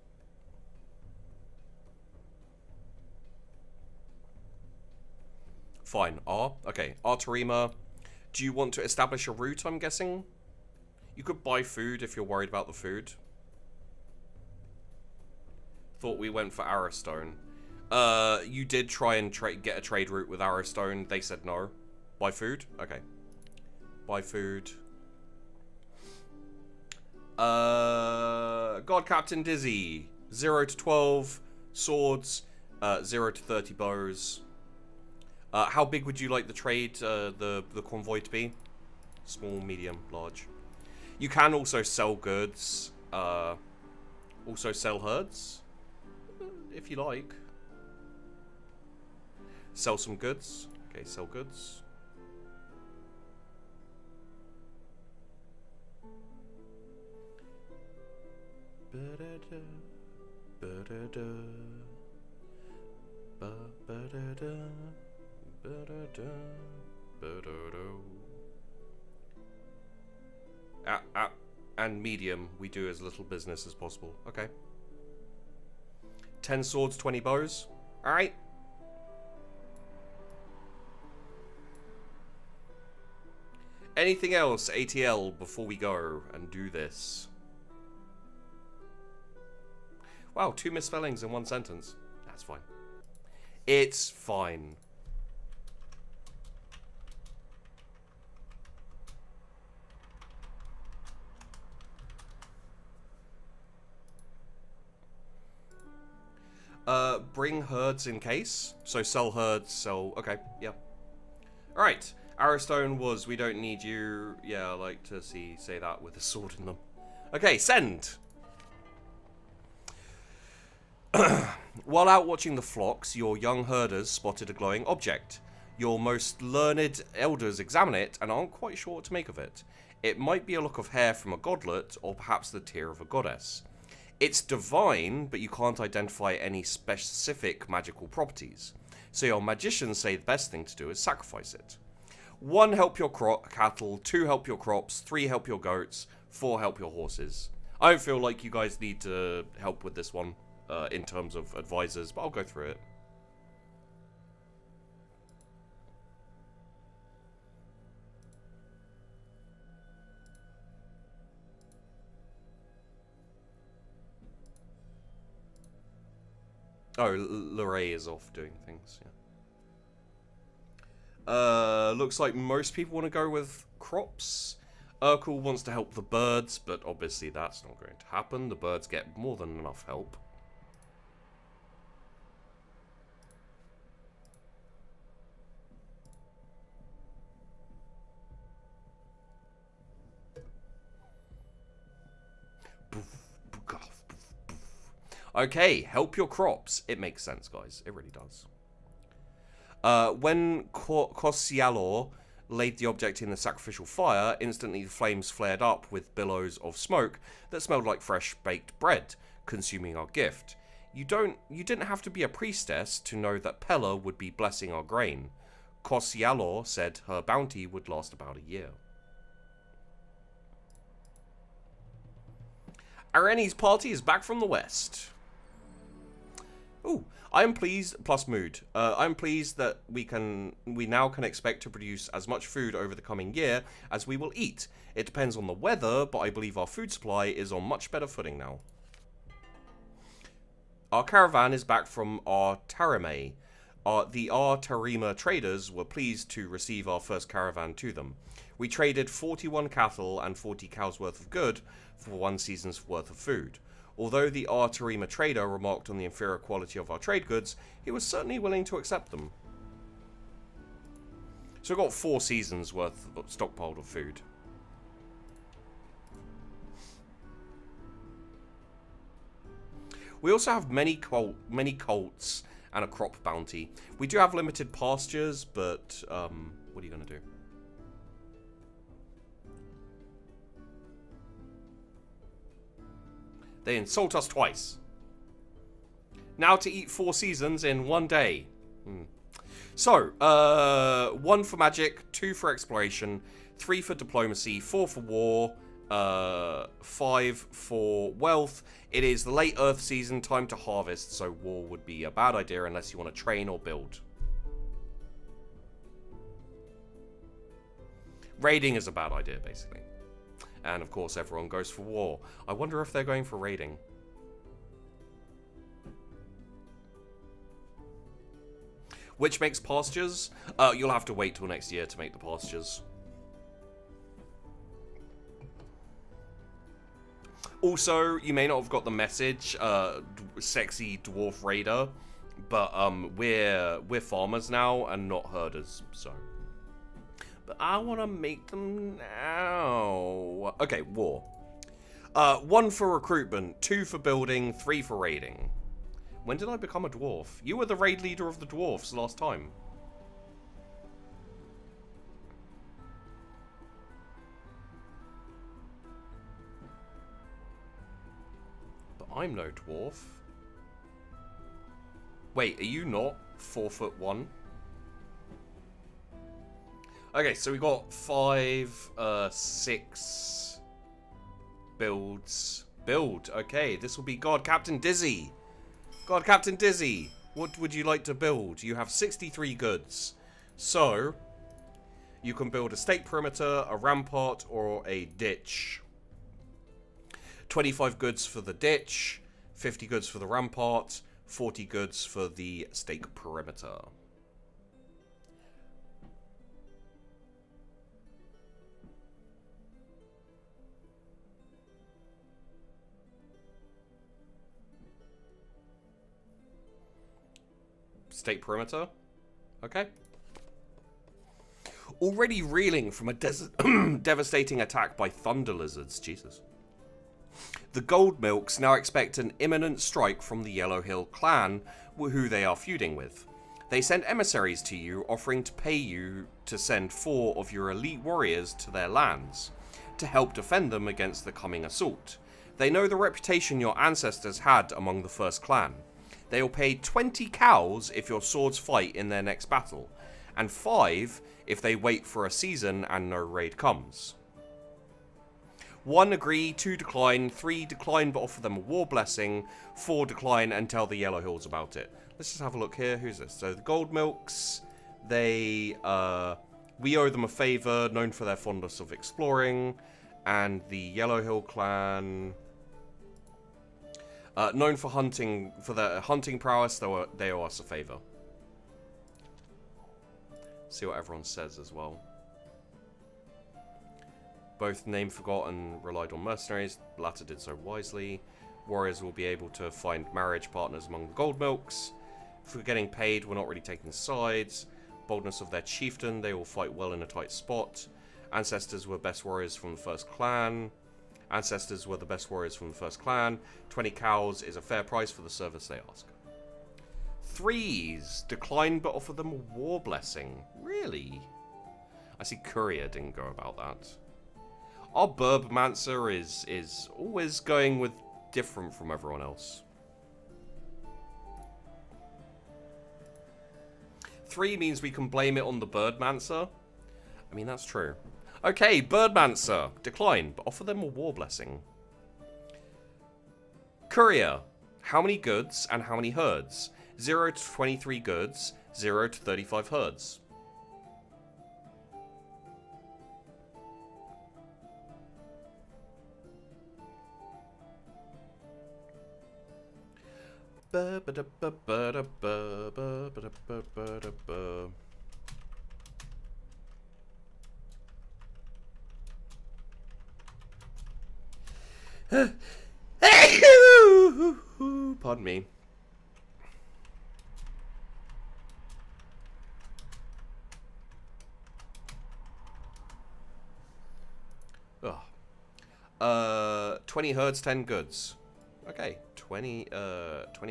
Fine. Okay. Arterima, do you want to establish a route, I'm guessing? You could buy food if you're worried about the food. Thought we went for Arrowstone. You did try and get a trade route with Arrowstone. They said no. Buy food? Okay. Buy food. God Captain Dizzy. 0 to 12 swords. 0 to 30 bows. How big would you like the trade, the convoy to be? Small, medium, large. You can also sell goods. Also sell herds. If you like. Sell some goods. Okay, sell goods. And medium, we do as little business as possible. Okay. 10 swords, 20 bows. Alright. Anything else, ATL, before we go and do this? Wow, 2 misspellings in 1 sentence. That's fine. It's fine. Bring herds in case. So sell herds, sell... Okay, yeah. Alright. Arrowstone was, we don't need you. Yeah, I like to say that with a sword in them. Okay, send! While out watching the flocks, your young herders spotted a glowing object. Your most learned elders examine it and aren't quite sure what to make of it. It might be a lock of hair from a godlet, or perhaps the tear of a goddess. It's divine, but you can't identify any specific magical properties. So your magicians say the best thing to do is sacrifice it. 1, help your cattle. 2, help your crops. 3, help your goats. 4, help your horses. I don't feel like you guys need to help with this one in terms of advisors, but I'll go through it. Oh, Leray is off doing things, yeah. Looks like most people want to go with crops. Urkel wants to help the birds, but obviously that's not going to happen. The birds get more than enough help. Okay, help your crops. It makes sense, guys. It really does. When Hyalor laid the object in the sacrificial fire, instantly the flames flared up with billows of smoke that smelled like fresh baked bread, consuming our gift. You didn't have to be a priestess to know that Pela would be blessing our grain. Hyalor said her bounty would last about a year. Areni's party is back from the west. Ooh, I'm pleased, plus mood. I'm pleased that we now can expect to produce as much food over the coming year as we will eat. It depends on the weather, but I believe our food supply is on much better footing now. Our caravan is back from Arterima. The Arterima traders were pleased to receive our first caravan to them. We traded 41 cattle and 40 cows worth of good for one season's worth of food. Although the Arterima trader remarked on the inferior quality of our trade goods, he was certainly willing to accept them. So we got 4 seasons worth of stockpiled of food. We also have many colts and a crop bounty. We do have limited pastures, but what are you going to do? They insult us twice. Now to eat 4 seasons in 1 day. So, 1 for magic, 2 for exploration, 3 for diplomacy, 4 for war, 5 for wealth. It is the late earth season, time to harvest, so war would be a bad idea unless you want to train or build. Raiding is a bad idea, basically. And of course everyone goes for war. I wonder if they're going for raiding. Which makes pastures? You'll have to wait till next year to make the pastures. Also, you may not have got the message, sexy dwarf raider, but we're farmers now and not herders, so. But I want to make them now. Okay, war. 1 for recruitment, 2 for building, 3 for raiding. When did I become a dwarf? You were the raid leader of the dwarfs last time. But I'm no dwarf. Wait, are you not 4'1"? Okay, so we got 5, 6 builds. Build, okay, this will be God, Captain Dizzy. God, Captain Dizzy, what would you like to build? You have 63 goods. So, you can build a stake perimeter, a rampart, or a ditch. 25 goods for the ditch, 50 goods for the rampart, 40 goods for the stake perimeter. State perimeter. Okay. Already reeling from a devastating attack by thunder lizards. Jesus. The Gold Milks now expect an imminent strike from the Yellow Hill clan, who they are feuding with. They sent emissaries to you, offering to pay you to send 4 of your elite warriors to their lands to help defend them against the coming assault. They know the reputation your ancestors had among the first clan. They will pay 20 cows if your swords fight in their next battle, and 5 if they wait for a season and no raid comes. 1 agree, 2 decline, 3 decline but offer them a war blessing, 4 decline and tell the Yellow Hills about it. Let's just have a look here. Who's this? So the Gold Milks, we owe them a favour, known for their fondness of exploring, and the Yellow Hill clan... known for hunting, for their hunting prowess, they owe us a favor. See what everyone says as well. Both named forgotten, relied on mercenaries. The latter did so wisely. Warriors will be able to find marriage partners among the Gold Milks. If we're getting paid, we're not really taking sides. Boldness of their chieftain, they will fight well in a tight spot. Ancestors were best warriors from the first clan. 20 cows is a fair price for the service they ask. 3s. Decline but offer them a war blessing. Really? I see Courier didn't go about that. Our Burbmancer is always going with different from everyone else. 3 means we can blame it on the Birdmancer. I mean, that's true. Okay, Birdmancer, decline, but offer them a war blessing. Courier, How many goods and how many herds? 0 to 23 goods, 0 to 35 herds. Pardon me. Oh. 20 herds, 10 goods. Okay, 20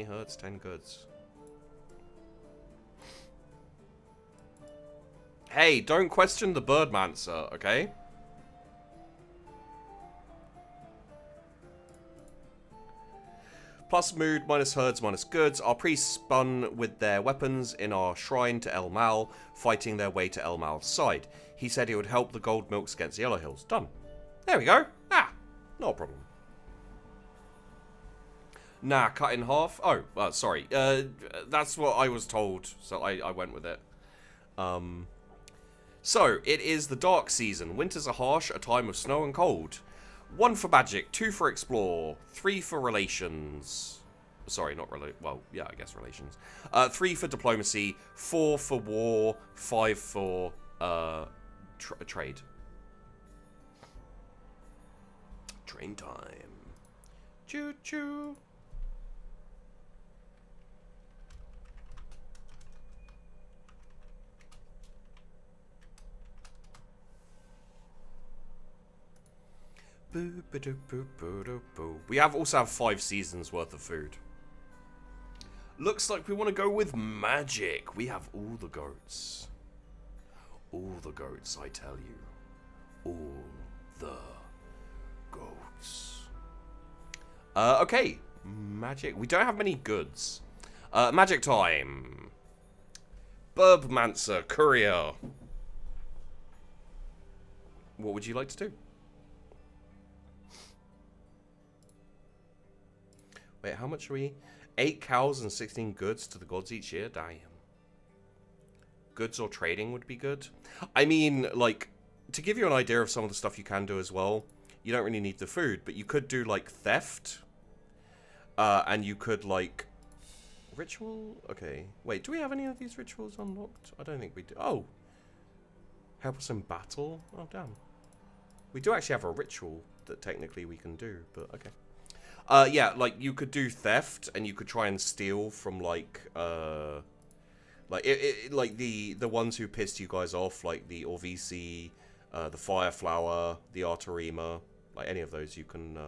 herds, 10 goods. Hey, don't question the Birdmancer, okay? Plus mood, minus herds, minus goods. Our priests spun with their weapons in our shrine to Elmal, fighting their way to Elmal's side. He said he would help the Gold Milks against the Yellow Hills. Done. There we go. Ah, no problem. Nah, cut in half. Oh, sorry. That's what I was told, so I went with it. So, it is the dark season. Winters are harsh, a time of snow and cold. 1 for magic, 2 for explore, 3 for relations. Sorry, not really. Well, yeah, I guess relations. 3 for diplomacy, 4 for war, 5 for trade. Train time. Choo choo. We also have 5 seasons worth of food. Looks like we want to go with magic. We have all the goats. All the goats, I tell you. All the goats. Okay. Magic. We don't have many goods. Magic time. Birdmancer, courier. What would you like to do? Wait, how much are we? 8 cows and 16 goods to the gods each year? Damn. Goods or trading would be good. I mean, like, to give you an idea of some of the stuff you can do as well, you don't really need the food, but you could do, like, theft. And you could, like, ritual? Okay. Wait, do we have any of these rituals unlocked? I don't think we do. Oh. Help us in battle? Oh, damn. We do actually have a ritual that technically we can do, but okay. Yeah, like, you could do theft, and you could try and steal from, like the ones who pissed you guys off, like the Orvisi, the Fireflower, the Arterima, like, any of those you can,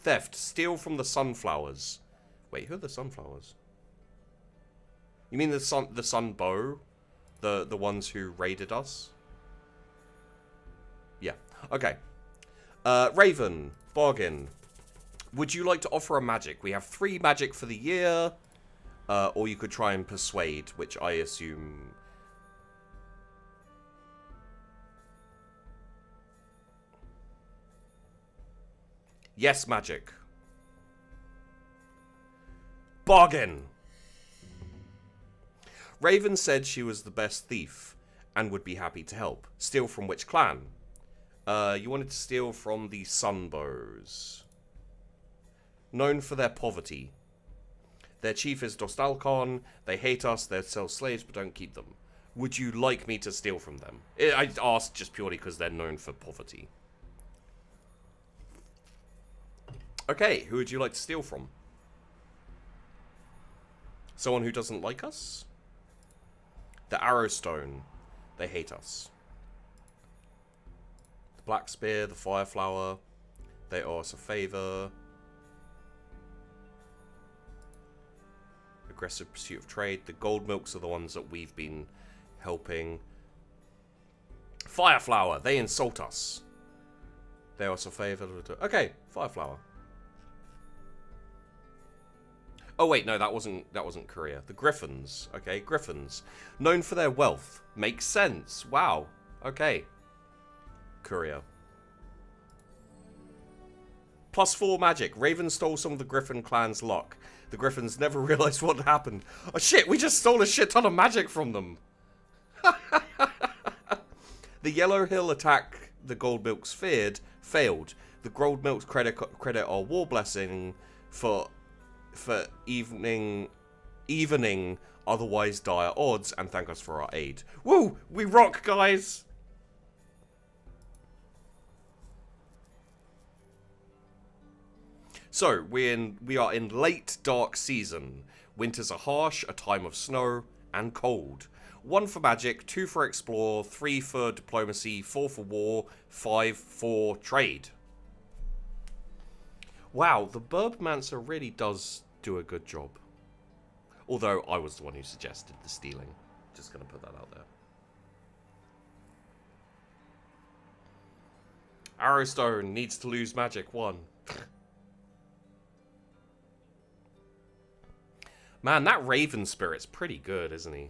Theft. Steal from the sunflowers. Wait, who are the sunflowers? You mean the sunbow? The ones who raided us? Yeah, okay. Raven, bargain. Would you like to offer a magic? We have 3 magic for the year. Or you could try and persuade, which I assume... Yes, magic. Bargain! Raven said she was the best thief and would be happy to help. Steal from which clan? You wanted to steal from the Sunbows. Known for their poverty. Their chief is Dostalkon. They hate us. They sell slaves but don't keep them. Would you like me to steal from them? I asked just purely because they're known for poverty. Okay, who would you like to steal from? Someone who doesn't like us? The Arrowstone. They hate us. Black Spear, the Fireflower, they owe us a favour. Aggressive pursuit of trade. The Gold Milks are the ones that we've been helping. Fireflower, they insult us. They owe us a favour. Okay, Fireflower. Oh wait, no, that wasn't Korea. The Griffins. Okay, Griffins. Known for their wealth. Makes sense. Wow. Okay. Courier. +4 magic. Raven stole some of the Griffin clan's luck. The Griffins never realized what happened. Oh shit, we just stole a shit ton of magic from them. The Yellow Hill attack the Gold Milk's feared failed. The Gold Milk's credit our war blessing for evening otherwise dire odds and thank us for our aid. Woo! We rock, guys! So, we are in late dark season. Winters are harsh, a time of snow and cold. 1 for magic, 2 for explore, 3 for diplomacy, 4 for war, 5 for trade. Wow, the Burbmancer really does do a good job. Although I was the one who suggested the stealing. Just gonna put that out there. Arrowstone needs to lose magic 1. Man, that Raven Spirit's pretty good, isn't he?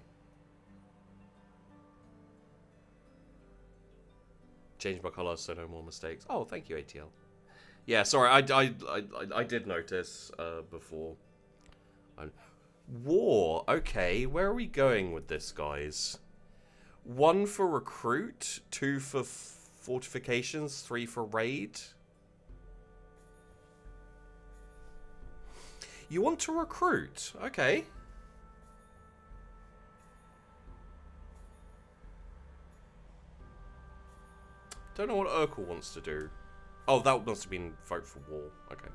Change my colour so no more mistakes. Oh, thank you, ATL. Yeah, sorry, I did notice before. War, okay, where are we going with this, guys? 1 for recruit, 2 for fortifications, 3 for raid. You want to recruit? Okay. Don't know what Urkel wants to do. Oh, that must have been vote for war. Okay.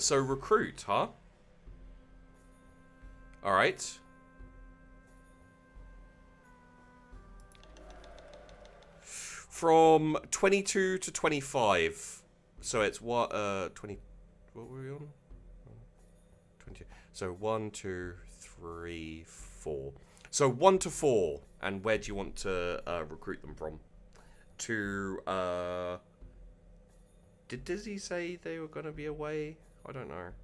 So recruit, huh? Alright. From 22 to 25. So it's what, 20, what were we on? 20. So 1, 2, 3, 4. So 1 to 4. And where do you want to recruit them from? To, did Dizzy say they were going to be away? I don't know.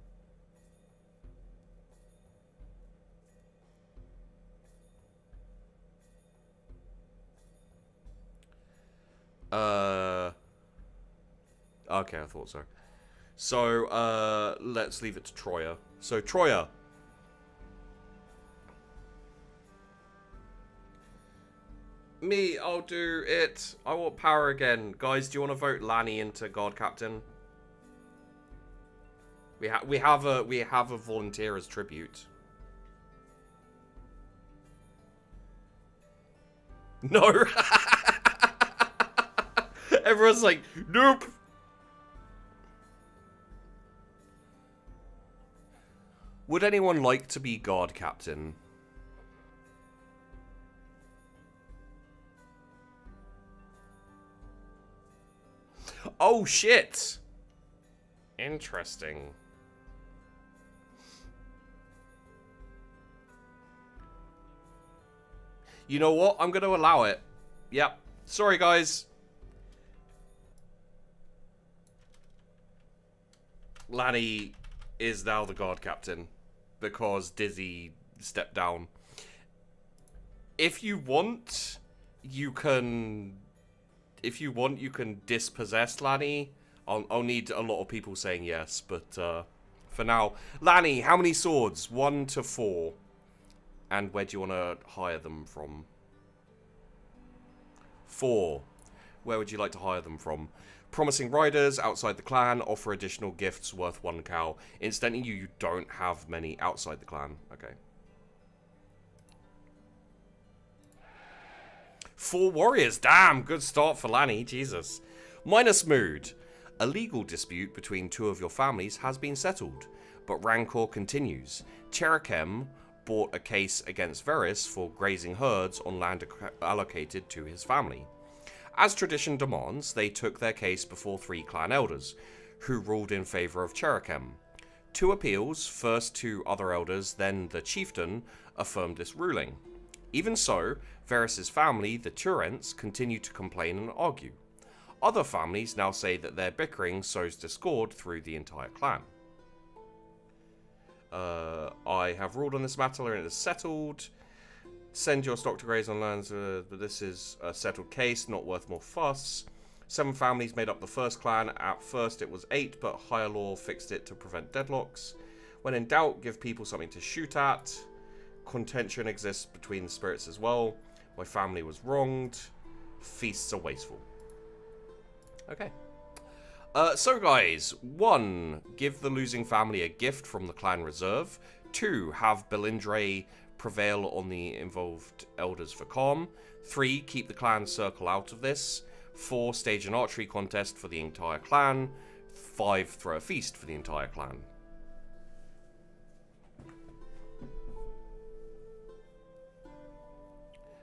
Okay, I thought so. So, let's leave it to Troya. So, Troya. Me, I'll do it. I want power again. Guys, do you want to vote Lanny into guard captain? We have a volunteer as tribute. No. Everyone's like, nope. Would anyone like to be guard captain? Oh shit! Interesting. You know what? I'm gonna allow it. Yep. Sorry, guys. Lanny is now the guard captain because Dizzy stepped down. If you want, you can. If you want, you can dispossess Lanny. I'll need a lot of people saying yes, but for now. Lanny, how many swords? 1 to 4. And where do you want to hire them from? 4. Where would you like to hire them from? Promising riders outside the clan. Offer additional gifts worth 1 cow. Incidentally, you don't have many outside the clan. Okay. 4 warriors. Damn, good start for Lanny. Jesus. Minus mood. A legal dispute between 2 of your families has been settled, but rancor continues. Cherichem brought a case against Varys for grazing herds on land allocated to his family. As tradition demands, they took their case before 3 clan elders, who ruled in favour of Cherichem. 2 appeals, first to other elders, then the chieftain, affirmed this ruling. Even so, Varys' family, the Turents, continue to complain and argue. Other families now say that their bickering sows discord through the entire clan. I have ruled on this matter and it is settled. Send your stock to graze on lands, but this is a settled case, not worth more fuss. Seven families made up the first clan. At first it was 8, but Hyalor fixed it to prevent deadlocks. When in doubt, give people something to shoot at. Contention exists between the spirits as well. My family was wronged. Feasts are wasteful. Okay. So guys, 1. Give the losing family a gift from the clan reserve. 2. Have Belindrai prevail on the involved elders for calm. 3. Keep the clan circle out of this. 4. Stage an archery contest for the entire clan. 5. Throw a feast for the entire clan.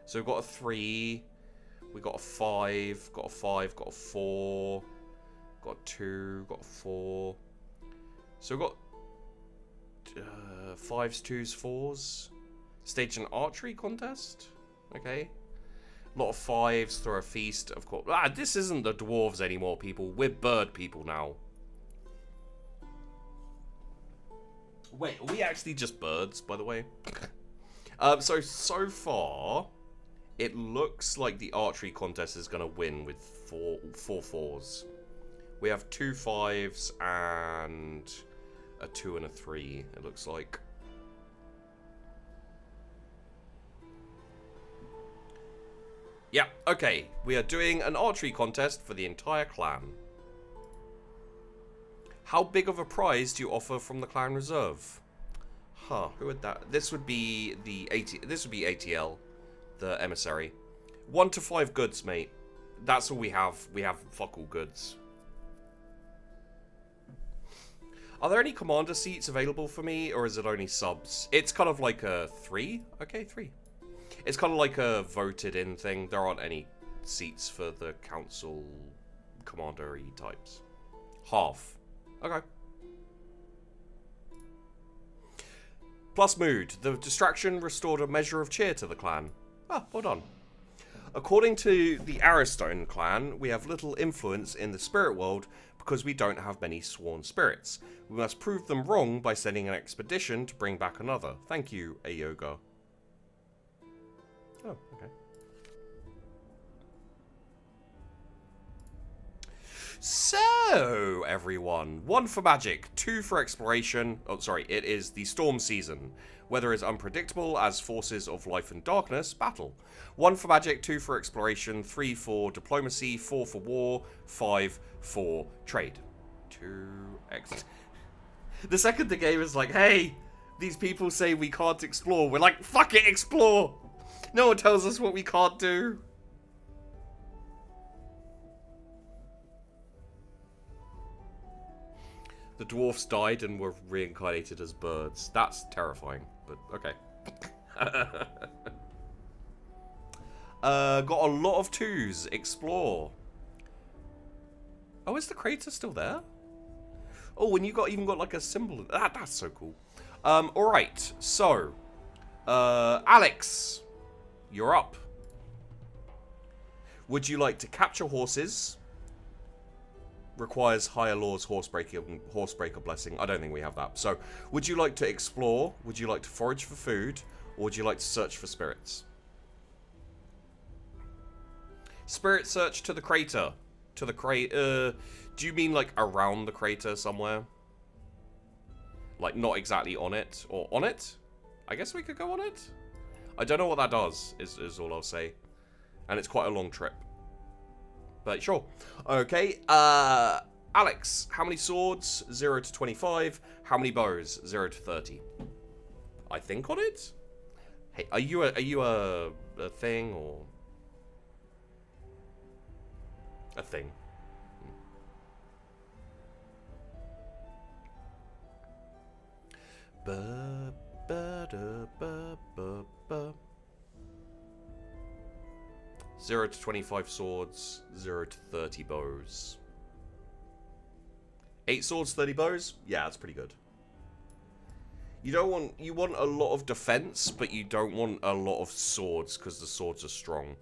So we've got a 3, we got a 5, got a 5, got a 4, got a 2, got a 4. So we've got 5s, 2s, 4s. Stage an archery contest? Okay. A lot of 5s, throw a feast, of course. Ah, this isn't the dwarves anymore, people. We're bird people now. Wait, are we actually just birds, by the way? So far, it looks like the archery contest is going to win with four 4s. We have 2 5s and a 2 and a 3, it looks like. Yeah, okay. We are doing an archery contest for the entire clan. How big of a prize do you offer from the clan reserve? Huh, who would that? This would be the ATL, the emissary. 1 to 5 goods, mate. That's all we have. We have fuck all goods. Are there any commander seats available for me, or is it only subs? It's kind of like a 3. Okay, 3. It's kind of like a voted-in thing. There aren't any seats for the council commandery types. Half. Okay. Plus mood. The distraction restored a measure of cheer to the clan. Ah, well done. According to the Arrowstone clan, we have little influence in the spirit world because we don't have many sworn spirits. We must prove them wrong by sending an expedition to bring back another. Thank you, Ayoga. Oh, okay. So, everyone, 1 for magic, 2 for exploration. Oh, sorry, it is the storm season. Weather is unpredictable as forces of life and darkness battle. 1 for magic, 2 for exploration, 3 for diplomacy, 4 for war, 5 for trade. 2 The second the game is like, hey, these people say we can't explore. We're like, fuck it, explore. No one tells us what we can't do. The dwarfs died and were reincarnated as birds. That's terrifying, but okay. Got a lot of 2s. Explore. Oh, is the crater still there? Oh, and you even got like a symbol. That's so cool. All right. So, Alex. You're up. Would you like to capture horses? Requires higher laws, horsebreaker blessing. I don't think we have that. So, would you like to explore? Would you like to forage for food? Or would you like to search for spirits? Spirit search to the crater. To the crater. Do you mean like around the crater somewhere? Like not exactly on it or on it? I guess we could go on it. I don't know what that does, is all I'll say. And it's quite a long trip. But sure. Okay, Alex, how many swords? 0 to 25. How many bows? 0 to 30. I think on it? Hey, are you a thing or... A thing. Ba-ba-da-ba-ba-ba. 0 to 25 swords, 0 to 30 bows. 8 swords, 30 bows? Yeah, that's pretty good. You want a lot of defense, but you don't want a lot of swords, because the swords are strong.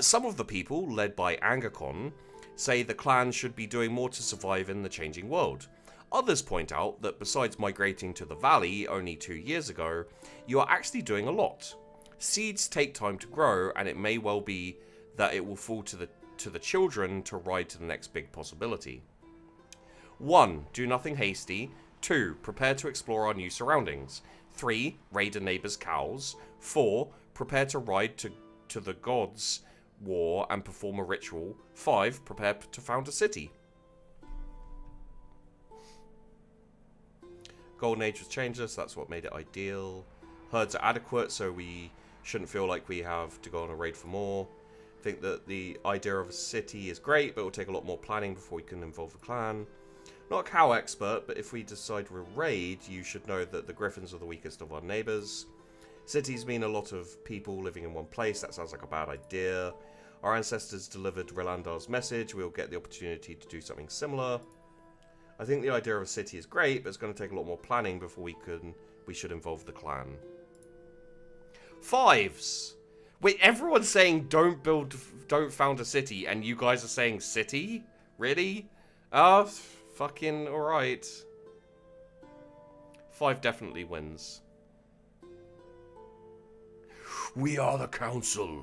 Some of the people, led by Angacon, say the clan should be doing more to survive in the changing world. Others point out that besides migrating to the valley only 2 years ago, you are actually doing a lot. Seeds take time to grow, and it may well be that it will fall to the to the children to ride to the next big possibility. 1. Do nothing hasty. 2. Prepare to explore our new surroundings. 3. Raid a neighbor's cows. 4. Prepare to ride to the gods' war and perform a ritual. 5. Prepare to found a city. Golden Age was changeless, that's what made it ideal. Herds are adequate, so we shouldn't feel like we have to go on a raid for more. I think that the idea of a city is great, but it will take a lot more planning before we can involve a clan. Not a cow expert, but if we decide we'll raid, you should know that the Griffins are the weakest of our neighbours. Cities mean a lot of people living in one place. That sounds like a bad idea. Our ancestors delivered Rolandar's message. We'll get the opportunity to do something similar. I think the idea of a city is great, but it's going to take a lot more planning before we should involve the clan. 5s. Wait, everyone's saying don't found a city, and you guys are saying city? Really? Fucking alright. 5 definitely wins. We are the council.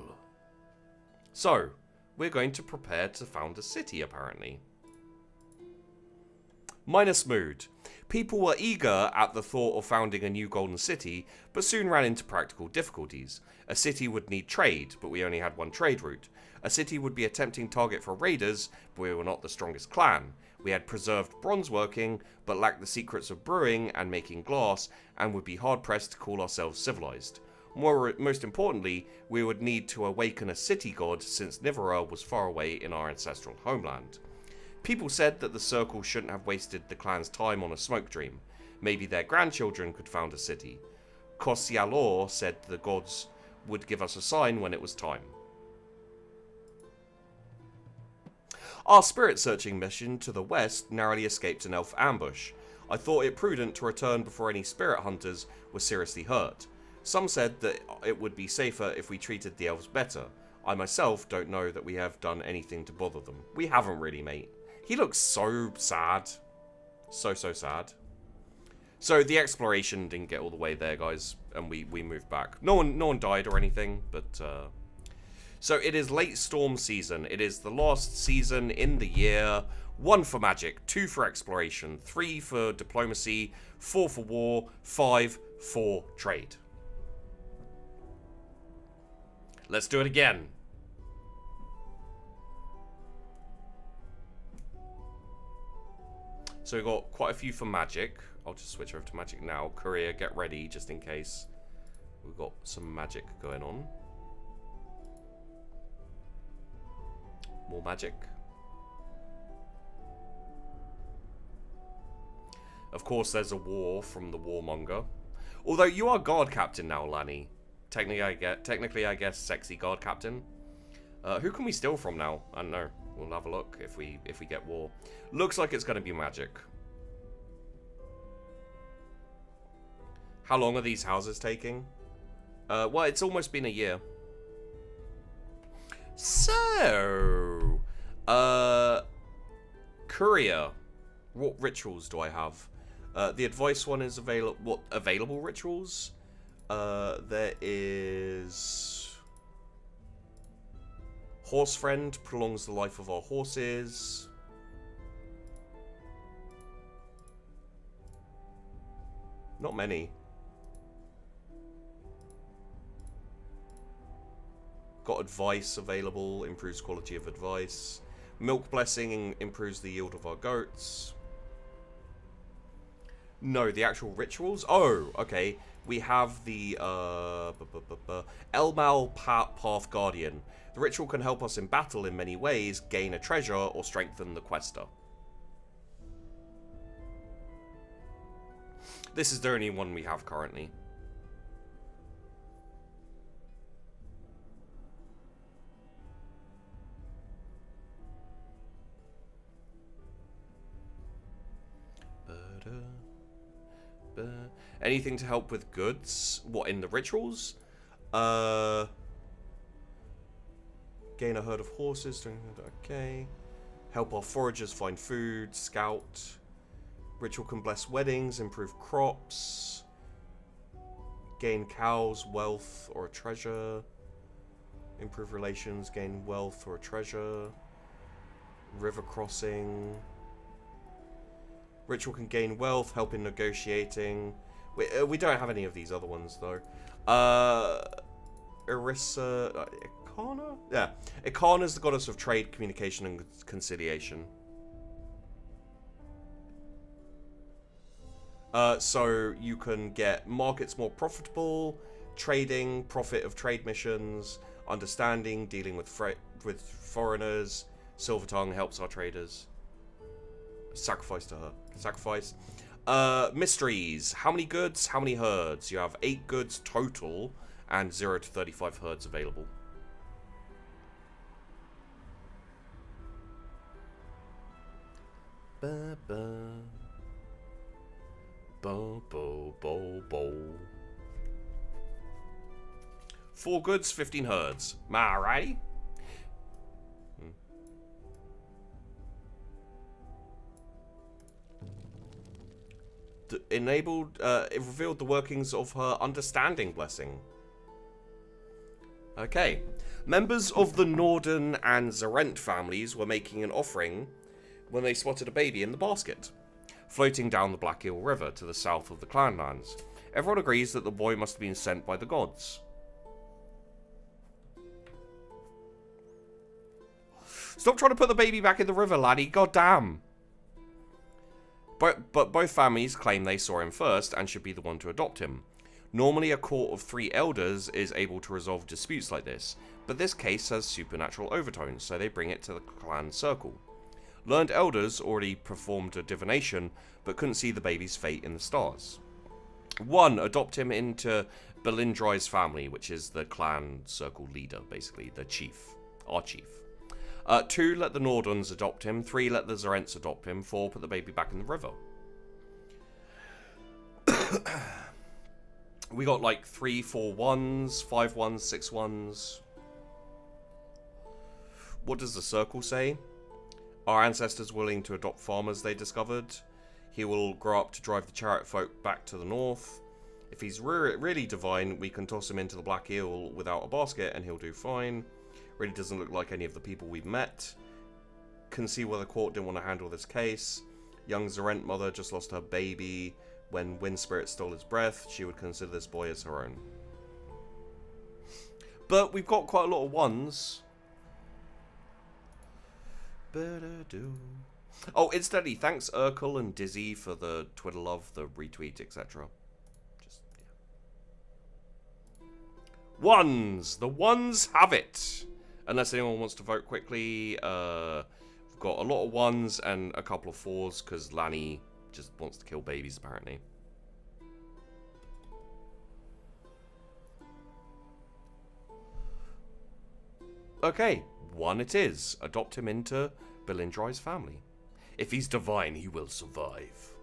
So, we're going to prepare to found a city, apparently. Minus mood. People were eager at the thought of founding a new golden city, but soon ran into practical difficulties. A city would need trade, but we only had one trade route. A city would be a tempting target for raiders, but we were not the strongest clan. We had preserved bronze working, but lacked the secrets of brewing and making glass, and would be hard-pressed to call ourselves civilized. Most importantly, we would need to awaken a city god, since Nivora was far away in our ancestral homeland. People said that the circle shouldn't have wasted the clan's time on a smoke dream. Maybe their grandchildren could found a city. Hyalor said the gods would give us a sign when it was time. Our spirit-searching mission to the west narrowly escaped an elf ambush. I thought it prudent to return before any spirit hunters were seriously hurt. Some said that it would be safer if we treated the elves better. I myself don't know that we have done anything to bother them. We haven't really, mate. He looks so sad. So sad. So the exploration didn't get all the way there, guys, and we moved back. No one died or anything, but so it is late storm season. It is the last season in the year. 1 for magic, 2 for exploration, 3 for diplomacy, 4 for war, 5 for trade. Let's do it again. So we've got quite a few for magic. I'll just switch over to magic now. Courier, get ready, just in case we've got some magic going on. More magic. Of course, there's a war from the warmonger. Although you are guard captain now, Lani. Technically, I guess, sexy guard captain. Who can we steal from now? I don't know. We'll have a look if we get war. Looks like it's going to be magic. How long are these houses taking? Well, it's almost been a year. So, courier. What rituals do I have? The advice one is available. What available rituals? There is horse friend, prolongs the life of our horses. Not many. Got advice available, improves quality of advice. Milk blessing improves the yield of our goats. No, the actual rituals? Oh, okay. We have the Elmal Path Guardian. The ritual can help us in battle in many ways, gain a treasure, or strengthen the quester. This is the only one we have currently. Anything to help with goods? What, in the rituals? Gain a herd of horses. Okay. Help our foragers find food. Scout. Ritual can bless weddings. Improve crops. Gain cows, wealth, or a treasure. Improve relations. Gain wealth or a treasure. river crossing. Ritual can gain wealth, help in negotiating. We don't have any of these other ones though. Arissa, Ercana? Yeah, Ercana is the goddess of trade, communication, and conciliation. So you can get markets more profitable, trading, profit of trade missions, understanding, dealing with foreigners. Silvertongue helps our traders. Sacrifice to her. Sacrifice. Mysteries. How many goods? How many herds? You have 8 goods total and 0 to 35 herds available. Ba ba. Bo bo bo bo. 4 goods, 15 herds. Alrighty. Enabled, it revealed the workings of her understanding blessing. Okay. Members of the Norden and Zarent families were making an offering when they spotted a baby in the basket, floating down the Black Eel River to the south of the Clanlands. Everyone agrees that the boy must have been sent by the gods. Stop trying to put the baby back in the river, laddie. God damn. But both families claim they saw him first and should be the one to adopt him. Normally a court of 3 elders is able to resolve disputes like this, but this case has supernatural overtones, so they bring it to the clan circle. Learned elders already performed a divination, but couldn't see the baby's fate in the stars. 1. Adopt him into Belindrai's family, which is the clan circle leader, basically, the chief, our chief. 2, let the Norduns adopt him. 3, let the Zarents adopt him. 4, put the baby back in the river. We got like 3, 4 ones, 5 ones, 6 ones. What does the circle say? Our ancestors willing to adopt farmers they discovered. He will grow up to drive the chariot folk back to the north. If he's really divine, we can toss him into the Black Eel without a basket and he'll do fine. Really doesn't look like any of the people we've met. Can see why the court didn't want to handle this case. Young Zarent mother just lost her baby. When Wind Spirit stole his breath, she would consider this boy as her own. But we've got quite a lot of ones. Oh, incidentally, thanks Urkel and Dizzy for the Twitter love, the retweet, etc. Just, yeah. Ones! The ones have it! Unless anyone wants to vote quickly, we've got a lot of ones and a couple of fours because Lanny just wants to kill babies apparently. Okay, 1 it is. Adopt him into Belindrai's family. If he's divine, he will survive.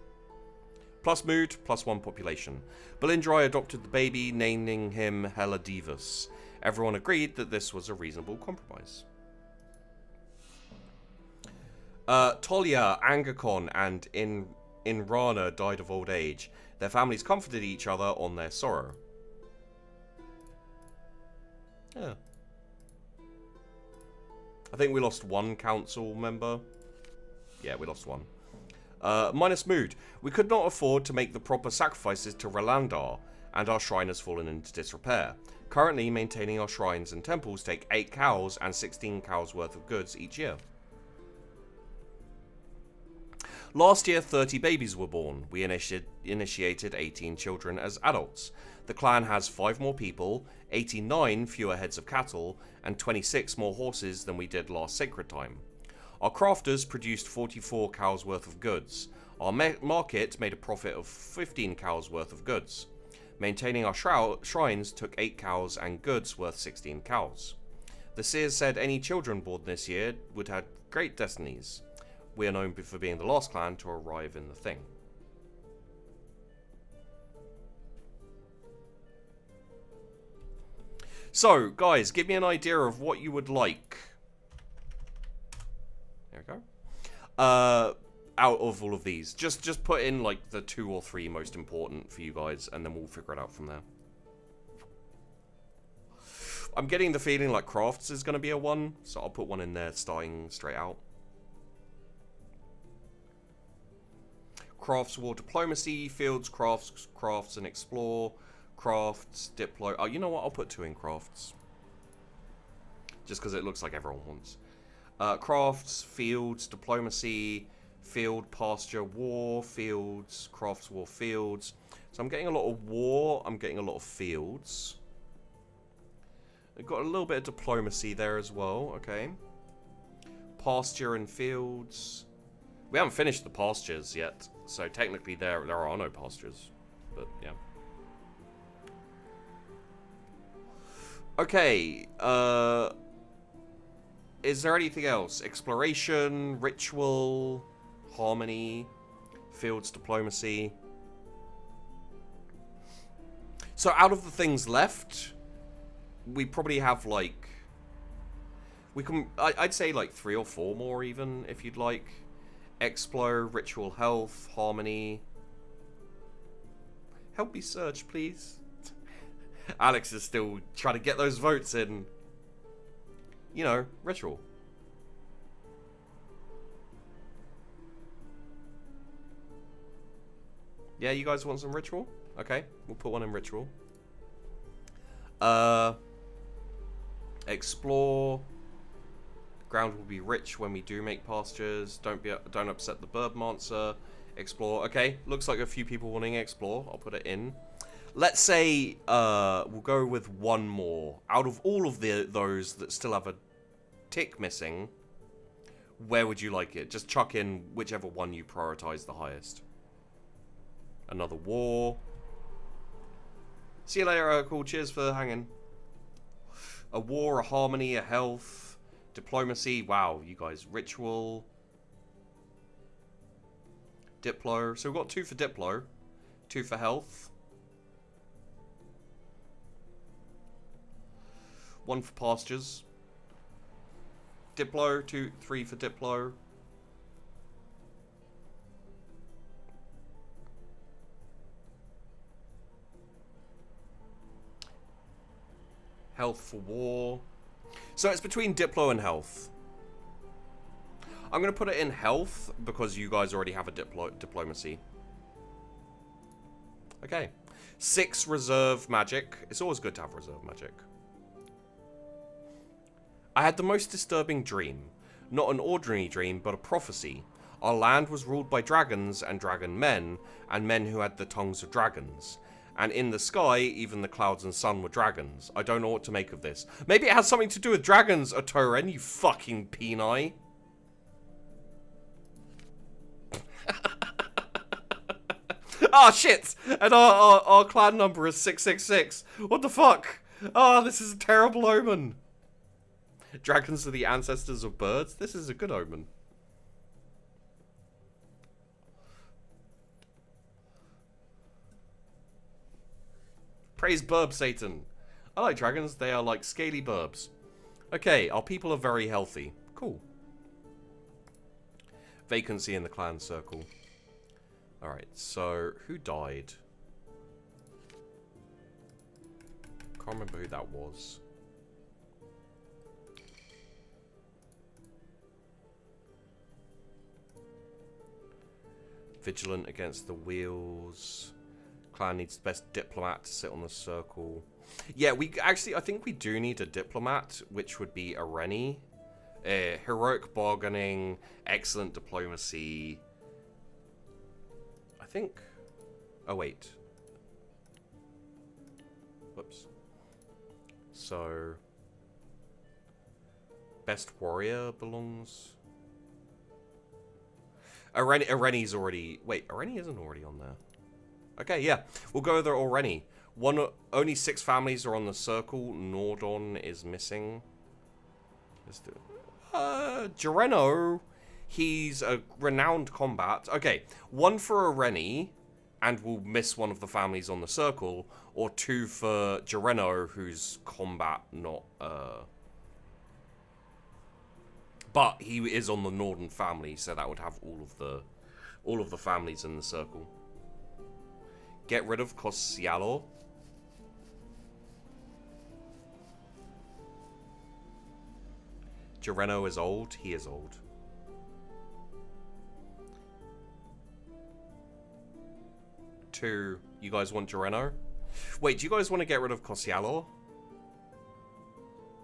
Plus mood, plus 1 population. Belindrai adopted the baby, naming him Heladivus. Everyone agreed that this was a reasonable compromise. Tolia, Angakon, and Inrana died of old age. Their families comforted each other on their sorrow. Yeah. I think we lost 1 council member. Yeah, we lost 1. Minus mood. We could not afford to make the proper sacrifices to Rolandar, and our shrine has fallen into disrepair. Currently, maintaining our shrines and temples take 8 cows and 16 cows worth of goods each year. Last year, 30 babies were born. We initiated 18 children as adults. The clan has 5 more people, 89 fewer heads of cattle, and 26 more horses than we did last sacred time. Our crafters produced 44 cows worth of goods. Our market made a profit of 15 cows worth of goods. Maintaining our shrines took 8 cows and goods worth 16 cows. The seers said any children born this year would have great destinies. We are known for being the last clan to arrive in the thing. So, guys, give me an idea of what you would like. There we go. Out of all of these, just put in like the 2 or 3 most important for you guys, and then we'll figure it out from there. I'm getting the feeling like crafts is going to be a 1, so I'll put 1 in there starting straight out. crafts, war, diplomacy, fields, crafts, crafts, and explore, crafts, diplo. Oh, you know what? I'll put two in crafts. Just because it looks like everyone wants. Crafts, fields, diplomacy, field, pasture, war, fields, crafts, war, fields. So I'm getting a lot of war. I'm getting a lot of fields. I've got a little bit of diplomacy there as well. Okay. Pasture and fields. We haven't finished the pastures yet. So technically there are no pastures. But yeah. Okay. Is there anything else? Exploration, ritual, harmony, fields, diplomacy. So out of the things left, we probably have like... we can... I'd say like 3 or 4 more even, if you'd like. Explore, ritual, health, harmony. Help me search, please. Alex is still trying to get those votes in. You know, ritual. Yeah, you guys want some ritual? Okay, we'll put one in ritual. Explore. Ground will be rich when we do make pastures. Don't upset the birdmancer. Explore. Okay, looks like a few people wanting explore. I'll put it in. Let's say we'll go with one more. Out of all of those that still have a tick missing, where would you like it? Just chuck in whichever one you prioritize the highest. Another war. See you later, cool. Cheers for hanging. A war, a harmony, a health, diplomacy. Wow, you guys. Ritual. Diplo. So we've got 2 for diplo, 2 for health. 1 for pastures. Diplo, 2, 3 for diplo. Health for war. So it's between diplo and health. I'm going to put it in health because you guys already have a diplomacy. Okay. 6 reserve magic. It's always good to have reserve magic. I had the most disturbing dream. Not an ordinary dream, but a prophecy. Our land was ruled by dragons and dragon men, and men who had the tongues of dragons. And in the sky, even the clouds and sun were dragons. I don't know what to make of this. Maybe it has something to do with dragons, Otorin, you fucking peanut. Ah, oh, shit! And our clan number is 666. What the fuck? Ah, oh, this is a terrible omen. Dragons are the ancestors of birds. This is a good omen. Praise Burb Satan. I like dragons. They are like scaly burbs. Okay, our people are very healthy. Cool. Vacancy in the clan circle. Alright, so who died? Can't remember who that was. Vigilant against the wheels. Clan needs the best diplomat to sit on the circle. Yeah, we actually, I think we do need a diplomat, which would be Areni. Heroic bargaining, excellent diplomacy. I think. Oh, wait. Whoops. So. Best warrior belongs. Areni's already. Wait, Areni isn't already on there. Okay, yeah. We'll go with Areni. Only 6 families are on the circle. Nordon is missing. Let's do it. Jereno. He's a renowned combat. Okay, 1 for Areni, and we'll miss one of the families on the circle, or 2 for Jereno, who's combat not... But he is on the Norden family, so that would have all of the families in the circle. Get rid of Hyalor. Jereno is old. He is old. 2, you guys want Jereno? Wait, do you guys want to get rid of Hyalor?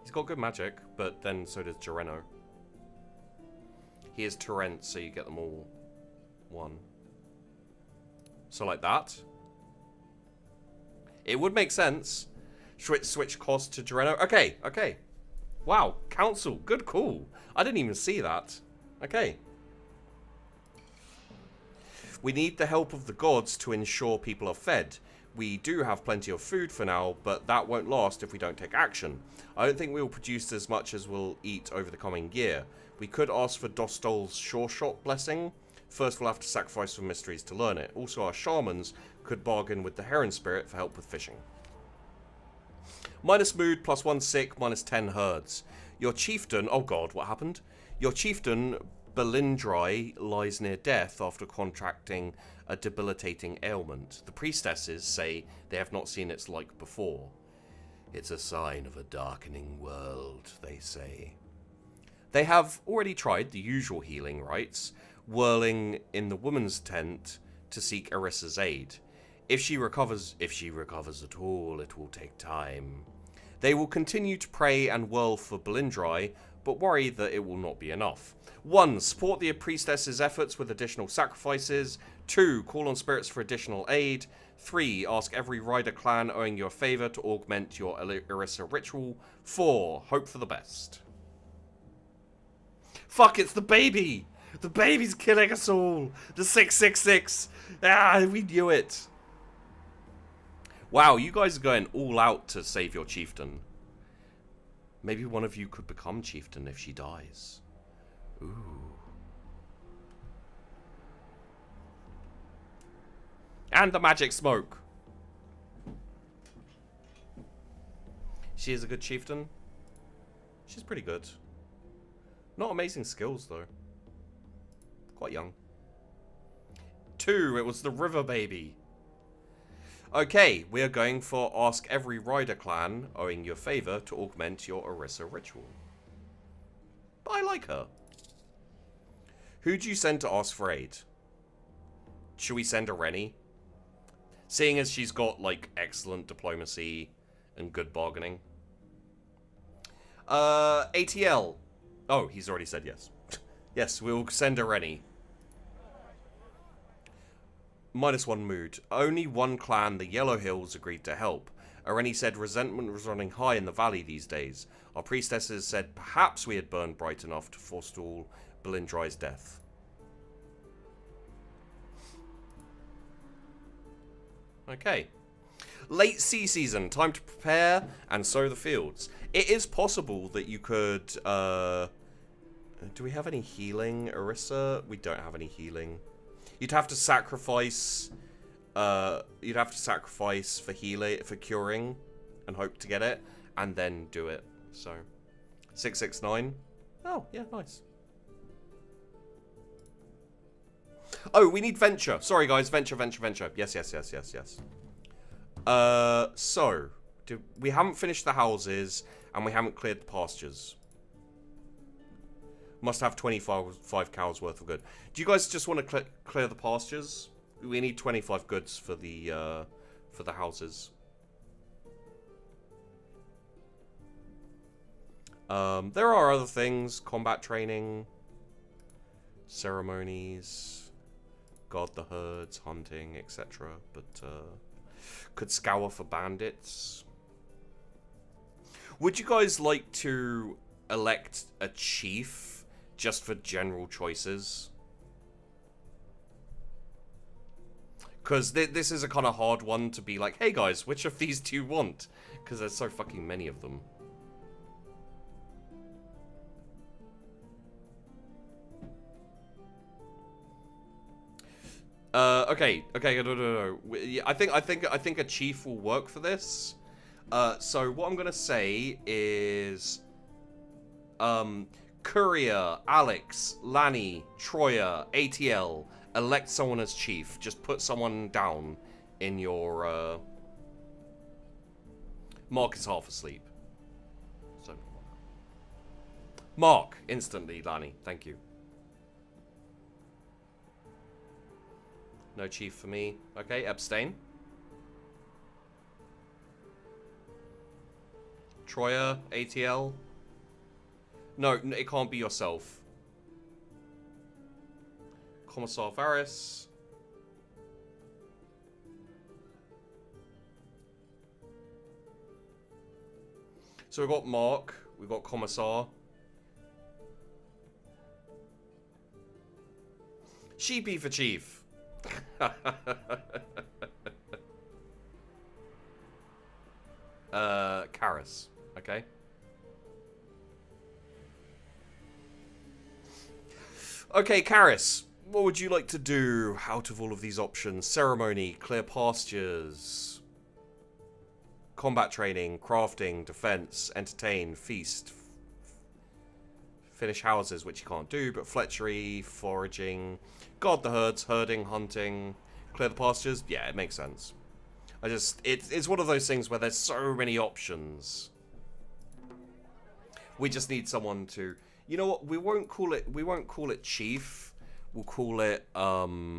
He's got good magic, but then so does Jereno. He is Torrent, so you get them all one. So like that. It would make sense. Switch cost to Jereno. Okay, okay. Wow, council, good call. I didn't even see that. Okay. We need the help of the gods to ensure people are fed. We do have plenty of food for now, but that won't last if we don't take action. I don't think we will produce as much as we'll eat over the coming year. We could ask for Dostol's Sure Shot blessing. First, we'll have to sacrifice some mysteries to learn it. Also, our shamans could bargain with the heron spirit for help with fishing. Minus mood, plus 1 sick, minus 10 herds. Your chieftain... Oh god, what happened? Your chieftain, Belindrai, lies near death after contracting a debilitating ailment. The priestesses say they have not seen its like before. It's a sign of a darkening world, they say. They have already tried the usual healing rites, whirling in the woman's tent to seek Arissa's aid. If she recovers at all, it will take time. They will continue to pray and whirl for Belindrai, but worry that it will not be enough. 1. Support the priestess's efforts with additional sacrifices. 2. Call on spirits for additional aid. 3. Ask every rider clan owing you a favour to augment your Arissa ritual. 4. Hope for the best. Fuck, it's the baby! The baby's killing us all! The 666! Ah, we knew it! Wow, you guys are going all out to save your chieftain. Maybe one of you could become chieftain if she dies. Ooh. And the magic smoke! She is a good chieftain. She's pretty good. Not amazing skills, though. Quite young. 2, it was the river baby. Okay, we are going for ask every rider clan owing your favor to augment your Arissa ritual. But I like her. Who do you send to ask for aid? Should we send Areni? Seeing as she's got, like, excellent diplomacy and good bargaining. ATL. Oh, he's already said yes. Yes, we'll send Areni. Minus 1 mood. Only one clan, the Yellow Hills, agreed to help. Areni said resentment was running high in the valley these days. Our priestesses said perhaps we had burned bright enough to forestall Belindrai's death. Okay. Late sea season. Time to prepare and sow the fields. It is possible that you could... do we have any healing, Arissa? We don't have any healing. You'd have to sacrifice. You'd have to sacrifice for healing, for curing, and hope to get it, and then do it. So, 669. Oh yeah, nice. Oh, we need venture. Sorry guys, venture. Yes. So we haven't finished the houses, and we haven't cleared the pastures. Must have 25 cows worth of good. Do you guys just want to clear the pastures? We need 25 goods for the houses. There are other things. Combat training. Ceremonies. Guard the herds. Hunting, etc. But, could scour for bandits. Would you guys like to elect a chief? Just for general choices. Because this is a kind of hard one to be like, hey guys, which of these do you want? Because there's so fucking many of them. Okay, no. I think a chief will work for this. So what I'm gonna say is, Courier, Alex, Lanny, Troya, ATL, elect someone as chief. Just put someone down in your, Mark is half asleep. So, Mark, instantly, Lanny. Thank you. No chief for me. Okay, abstain. Troya, ATL. No, it can't be yourself. Commissar Varys. So we've got Mark, we've got Commissar. Sheepy for Chief. Karis, okay. Okay, Karis, what would you like to do out of all of these options? Ceremony, clear pastures, combat training, crafting, defense, entertain, feast, finish houses, which you can't do, but fletchery, foraging, guard the herds, herding, hunting, clear the pastures. Yeah, it makes sense. I just, it's one of those things where there's so many options. We just need someone to, you know what, we won't call it chief. We'll call it, Arbiter.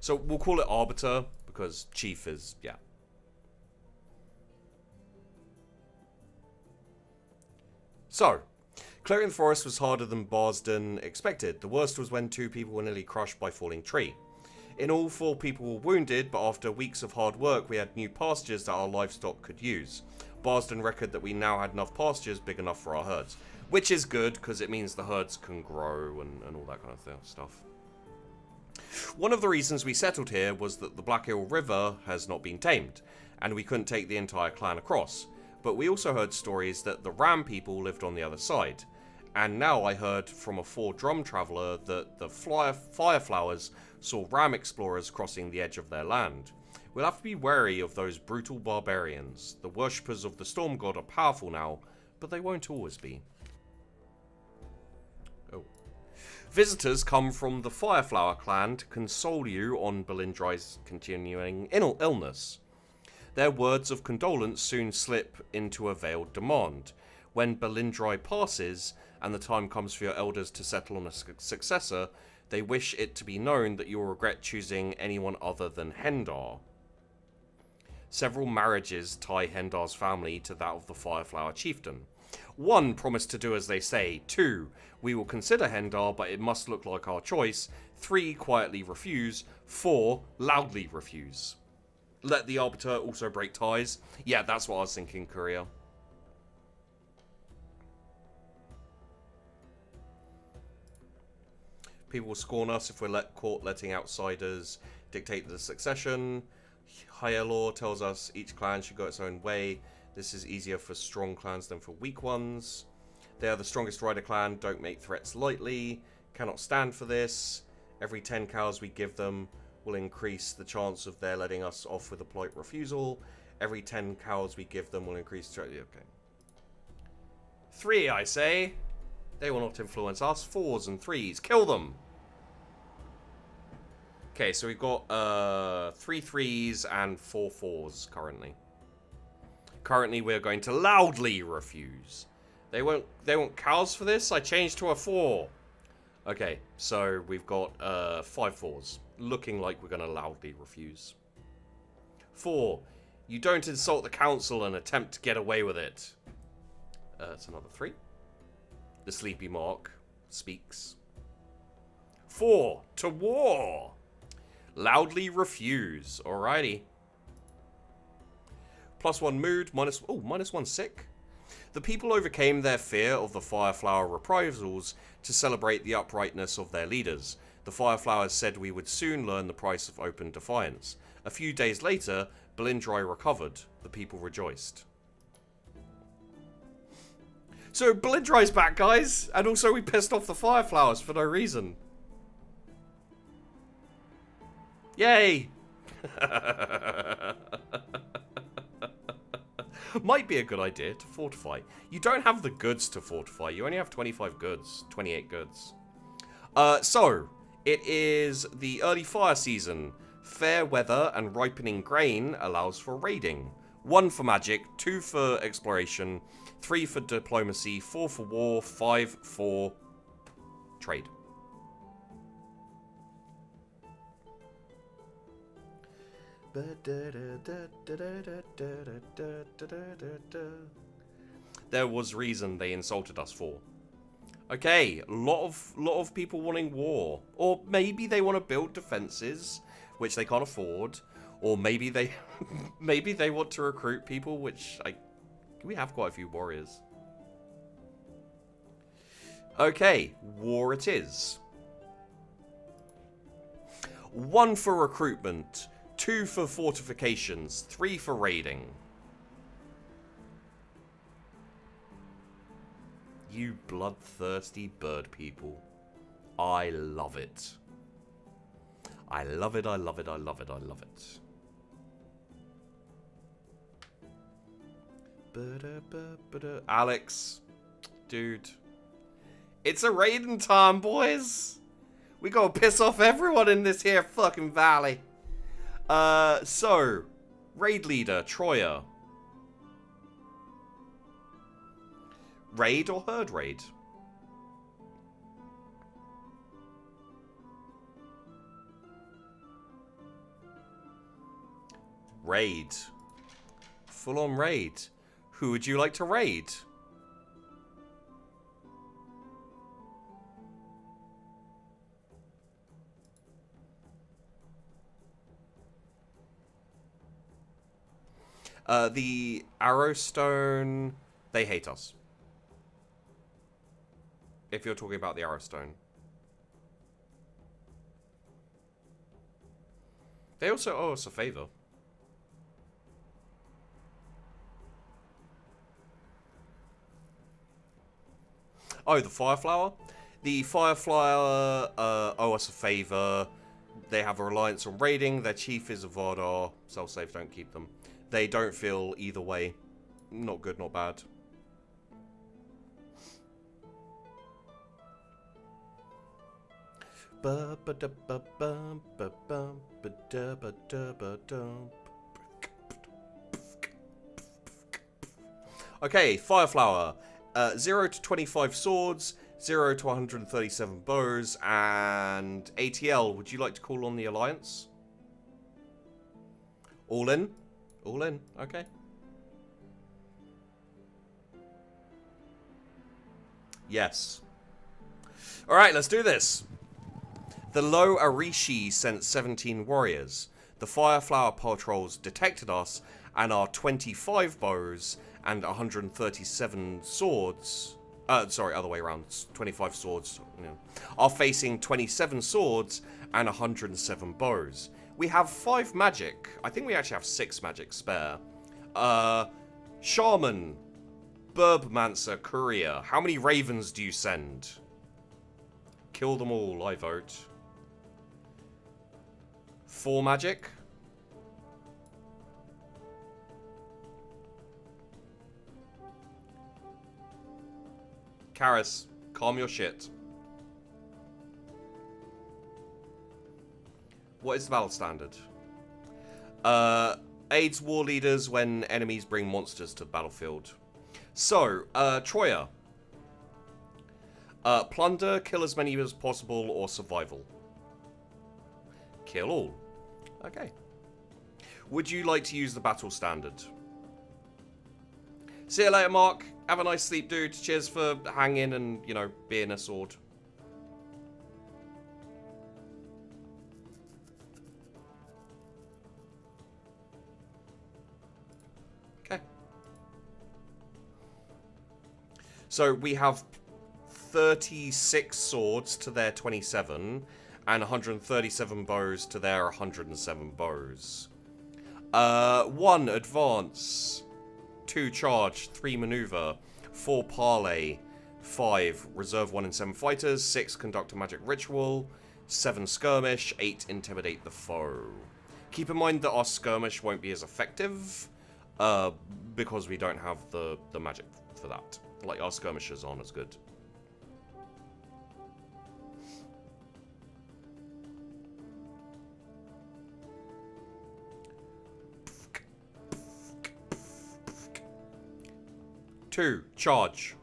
So we'll call it Arbiter because Chief is, yeah. So, clearing the forest was harder than Barsden expected. The worst was when 2 people were nearly crushed by a falling tree. In all, 4 people were wounded, but after weeks of hard work, we had new pastures that our livestock could use. Barsden reckoned that we now had enough pastures big enough for our herds. Which is good, because it means the herds can grow and all that kind of stuff. One of the reasons we settled here was that the Black Hill River has not been tamed, and we couldn't take the entire clan across. But we also heard stories that the Ram people lived on the other side. And now I heard from a 4-drum traveller that the Fireflowers saw Ram explorers crossing the edge of their land. We'll have to be wary of those brutal barbarians. The worshippers of the Storm God are powerful now, but they won't always be. Visitors come from the Fireflower clan to console you on Belindrai's continuing illness. Their words of condolence soon slip into a veiled demand. When Belindrai passes, and the time comes for your elders to settle on a successor, they wish it to be known that you will regret choosing anyone other than Hendar. Several marriages tie Hendar's family to that of the Fireflower chieftain. 1, promise to do as they say. 2, we will consider Hendar, but it must look like our choice. 3, quietly refuse. 4, loudly refuse. Let the Arbiter also break ties. Yeah, that's what I was thinking, Courier. People will scorn us if we're caught letting outsiders dictate the succession. Hyalor tells us each clan should go its own way. This is easier for strong clans than for weak ones. They are the strongest rider clan. Don't make threats lightly. Cannot stand for this. Every 10 cows we give them will increase the chance of their letting us off with a polite refusal. Every 10 cows we give them will increase... Okay. 3, I say. They will not influence us. 4s and 3s. Kill them! Okay, so we've got 3 3s and 4 4s currently. Currently, we're going to loudly refuse. They want cows for this? I changed to a 4. Okay, so we've got 5 4s. Looking like we're going to loudly refuse. 4. You don't insult the council and attempt to get away with it. That's another 3. The sleepy Mark speaks. 4. To war. Loudly refuse. Alrighty. +1 mood, minus one sick. The people overcame their fear of the Fireflower reprisals to celebrate the uprightness of their leaders. The Fireflowers said we would soon learn the price of open defiance. A few days later, Belindrai recovered. The people rejoiced. So Belindrai's back, guys, and also we pissed off the Fireflowers for no reason. Yay! Might be a good idea to fortify. You don't have the goods to fortify. You only have 25 goods. 28 goods. So, it is the early fire season. Fair weather and ripening grain allows for raiding. 1 for magic, 2 for exploration, 3 for diplomacy, 4 for war, 5 for trade. There was reason they insulted us for. Okay, lot of people wanting war, or maybe they want to build defenses, which they can't afford, or maybe they want to recruit people, which we have quite a few warriors. Okay, war it is. 1 for recruitment, 2 for fortifications, 3 for raiding. You bloodthirsty bird people. I love it. I love it, I love it, I love it, I love it. Alex. Dude. It's a raiding time, boys. We gotta piss off everyone in this here fucking valley. So, raid leader, Troya. Raid or herd raid? Raid. Full on raid. Who would you like to raid? The Arrowstone, they hate us. If you're talking about the Arrowstone. They also owe us a favor. Oh, the Fireflower? The Fireflower owe us a favor. They have a reliance on raiding. Their chief is a Vardar. Self-save, don't keep them. They don't feel either way. Not good, not bad. Okay, Fireflower. 0 to 25 swords, 0 to 137 bows, and ATL, would you like to call on the Alliance? All in? All in, okay. Yes. Alright, let's do this. The Lo'Arishi sent 17 warriors. The Fireflower patrols detected us, and our 25 bows and 137 swords... sorry, other way around. 25 swords. Yeah. Are facing 27 swords and 107 bows. We have 5 magic. I think we actually have 6 magic spare. Shaman. Burbmancer. Courier. How many ravens do you send? Kill them all, I vote. 4 magic. Karis, calm your shit. What is the battle standard? Aids war leaders when enemies bring monsters to the battlefield. So, Troya. Plunder, kill as many as possible, or survival. Kill all. Okay. Would you like to use the battle standard? See you later, Mark. Have a nice sleep, dude. Cheers for hanging and, you know, being a sword. Okay. So we have 36 swords to their 27 and 137 bows to their 107 bows. 1 advance, 2 charge, 3 maneuver, 4 parley, 5 reserve 1 in 7 fighters, 6 conduct a magic ritual, 7 skirmish, 8 intimidate the foe. Keep in mind that our skirmish won't be as effective because we don't have the magic for that. Like, our skirmishers aren't as good. 2. Charge.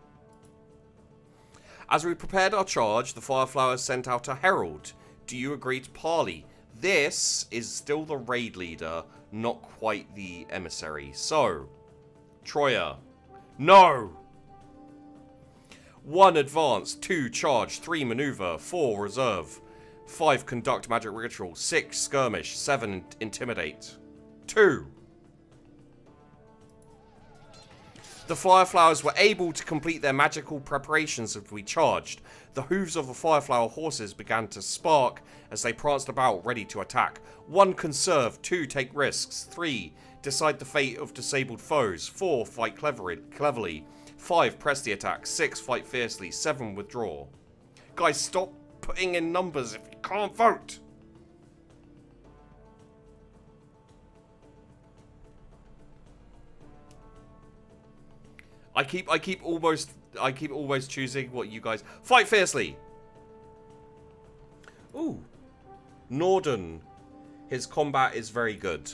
As we prepared our charge, the Fireflower sent out a herald. Do you agree to parley? This is still the raid leader, not quite the emissary. So, Troya. No! 1. Advance. 2. Charge. 3. Maneuver. 4. Reserve. 5. Conduct magic ritual. 6. Skirmish. 7. Intimidate. 2. The Fireflowers were able to complete their magical preparations as we charged. The hooves of the Fireflower horses began to spark as they pranced about, ready to attack. 1. Conserve. 2. Take risks. 3. Decide the fate of disabled foes. 4. Fight cleverly. 5. Press the attack. 6. Fight fiercely. 7. Withdraw. Guys, stop putting in numbers if you can't vote. I keep always choosing what you guys. Fight fiercely. Ooh. Norden. His combat is very good.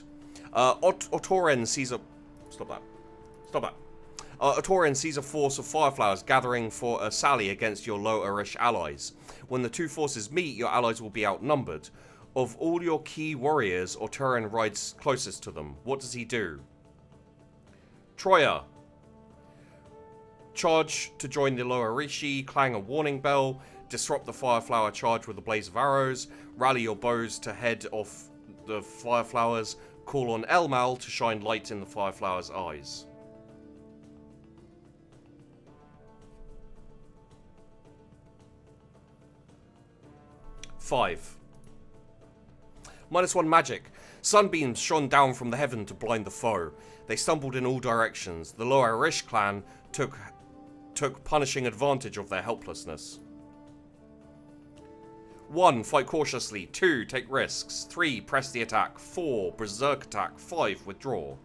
Otorin sees a. Stop that. Stop that. Otorin sees a force of Fireflowers gathering for a sally against your Lo'Arish allies. When the two forces meet, your allies will be outnumbered. Of all your key warriors, Otorin rides closest to them. What does he do? Troya. Charge to join the Lo'Arishi, clang a warning bell, disrupt the Fireflower charge with a blaze of arrows, rally your bows to head off the Fireflowers, call on Elmal to shine light in the Fireflower's eyes. -5. -1 magic. Sunbeams shone down from the heaven to blind the foe. They stumbled in all directions. The Lo'Arish clan took punishing advantage of their helplessness. 1. Fight cautiously. 2. Take risks. 3. Press the attack. 4. Berserk attack. 5. Withdraw.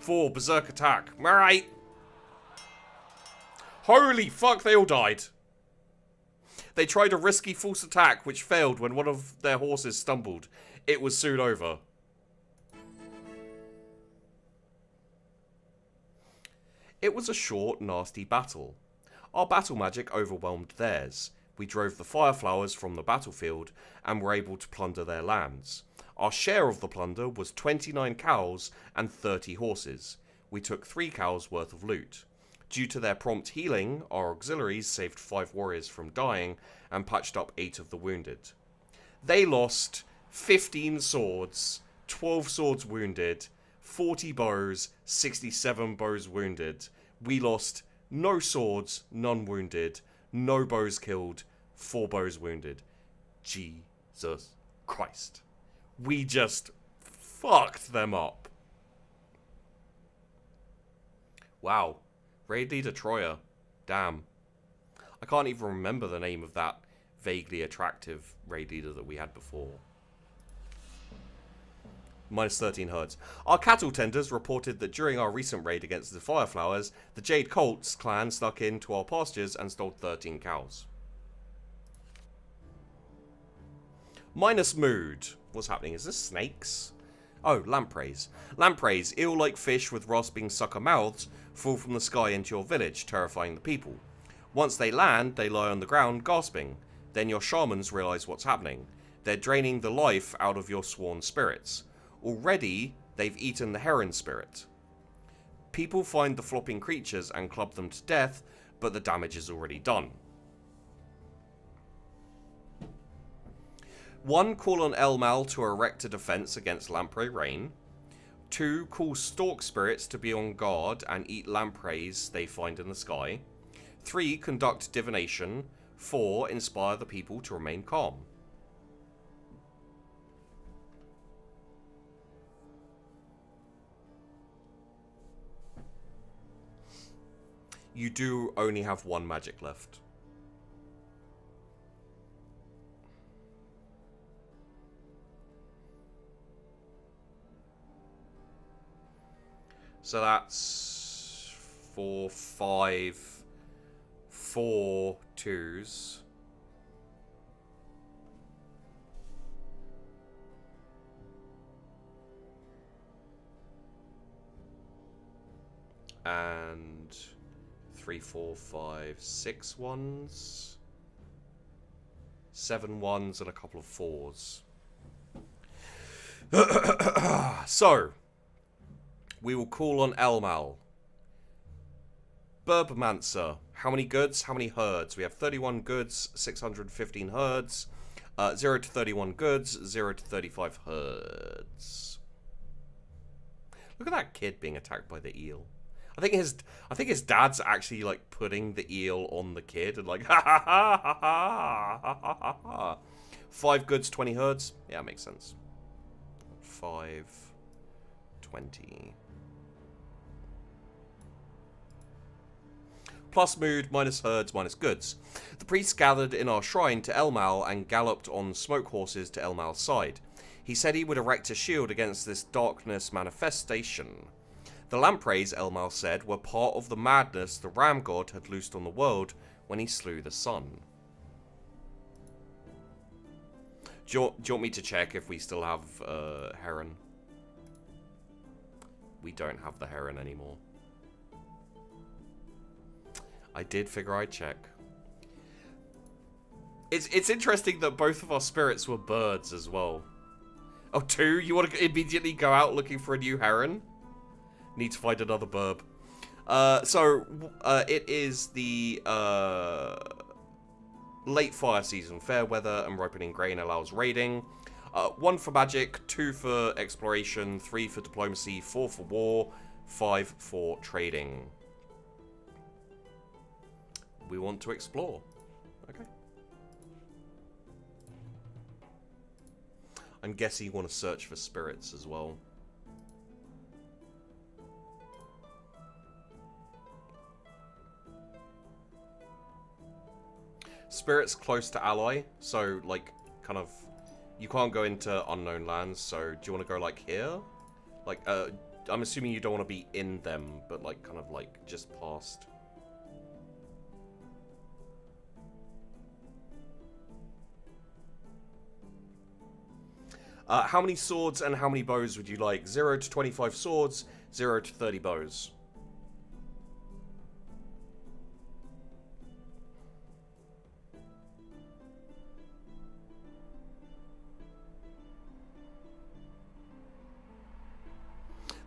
Four, berserk attack. Alright. Holy fuck, they all died. They tried a risky false attack, which failed when one of their horses stumbled. It was soon over. It was a short, nasty battle. Our battle magic overwhelmed theirs. We drove the Fireflowers from the battlefield and were able to plunder their lands. Our share of the plunder was 29 cows and 30 horses. We took 3 cows worth of loot. Due to their prompt healing, our auxiliaries saved 5 warriors from dying and patched up 8 of the wounded. They lost 15 swords, 12 swords wounded, 40 bows, 67 bows wounded. We lost no swords, none wounded. No bows killed, 4 bows wounded. Jesus Christ. We just fucked them up. Wow. Raid leader Troya. Damn. I can't even remember the name of that vaguely attractive raid leader that we had before. -13 herds. Our cattle tenders reported that during our recent raid against the Fireflowers, the Jade Cult's clan snuck into our pastures and stole 13 cows. -mood. What's happening? Is this snakes? Oh, lampreys. Lampreys, eel-like fish with rasping sucker mouths, fall from the sky into your village, terrifying the people. Once they land, they lie on the ground, gasping. Then your shamans realize what's happening. They're draining the life out of your sworn spirits. Already, they've eaten the heron spirit. People find the flopping creatures and club them to death, but the damage is already done. 1. Call on Elmal to erect a defense against lamprey rain. 2. Call stork spirits to be on guard and eat lampreys they find in the sky. 3. Conduct divination. 4. Inspire the people to remain calm. You do only have 1 magic left. So that's four twos. And 3, 4, 5, 6 ones, 7 ones, and a couple of fours. So, we will call on Elmal. Burbmancer. How many goods? How many herds? We have 31 goods, 615 herds. 0 to 31 goods, 0 to 35 herds. Look at that kid being attacked by the eel. I think his dad's actually like putting the eel on the kid and like ha ha ha ha ha ha ha ha. 5 goods, 20 herds. Yeah, makes sense. 5, 20. Plus mood, minus herds, minus goods. The priests gathered in our shrine to Elmal and galloped on smoke horses to Elmal's side. He said he would erect a shield against this darkness manifestation. The lampreys, Elmal said, were part of the madness the ram god had loosed on the world when he slew the sun. Do you want me to check if we still have heron? We don't have the heron anymore. I did figure I'd check. It's interesting that both of our spirits were birds as well. Oh, 2? You want to immediately go out looking for a new heron? Need to find another burb. It is the late fire season. Fair weather and ripening grain allows raiding. 1 for magic, 2 for exploration, 3 for diplomacy, 4 for war, 5 for trading. We want to explore. Okay. I'm guessing you want to search for spirits as well. Spirits close to ally, so like kind of you can't go into unknown lands, so do you want to go like here? Like I'm assuming you don't want to be in them, but like kind of like just past. How many swords and how many bows would you like? 0 to 25 swords, 0 to 30 bows.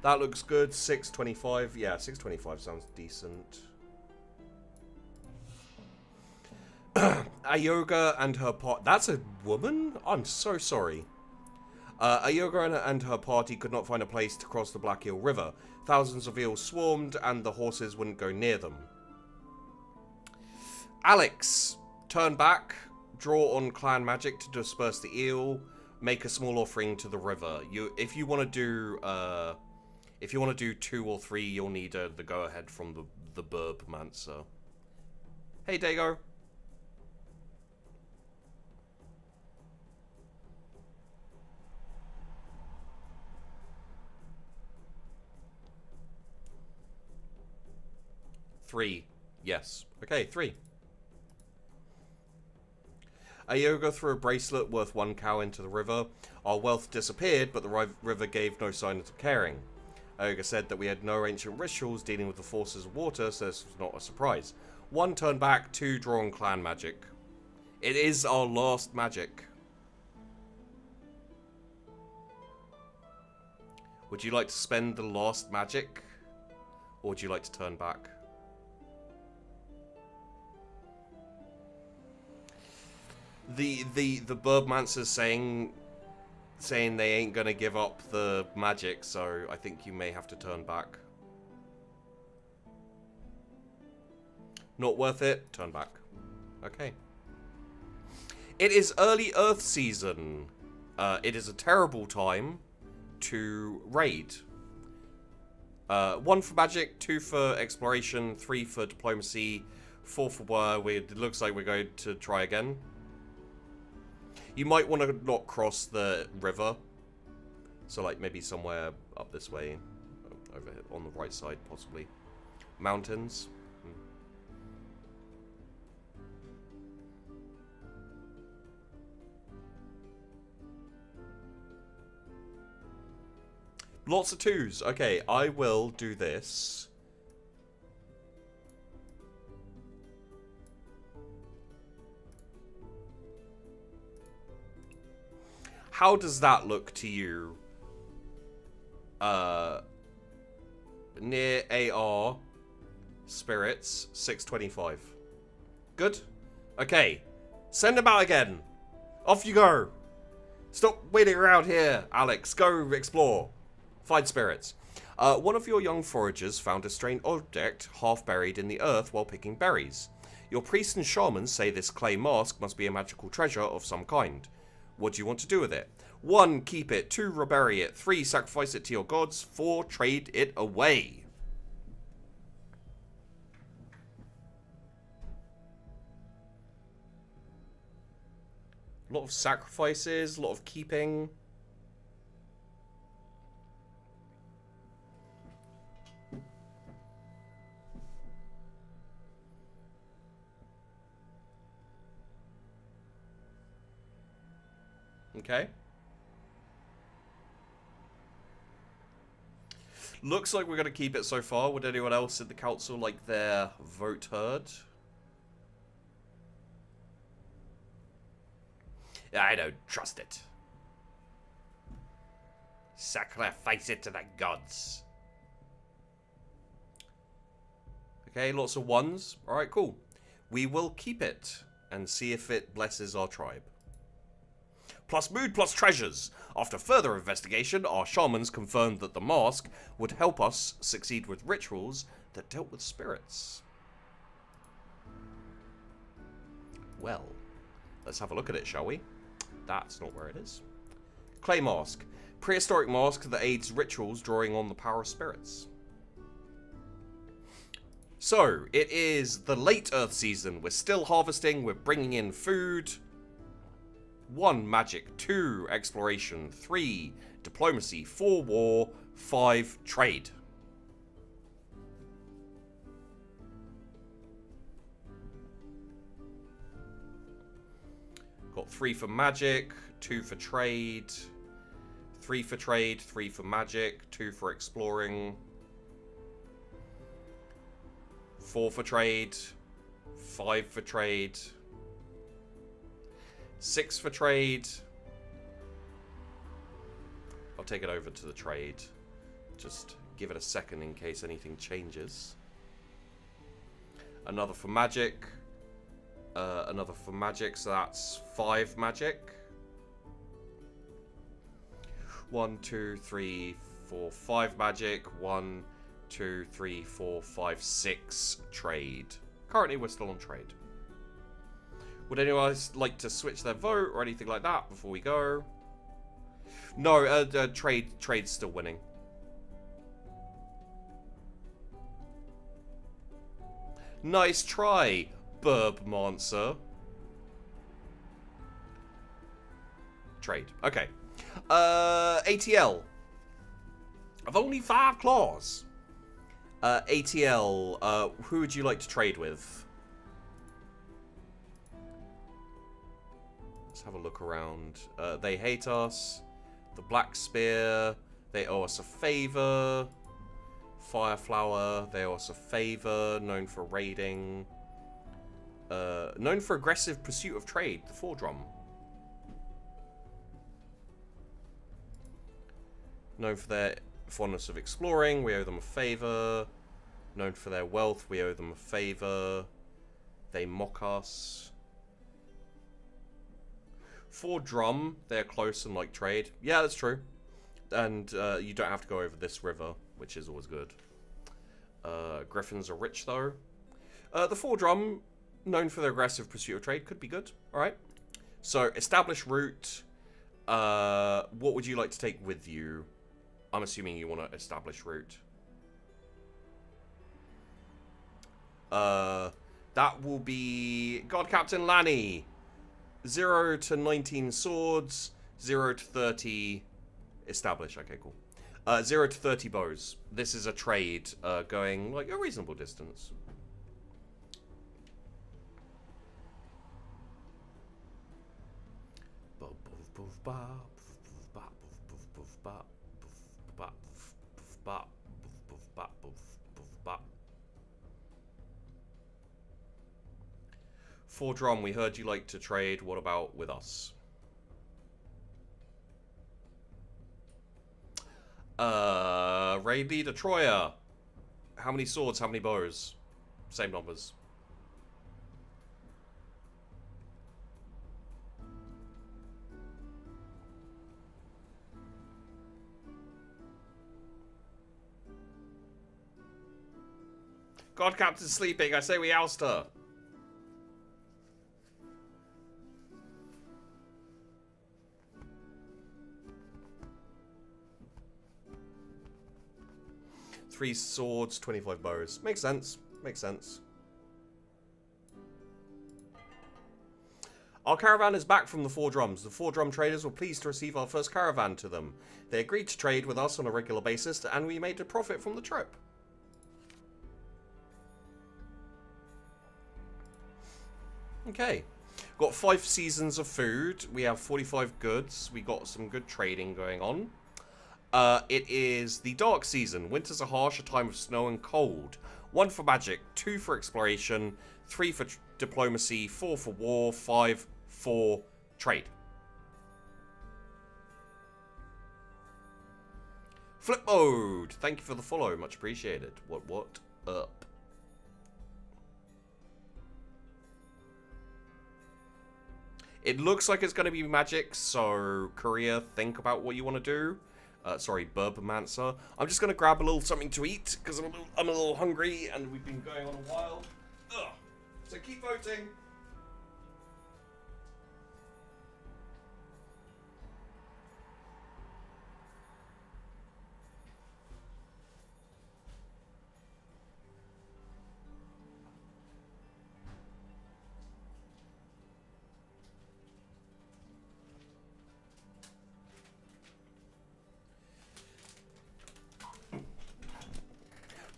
That looks good. 625. Yeah, 625 sounds decent. Ayoga and her party. That's a woman? I'm so sorry. Ayoga and her party could not find a place to cross the Black Eel River. Thousands of eels swarmed and the horses wouldn't go near them. Alex. Turn back. Draw on clan magic to disperse the eel. Make a small offering to the river. If you want to do 2 or 3, you'll need the go-ahead from the Burbmancer. Hey, Dago. Three. Yes. Okay, 3. Ayoga threw a bracelet worth 1 cow into the river. Our wealth disappeared, but the river gave no sign of caring. Ayoga said that we had no ancient rituals dealing with the forces of water, so this was not a surprise. 1, turn back. 2, draw on clan magic. It is our last magic. Would you like to spend the last magic? Or would you like to turn back? The Burbmancer's saying they ain't gonna give up the magic, so I think you may have to turn back. Not worth it, turn back. Okay. It is early Earth season. It is a terrible time to raid. 1 for magic, 2 for exploration, 3 for diplomacy, 4 for war. It looks like we're going to try again. You might want to not cross the river. So, like, maybe somewhere up this way. over here, on the right side, possibly. Mountains. Lots of twos. Okay, I will do this. How does that look to you? Near AR spirits 625. Good. Okay, send them out again. Off you go. Stop waiting around here, Alex. Go explore. Find spirits. One of your young foragers found a strange object half buried in the earth while picking berries. Your priests and shamans say this clay mask must be a magical treasure of some kind. What do you want to do with it? 1. Keep it. 2. Rebury it. 3. Sacrifice it to your gods. 4. Trade it away. A lot of sacrifices, a lot of keeping. Okay. Looks like we're going to keep it so far. Would anyone else in the council like their vote heard? I don't trust it. Sacrifice it to the gods. Okay, lots of ones. Alright, cool. We will keep it and see if it blesses our tribe. Plus mood, plus treasures. After further investigation, our shamans confirmed that the mask would help us succeed with rituals that dealt with spirits. Well, let's have a look at it, shall we? That's not where it is. Clay mask. Prehistoric mask that aids rituals drawing on the power of spirits. So, it is the late Earth season. We're still harvesting. We're bringing in food. 1. Magic. 2. Exploration. 3. Diplomacy. 4. War. 5. Trade. Got 3 for magic, 2 for trade, 3 for trade, 3 for magic, 2 for exploring, 4 for trade, 5 for trade, 6 for trade. I'll take it over to the trade. Just give it a second in case anything changes. Another for magic. Another for magic, so that's 5 magic. 1, 2, 3, 4, 5 magic. 1, 2, 3, 4, 5, 6 trade. Currently, we're still on trade. Would anyone else like to switch their vote or anything like that before we go? No, trade's still winning. Nice try, Burbmancer. Trade. Okay. ATL. I've only 5 claws. ATL, who would you like to trade with? Let's have a look around. They hate us. The Black Spear. They owe us a favor. Fireflower. They owe us a favor. Known for raiding. Known for aggressive pursuit of trade. The Four Drum. Known for their fondness of exploring. We owe them a favor. Known for their wealth. We owe them a favor. They mock us. 4 drum, they're close and like trade. Yeah, that's true. And you don't have to go over this river, which is always good. Griffins are rich, though. The 4 drum, known for their aggressive pursuit of trade, could be good. Alright. So, establish route. What would you like to take with you? I'm assuming you want to establish route. That will be God Captain Lanny. 0 to 19 swords, 0 to 30 establish. Okay, cool. 0 to 30 bows. This is a trade going, like, a reasonable distance. Fordron, we heard you like to trade. What about with us? Raid leader Troya. How many swords? How many bows? Same numbers. God, Captain's sleeping. I say we oust her. Three swords, 25 bows. Makes sense. Makes sense. Our caravan is back from the Four Drums. The Four Drum traders were pleased to receive our first caravan to them. They agreed to trade with us on a regular basis, and we made a profit from the trip. Okay. Got 5 seasons of food. We have 45 goods. We got some good trading going on. It is the dark season. Winters are harsh, a time of snow and cold. 1 for magic, 2 for exploration, 3 for diplomacy, 4 for war, 5 for trade. Flip mode! Thank you for the follow, much appreciated. What up? It looks like it's going to be magic, so Korea, think about what you want to do. Sorry, Burbamancer. I'm just going to grab a little something to eat, because I'm a little hungry, and we've been going on a while. Ugh. So keep voting.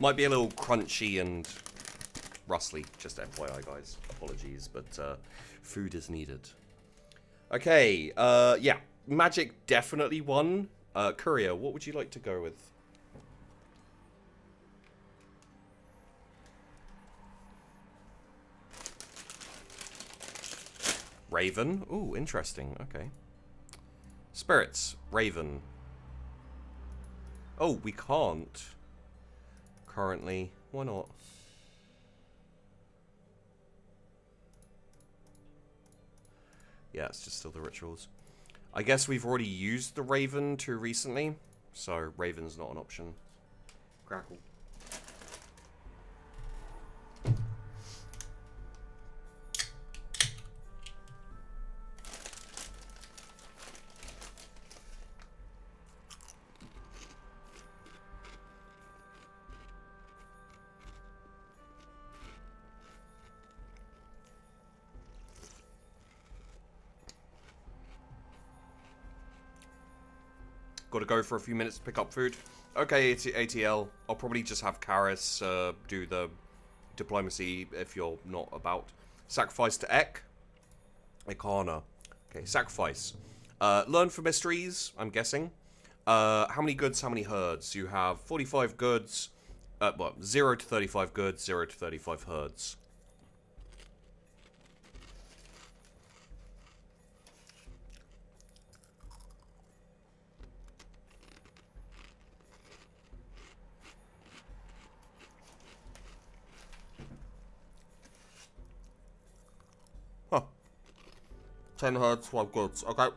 Might be a little crunchy and rustly, just FYI, guys. Apologies, but food is needed. Okay, yeah. Magic definitely won. Courier, what would you like to go with? Raven? Ooh, interesting. Okay. Spirits. Raven. Oh, we can't. Currently, why not? Yeah, it's just still the rituals. I guess we've already used the Raven too recently, so Raven's not an option. Crackle. Got to go for a few minutes to pick up food. Okay, ATL. I'll probably just have Karis do the diplomacy if you're not about. Sacrifice to Ek. Ercana. Okay, sacrifice. Learn for mysteries, I'm guessing. How many goods, how many herds? You have 45 goods. Well, 0 to 35 goods, 0 to 35 herds. Huh. 10 herds, 12 goods. Okay.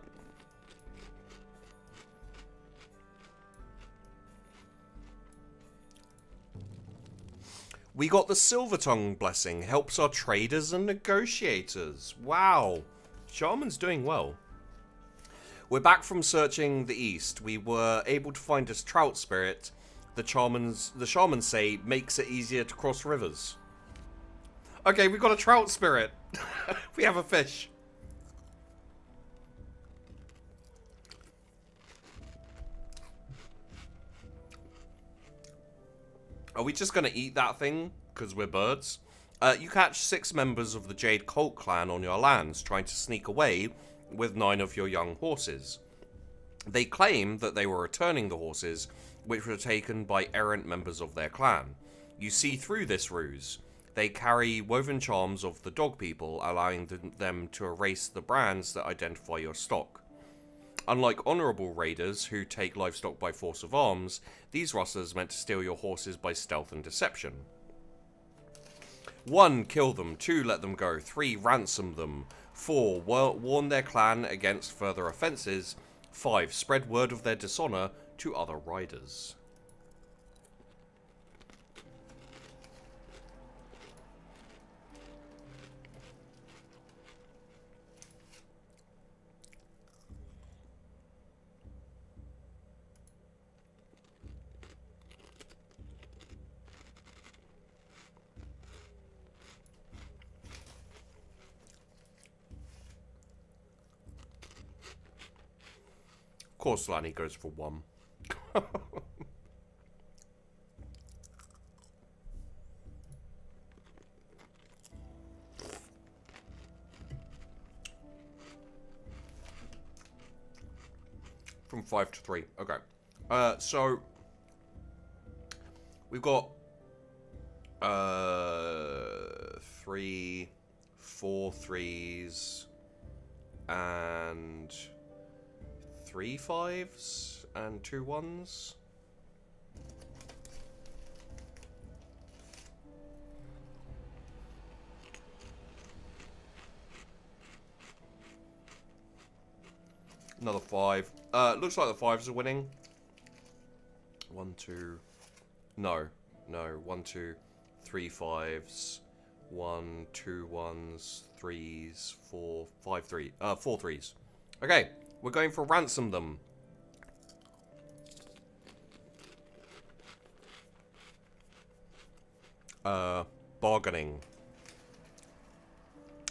We got the Silver Tongue blessing. Helps our traders and negotiators. Wow. Shaman's doing well. We're back from searching the east. We were able to find a trout spirit. The shamans say makes it easier to cross rivers. Okay, we've got a trout spirit. We have a fish. Are we just going to eat that thing? Because we're birds. You catch 6 members of the Jade Cult clan on your lands, trying to sneak away with 9 of your young horses. They claim that they were returning the horses, which were taken by errant members of their clan. You see through this ruse. They carry woven charms of the dog people, allowing them to erase the brands that identify your stock. Unlike honourable raiders who take livestock by force of arms, these rustlers meant to steal your horses by stealth and deception. 1. Kill them. 2. Let them go. 3. Ransom them. 4. Warn their clan against further offences. 5. Spread word of their dishonour to other riders. Of course Lanny goes for 1. From 5 to 3. Okay. So we've got 3, 4 threes and 3 5s and 2 1s. Another 5. Looks like the 5s are winning. 1 2. No. 1 2 3 5s. 1 2 1s. 3s 4 5 3. 4 3s. Okay. We're going for ransom them. Bargaining.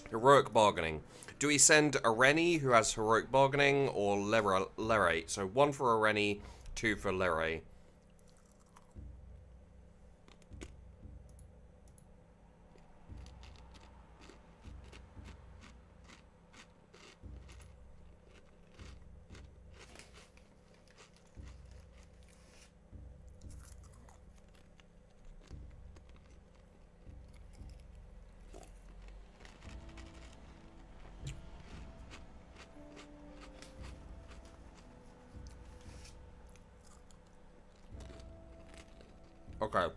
Heroic bargaining. Do we send Areni, who has heroic bargaining, or Leray? So 1 for Areni, 2 for Leray. Okay.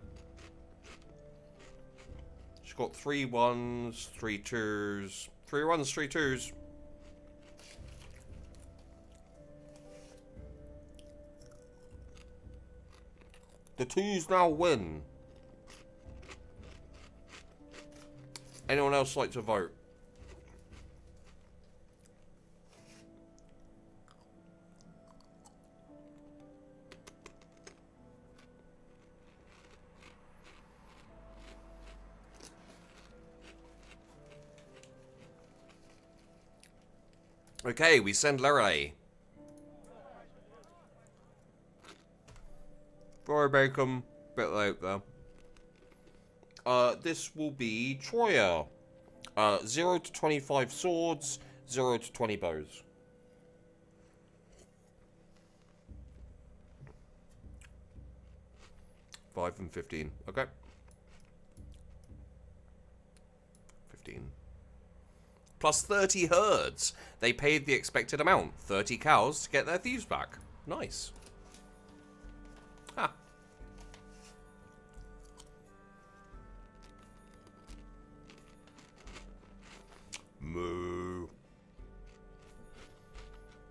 She's got 3 1s, 3 2s. 3 1s, 3 2s. The 2s now win. Anyone else like to vote? Okay, we send Leray. Rory Bacon, bit late though. This will be Troya. 0 to 25 swords, 0 to 20 bows. $5 and $15, okay. 15. Plus 30 herds. They paid the expected amount, 30 cows, to get their thieves back. Nice. Ah. Moo.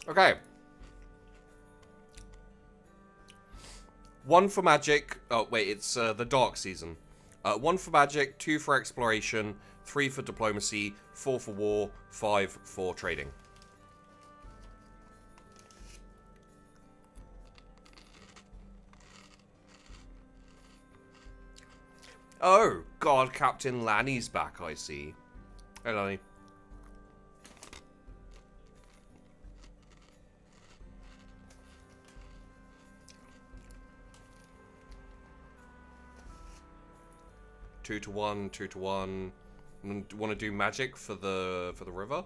Okay. 1 for magic. Oh, wait, it's the dark season. 1 for magic, 2 for exploration, 3 for diplomacy, 4 for war, 5 for trading. Oh, God, Captain Lanny's back, I see. Hey, Lanny. 2 to 1, 2 to 1. Want to do magic for the river?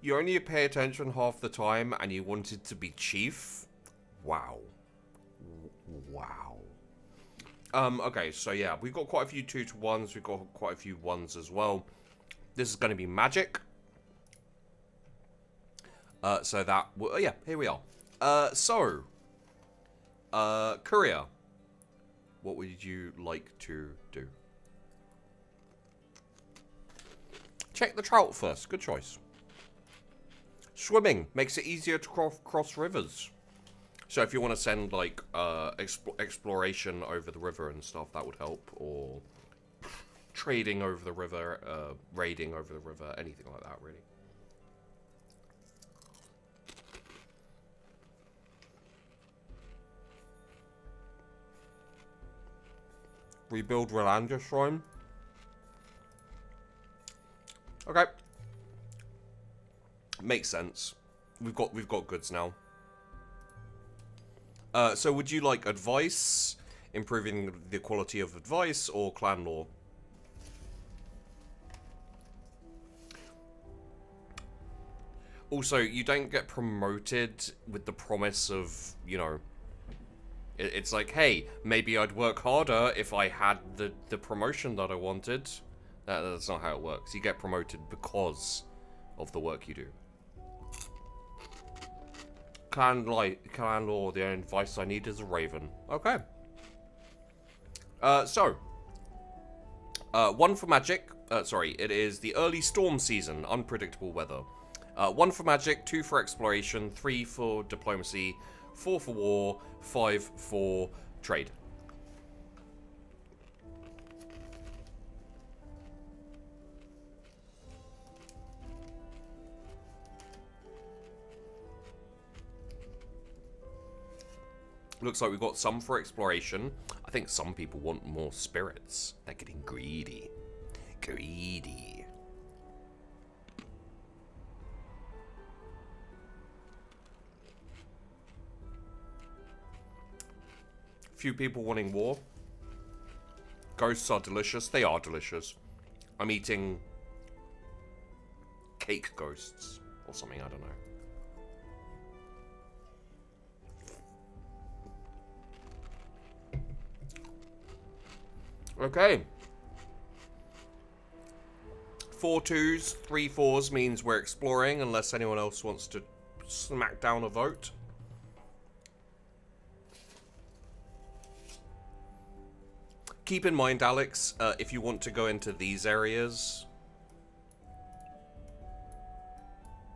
You only pay attention half the time, and you wanted to be chief? Wow. Wow. Okay, so yeah, we've got quite a few 2 to 1s. We've got quite a few 1s as well. This is going to be magic. So that... Well, yeah, here we are. Courier. What would you like to do? Check the trout first. Good choice. Swimming makes it easier to cross rivers. So if you want to send, like, exploration over the river and stuff, that would help. Or trading over the river, raiding over the river, anything like that, really. Rebuild Rolandar Shrine. Okay. Makes sense. We've got goods now. So would you like advice, improving the quality of advice, or clan lore? Also, you don't get promoted with the promise of, you know, it's like, hey, maybe I'd work harder if I had the promotion that I wanted. That's not how it works. You get promoted because of the work you do. Clan lore, the only advice I need is a raven. Okay. One for magic. Sorry, it is the early storm season, unpredictable weather. 1 for magic, 2 for exploration, 3 for diplomacy, 4 for war, 5 for trade. Looks like we've got some for exploration. I think some people want more spirits. They're getting greedy. Greedy. Few people wanting war. Ghosts are delicious. They are delicious. I'm eating cake ghosts or something. I don't know. Okay. 4 2s, 3 4s means we're exploring, unless anyone else wants to smack down a vote. Keep in mind, Alex, if you want to go into these areas,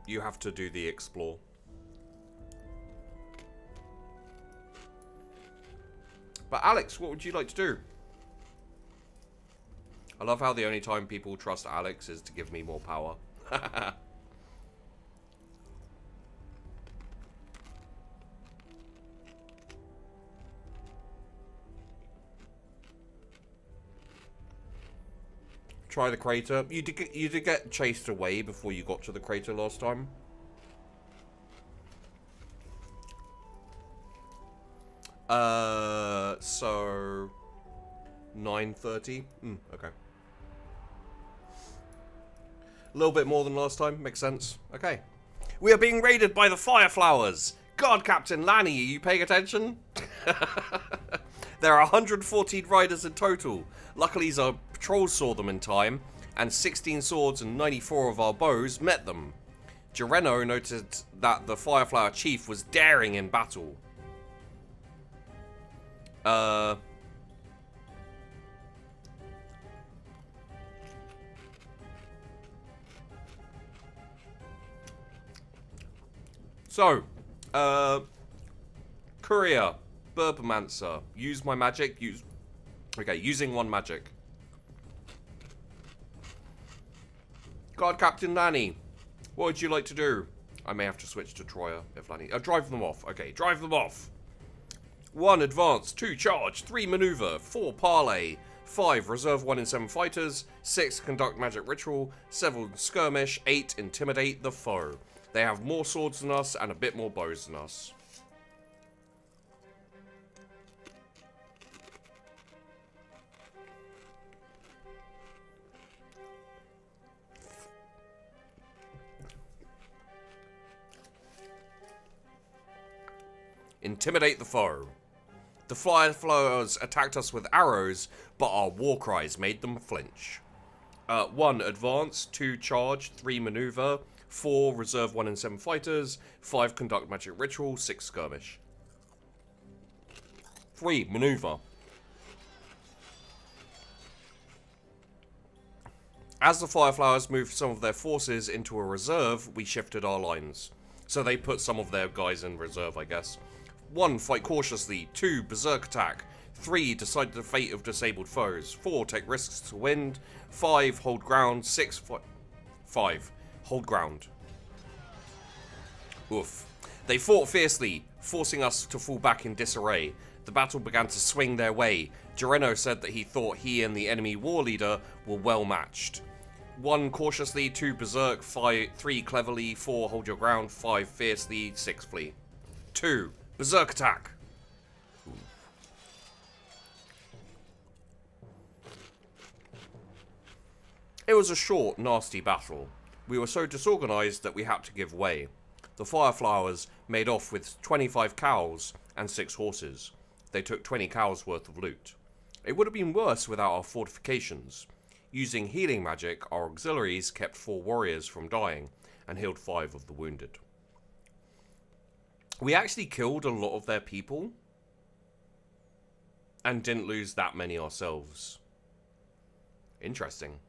you have to do the explore. But Alex, what would you like to do? I love how the only time people trust Alex is to give me more power. Try the crater. You did get chased away before you got to the crater last time. So 9:30. Okay. A little bit more than last time. Makes sense. Okay. We are being raided by the Fireflowers. God, Captain Lanny, are you paying attention? There are 114 riders in total. Luckily, our patrols saw them in time, and 16 swords and 94 of our bows met them. Jereno noted that the Fireflower chief was daring in battle. So, courier, burbomancer, use my magic, okay, using 1 magic. Guard Captain Lanny, what would you like to do? I may have to switch to Troya if Lanny, drive them off, okay, drive them off. 1 advance, 2 charge, 3 maneuver, 4 parley, 5 reserve 1 in 7 fighters, 6 conduct magic ritual, 7 skirmish, 8 intimidate the foe. They have more swords than us and a bit more bows than us. Intimidate the foe. The Fireflowers attacked us with arrows, but our war cries made them flinch. 1 advance, 2 charge, 3 maneuver, 4 reserve 1 in 7 fighters, 5 conduct magic ritual, 6 skirmish. 3 maneuver. As the Fireflowers moved some of their forces into a reserve, we shifted our lines. So they put some of their guys in reserve, I guess. 1. Fight cautiously. 2. Berserk attack. 3. Decide the fate of disabled foes. 4. Take risks to win. 5. Hold ground. 6. 5. Hold ground. Oof. They fought fiercely, forcing us to fall back in disarray. The battle began to swing their way. Jereno said that he thought he and the enemy war leader were well matched. 1. Cautiously. 2. Berserk. 3. Cleverly. 4. Hold your ground. 5. Fiercely. 6. Flee. 2. Berserk attack. Ooh. It was a short, nasty battle. We were so disorganized that we had to give way. The Fireflowers made off with 25 cows and 6 horses. They took 20 cows worth of loot. It would have been worse without our fortifications. Using healing magic, our auxiliaries kept 4 warriors from dying and healed 5 of the wounded. We actually killed a lot of their people and didn't lose that many ourselves. Interesting.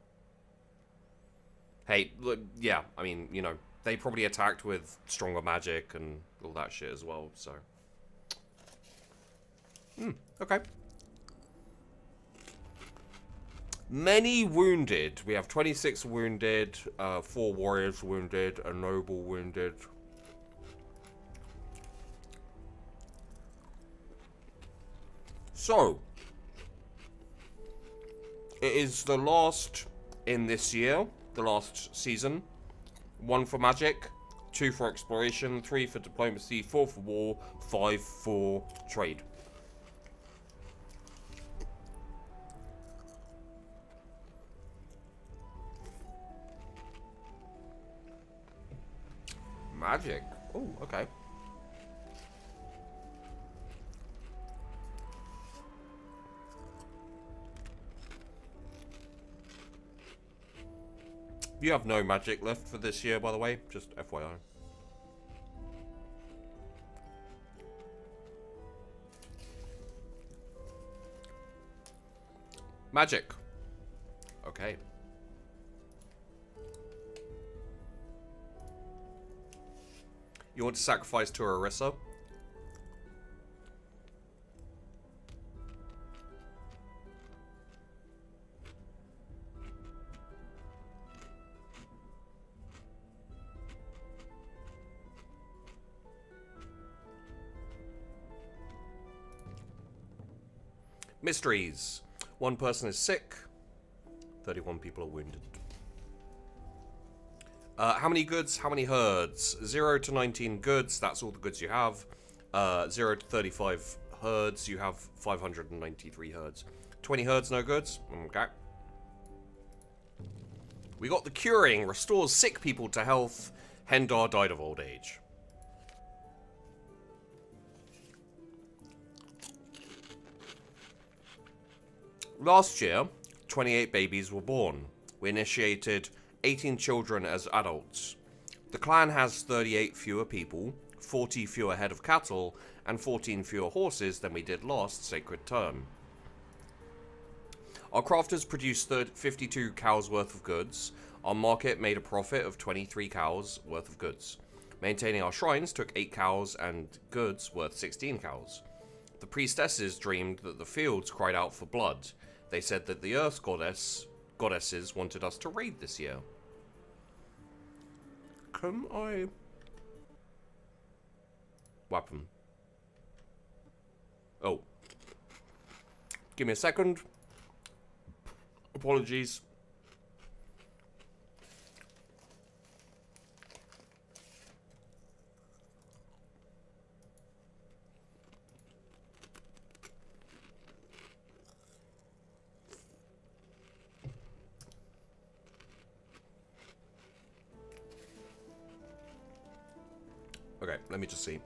Hey, look, yeah, I mean, you know, they probably attacked with stronger magic and all that shit as well, so. Okay. Many wounded. We have 26 wounded, 4 warriors wounded, a noble wounded. So, it is the last in this year, the last season. 1 for magic, 2 for exploration, 3 for diplomacy, 4 for war, 5 for trade. Magic. Oh, okay. You have no magic left for this year, by the way, just FYI. Magic. Okay. You want to sacrifice to Arissa? Mysteries. 1 person is sick. 31 people are wounded. How many goods? How many herds? 0 to 19 goods. That's all the goods you have. 0 to 35 herds. You have 593 herds. 20 herds, no goods. Okay. We got the curing. Restores sick people to health. Hendar died of old age. Last year, 28 babies were born. We initiated 18 children as adults. The clan has 38 fewer people, 40 fewer head of cattle, and 14 fewer horses than we did last sacred term. Our crafters produced 52 cows worth of goods. Our market made a profit of 23 cows worth of goods. Maintaining our shrines took 8 cows and goods worth 16 cows. The priestesses dreamed that the fields cried out for blood. They said that the Earth goddesses wanted us to raid this year. Can I... weapon. Give me a second. Apologies. Okay, let me just see.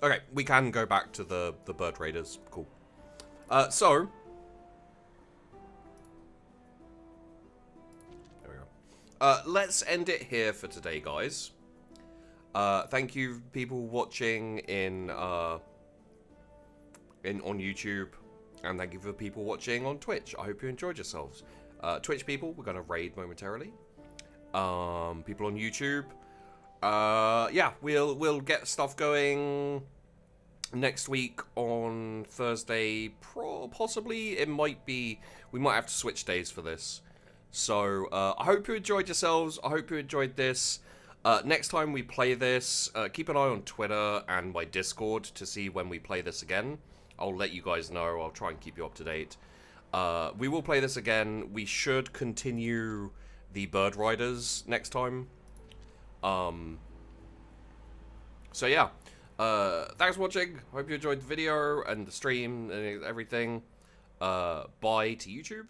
Okay, we can go back to the bird raiders. Cool. So there we go. Let's end it here for today, guys. Thank you, people watching on YouTube, and thank you for people watching on Twitch. I hope you enjoyed yourselves. Twitch people, we're gonna raid momentarily. People on YouTube. Yeah, we'll get stuff going next week on Thursday, possibly. It might be, we might have to switch days for this. So, I hope you enjoyed yourselves. I hope you enjoyed this. Next time we play this, keep an eye on Twitter and my Discord to see when we play this again. I'll let you guys know. I'll try and keep you up to date. We will play this again. We should continue the Bird Riders next time. So yeah, thanks for watching. Hope you enjoyed the video and the stream and everything. Bye to YouTube.